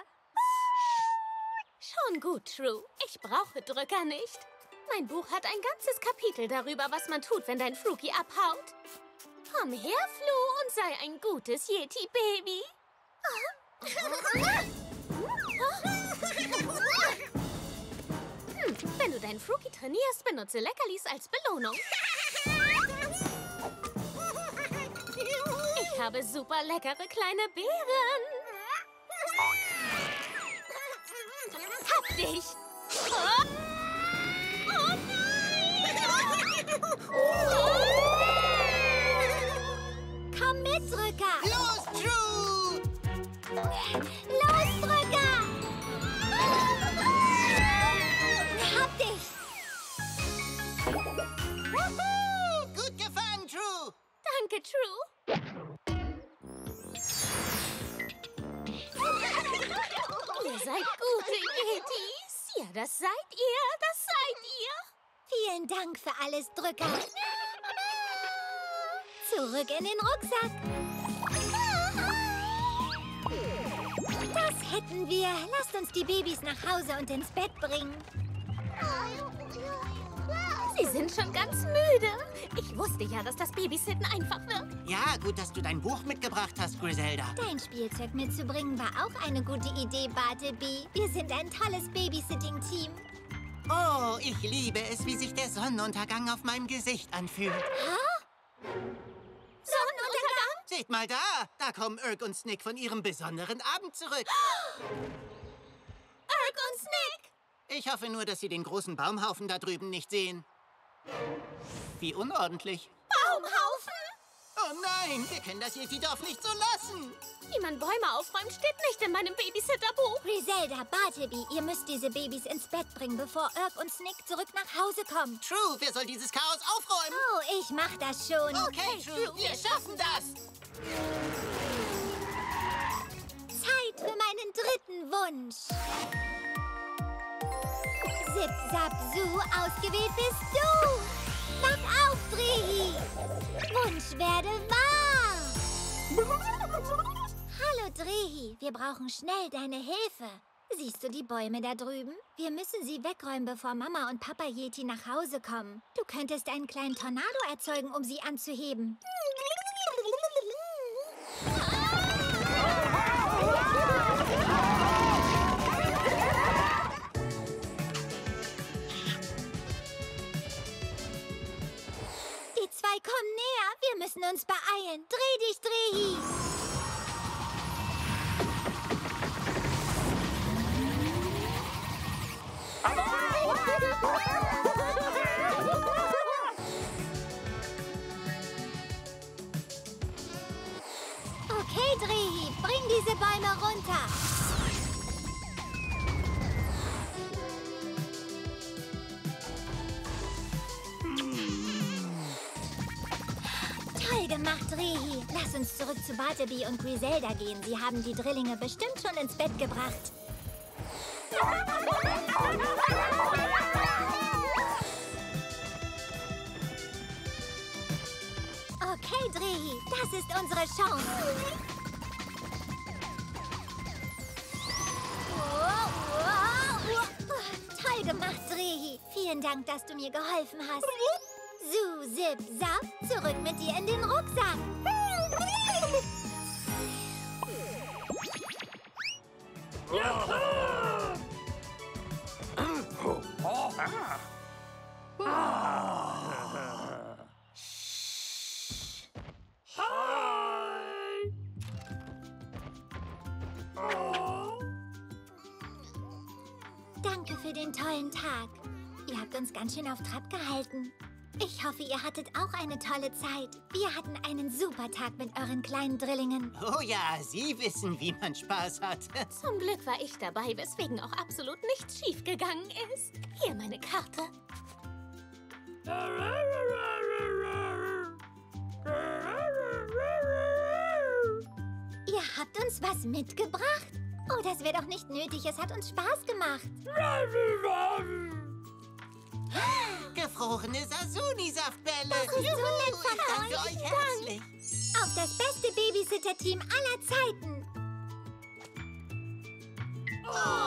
Schon gut, True. Ich brauche Drücker nicht. Mein Buch hat ein ganzes Kapitel darüber, was man tut, wenn dein Frookie abhaut. Komm her, Flo, und sei ein gutes Yeti-Baby. Wenn du deinen Frookie trainierst, benutze Leckerlis als Belohnung. Ich habe super leckere kleine Beeren. Hab dich! Oh. Komm mit, Drücker! Los, True! Los, Drücker! Hab dich! Wuhu! Gut gefahren, True! Danke, True! Ihr seid gute Yetis! Ja, das seid ihr! Das seid ihr! Vielen Dank für alles, Drücker. Zurück in den Rucksack. Das hätten wir. Lasst uns die Babys nach Hause und ins Bett bringen. Sie sind schon ganz müde. Ich wusste ja, dass das Babysitten einfach wird. Ja, gut, dass du dein Buch mitgebracht hast, Grizelda. Dein Spielzeug mitzubringen war auch eine gute Idee, Bartleby. Wir sind ein tolles Babysitting-Team. Oh, ich liebe es, wie sich der Sonnenuntergang auf meinem Gesicht anfühlt. Hä? Sonnenuntergang? Seht mal da! Da kommen Irk und Snick von ihrem besonderen Abend zurück. Oh! Irk und Snick! Ich hoffe nur, dass sie den großen Baumhaufen da drüben nicht sehen. Wie unordentlich. Baumhaufen? Oh nein, wir können das Yeti-Dorf nicht so lassen. Wie man Bäume aufräumt, steht nicht in meinem Babysitterbuch. Grizelda, Bartleby, ihr müsst diese Babys ins Bett bringen, bevor Irk und Snick zurück nach Hause kommen. True, wer soll dieses Chaos aufräumen? Oh, ich mach das schon. Okay, True, wir schaffen das. Zeit für meinen dritten Wunsch. Zip, zap, zoo, ausgewählt bist du. Wach auf, Drehi! Wunsch werde wahr! Hallo, Drehi. Wir brauchen schnell deine Hilfe. Siehst du die Bäume da drüben? Wir müssen sie wegräumen, bevor Mama und Papa Yeti nach Hause kommen. Du könntest einen kleinen Tornado erzeugen, um sie anzuheben. Komm näher, wir müssen uns beeilen. Dreh dich, Drehi! Okay, Drehi, bring diese Bäume runter. Gemacht, Drehi. Lass uns zurück zu Bartleby und Grizelda gehen. Sie haben die Drillinge bestimmt schon ins Bett gebracht. Okay, Drehi, das ist unsere Chance. Toll gemacht, Drehi. Vielen Dank, dass du mir geholfen hast. Zu, zip, zap, zurück mit dir in den Rucksack. Danke für den tollen Tag. Ihr habt uns ganz schön auf Trab gehalten. Ich hoffe, ihr hattet auch eine tolle Zeit. Wir hatten einen super Tag mit euren kleinen Drillingen. Oh ja, sie wissen, wie man Spaß hat. Zum Glück war ich dabei, weswegen auch absolut nichts schiefgegangen ist. Hier meine Karte. Ihr habt uns was mitgebracht? Oh, das wäre doch nicht nötig. Es hat uns Spaß gemacht. Gefrorene Sasuni-Saftbälle. Das ist so nett von euch. Ich danke euch herzlich. Auf das beste Babysitter-Team aller Zeiten. Oh.